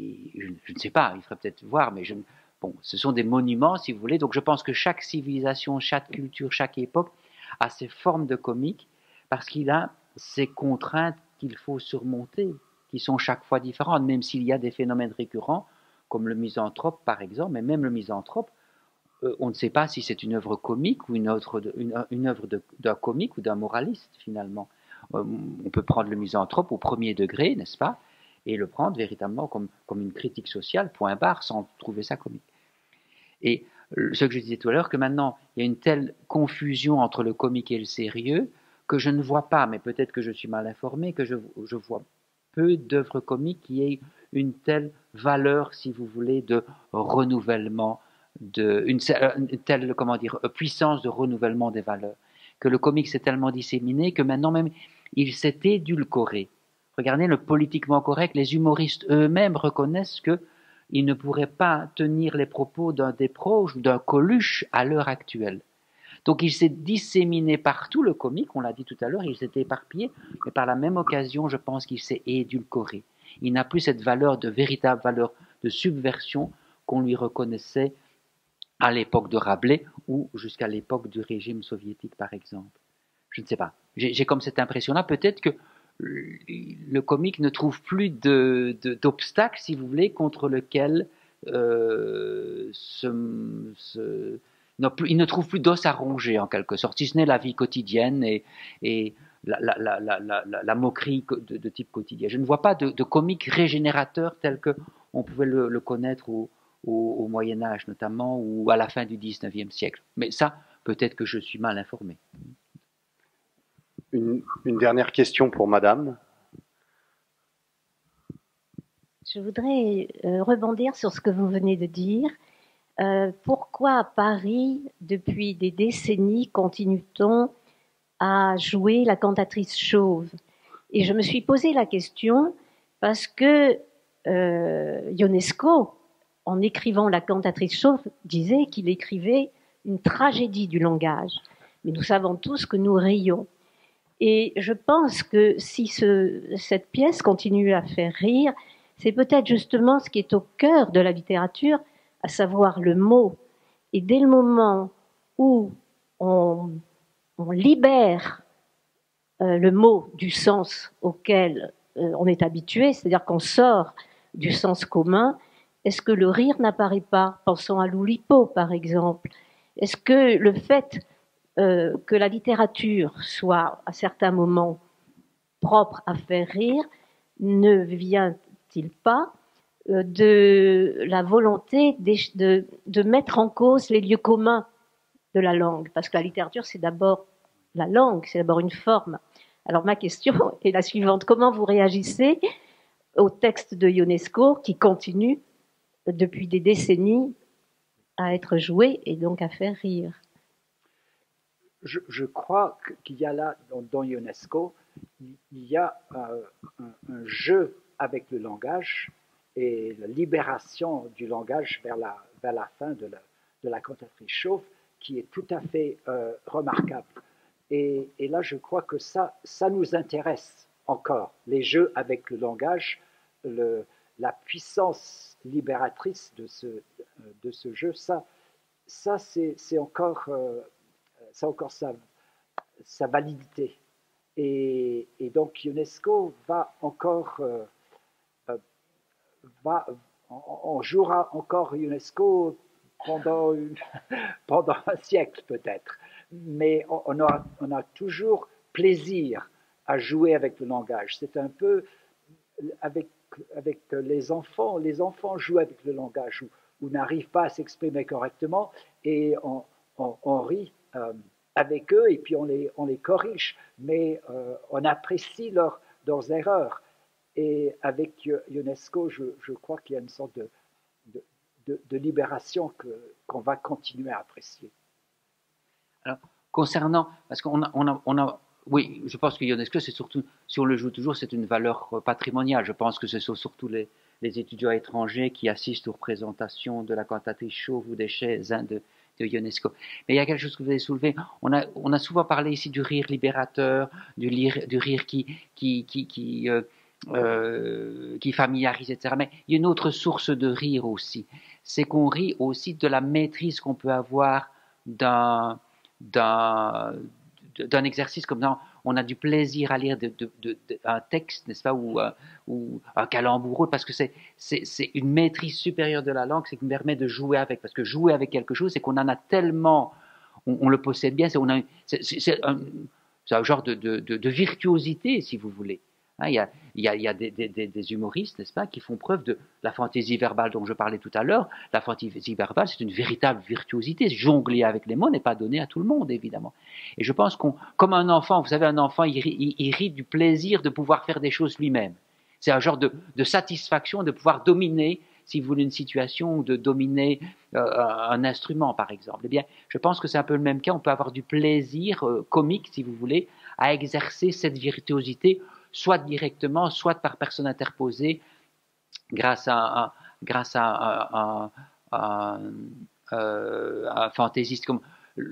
Et je, je ne sais pas, il faudrait peut-être voir, mais je, bon, ce sont des monuments, si vous voulez. Donc je pense que chaque civilisation, chaque culture, chaque époque a ses formes de comique parce qu'il a ses contraintes qu'il faut surmonter, qui sont chaque fois différentes, même s'il y a des phénomènes récurrents, comme le misanthrope par exemple, mais même le misanthrope, euh, on ne sait pas si c'est une œuvre comique ou une œuvre de, une, une œuvre d'un comique ou d'un moraliste finalement. Euh, on peut prendre le misanthrope au premier degré, n'est-ce pas ? Et le prendre véritablement comme, comme une critique sociale, point barre, sans trouver ça comique. Et ce que je disais tout à l'heure, que maintenant, il y a une telle confusion entre le comique et le sérieux, que je ne vois pas, mais peut-être que je suis mal informé, que je, je vois peu d'œuvres comiques qui aient une telle valeur, si vous voulez, de renouvellement, de, une, une telle comment dire, puissance de renouvellement des valeurs, que le comique s'est tellement disséminé que maintenant même il s'est édulcoré. Regardez le politiquement correct, les humoristes eux-mêmes reconnaissent qu'ils ne pourraient pas tenir les propos d'un Desproges ou d'un Coluche à l'heure actuelle. Donc il s'est disséminé partout, le comique, on l'a dit tout à l'heure, il s'est éparpillé, mais par la même occasion, je pense qu'il s'est édulcoré. Il n'a plus cette valeur de véritable valeur de subversion qu'on lui reconnaissait à l'époque de Rabelais ou jusqu'à l'époque du régime soviétique, par exemple. Je ne sais pas. J'ai comme cette impression-là, peut-être que le comique ne trouve plus de, de, d'obstacle, si vous voulez, contre lequel euh, ce, ce, non, il ne trouve plus d'os à ronger, en quelque sorte, si ce n'est la vie quotidienne et, et la, la, la, la, la, la moquerie de, de type quotidien. Je ne vois pas de, de comique régénérateur tel qu'on pouvait le, le connaître au, au, au Moyen-Âge, notamment, ou à la fin du dix-neuvième siècle. Mais ça, peut-être que je suis mal informé. Une, une dernière question pour Madame. Je voudrais euh, rebondir sur ce que vous venez de dire. Euh, pourquoi à Paris, depuis des décennies, continue-t-on à jouer la cantatrice chauve? Et je me suis posé la question parce que euh, Ionesco, en écrivant la cantatrice chauve, disait qu'il écrivait une tragédie du langage. Mais nous savons tous que nous rions. Et je pense que si ce, cette pièce continue à faire rire, c'est peut-être justement ce qui est au cœur de la littérature, à savoir le mot. Et dès le moment où on, on libère euh, le mot du sens auquel euh, on est habitué, c'est-à-dire qu'on sort du sens commun, est-ce que le rire n'apparaît pas? Pensons à l'Oulipo, par exemple. Est-ce que le fait... Euh, que la littérature soit à certains moments propre à faire rire, ne vient-il pas euh, de la volonté de, de, de mettre en cause les lieux communs de la langue? Parce que la littérature, c'est d'abord la langue, c'est d'abord une forme. Alors ma question est la suivante. Comment vous réagissez au texte de Ionesco qui continue depuis des décennies à être joué et donc à faire rire? Je, je crois qu'il y a là, dans, dans Ionesco, il y a euh, un, un jeu avec le langage et la libération du langage vers la, vers la fin de la, de la cantatrice chauve qui est tout à fait euh, remarquable. Et, et là, je crois que ça, ça nous intéresse encore, les jeux avec le langage, le, la puissance libératrice de ce, de ce jeu, ça, ça c'est encore... Euh, ça a encore sa, sa validité. Et, et donc Ionesco va encore, euh, va, on, on jouera encore Ionesco pendant, une, pendant un siècle peut-être, mais on, on, a, on a toujours plaisir à jouer avec le langage. C'est un peu avec, avec les enfants, les enfants jouent avec le langage ou, ou n'arrivent pas à s'exprimer correctement et on, on, on rit Euh, avec eux et puis on les, on les corrige, mais euh, on apprécie leur, leurs erreurs. Et avec Ionesco, je, je crois qu'il y a une sorte de, de, de, de libération que, qu'on va continuer à apprécier. Alors, concernant, parce qu'on a, on a, on a, oui, je pense que Ionesco, c'est surtout, si on le joue toujours, c'est une valeur patrimoniale. Je pense que ce sont surtout les, les étudiants étrangers qui assistent aux représentations de la cantatrice chauve ou des chaises hein, de de Ionesco. Mais il y a quelque chose que vous avez soulevé. On a, on a souvent parlé ici du rire libérateur, du, lire, du rire qui, qui, qui, qui, euh, euh, qui familiarise, et cetera. Mais il y a une autre source de rire aussi. C'est qu'on rit aussi de la maîtrise qu'on peut avoir d'un d'un exercice comme dans, on a du plaisir à lire de, de, de, de, un texte, n'est-ce pas, ou, euh, ou un calembour, parce que c'est une maîtrise supérieure de la langue, c'est qui me permet de jouer avec, parce que jouer avec quelque chose, c'est qu'on en a tellement, on, on le possède bien, c'est un, un genre de, de, de, de virtuosité, si vous voulez. Hein, il y a, il y a, il y a des, des, des humoristes, n'est-ce pas, qui font preuve de la fantaisie verbale dont je parlais tout à l'heure. La fantaisie verbale, c'est une véritable virtuosité. Jongler avec les mots n'est pas donné à tout le monde, évidemment. Et je pense qu'on, comme un enfant, vous savez, un enfant, il, il, il rit du plaisir de pouvoir faire des choses lui-même. C'est un genre de, de satisfaction de pouvoir dominer si vous voulez, une situation ou de dominer euh, un instrument, par exemple. Eh bien, je pense que c'est un peu le même cas. On peut avoir du plaisir euh, comique, si vous voulez, à exercer cette virtuosité, soit directement, soit par personne interposée, grâce à un, grâce à un, un, un, un, un fantaisiste comme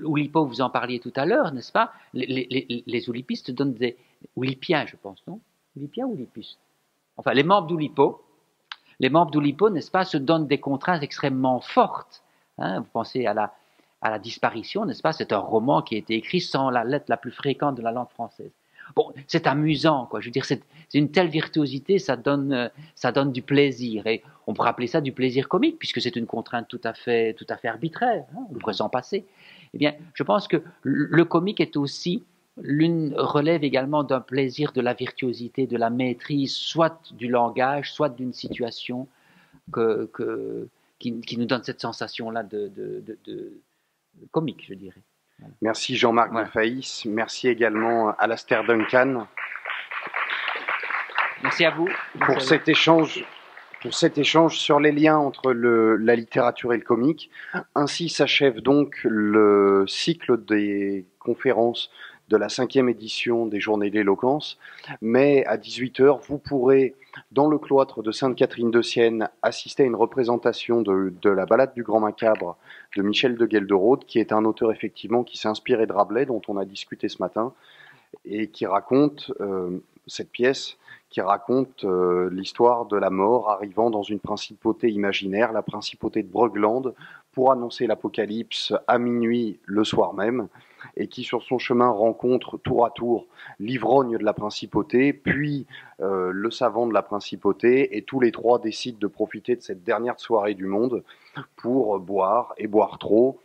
Oulipo, vous en parliez tout à l'heure, n'est-ce pas? Les, les, les oulipistes donnent des... Oulipiens, je pense, non? Oulipiens ou oulipistes? Enfin, les membres d'Oulipo, les membres d'Oulipo, n'est-ce pas, se donnent des contraintes extrêmement fortes. Hein, vous pensez à la, à la disparition, n'est-ce pas? C'est un roman qui a été écrit sans la lettre la plus fréquente de la langue française. Bon, c'est amusant, quoi. Je veux dire, c'est une telle virtuosité, ça donne, ça donne du plaisir. Et on pourrait appeler ça du plaisir comique, puisque c'est une contrainte tout à fait, tout à fait arbitraire. Hein, on pourrait s'en passer. Eh bien, je pense que le comique est aussi, l'une relève également d'un plaisir de la virtuosité, de la maîtrise, soit du langage, soit d'une situation que, que, qui, qui nous donne cette sensation-là de, de, de, de comique, je dirais. Voilà. Merci Jean-Marc Defays, ouais. Merci également Alastair Duncan. Merci à vous. Merci pour, à cet vous. Échange, pour cet échange sur les liens entre le, la littérature et le comique. Ainsi s'achève donc le cycle des conférences de la cinquième édition des Journées de l'Éloquence. Mais à dix-huit heures, vous pourrez, dans le cloître de Sainte-Catherine de Sienne, assister à une représentation de, de la Balade du Grand Macabre de Michel de Guelderode, qui est un auteur effectivement qui s'est inspiré de Rabelais, dont on a discuté ce matin, et qui raconte euh, cette pièce, qui raconte euh, l'histoire de la mort arrivant dans une principauté imaginaire, la principauté de Brogland, pour annoncer l'apocalypse à minuit le soir même, et qui sur son chemin rencontre tour à tour l'ivrogne de la principauté, puis euh, le savant de la principauté, et tous les trois décident de profiter de cette dernière soirée du monde pour boire, et boire trop,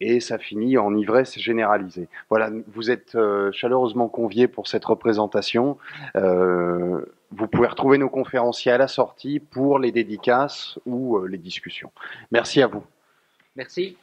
et ça finit en ivresse généralisée. Voilà, vous êtes euh, chaleureusement conviés pour cette représentation. Euh, vous pouvez retrouver nos conférenciers à la sortie pour les dédicaces ou euh, les discussions. Merci à vous. Merci.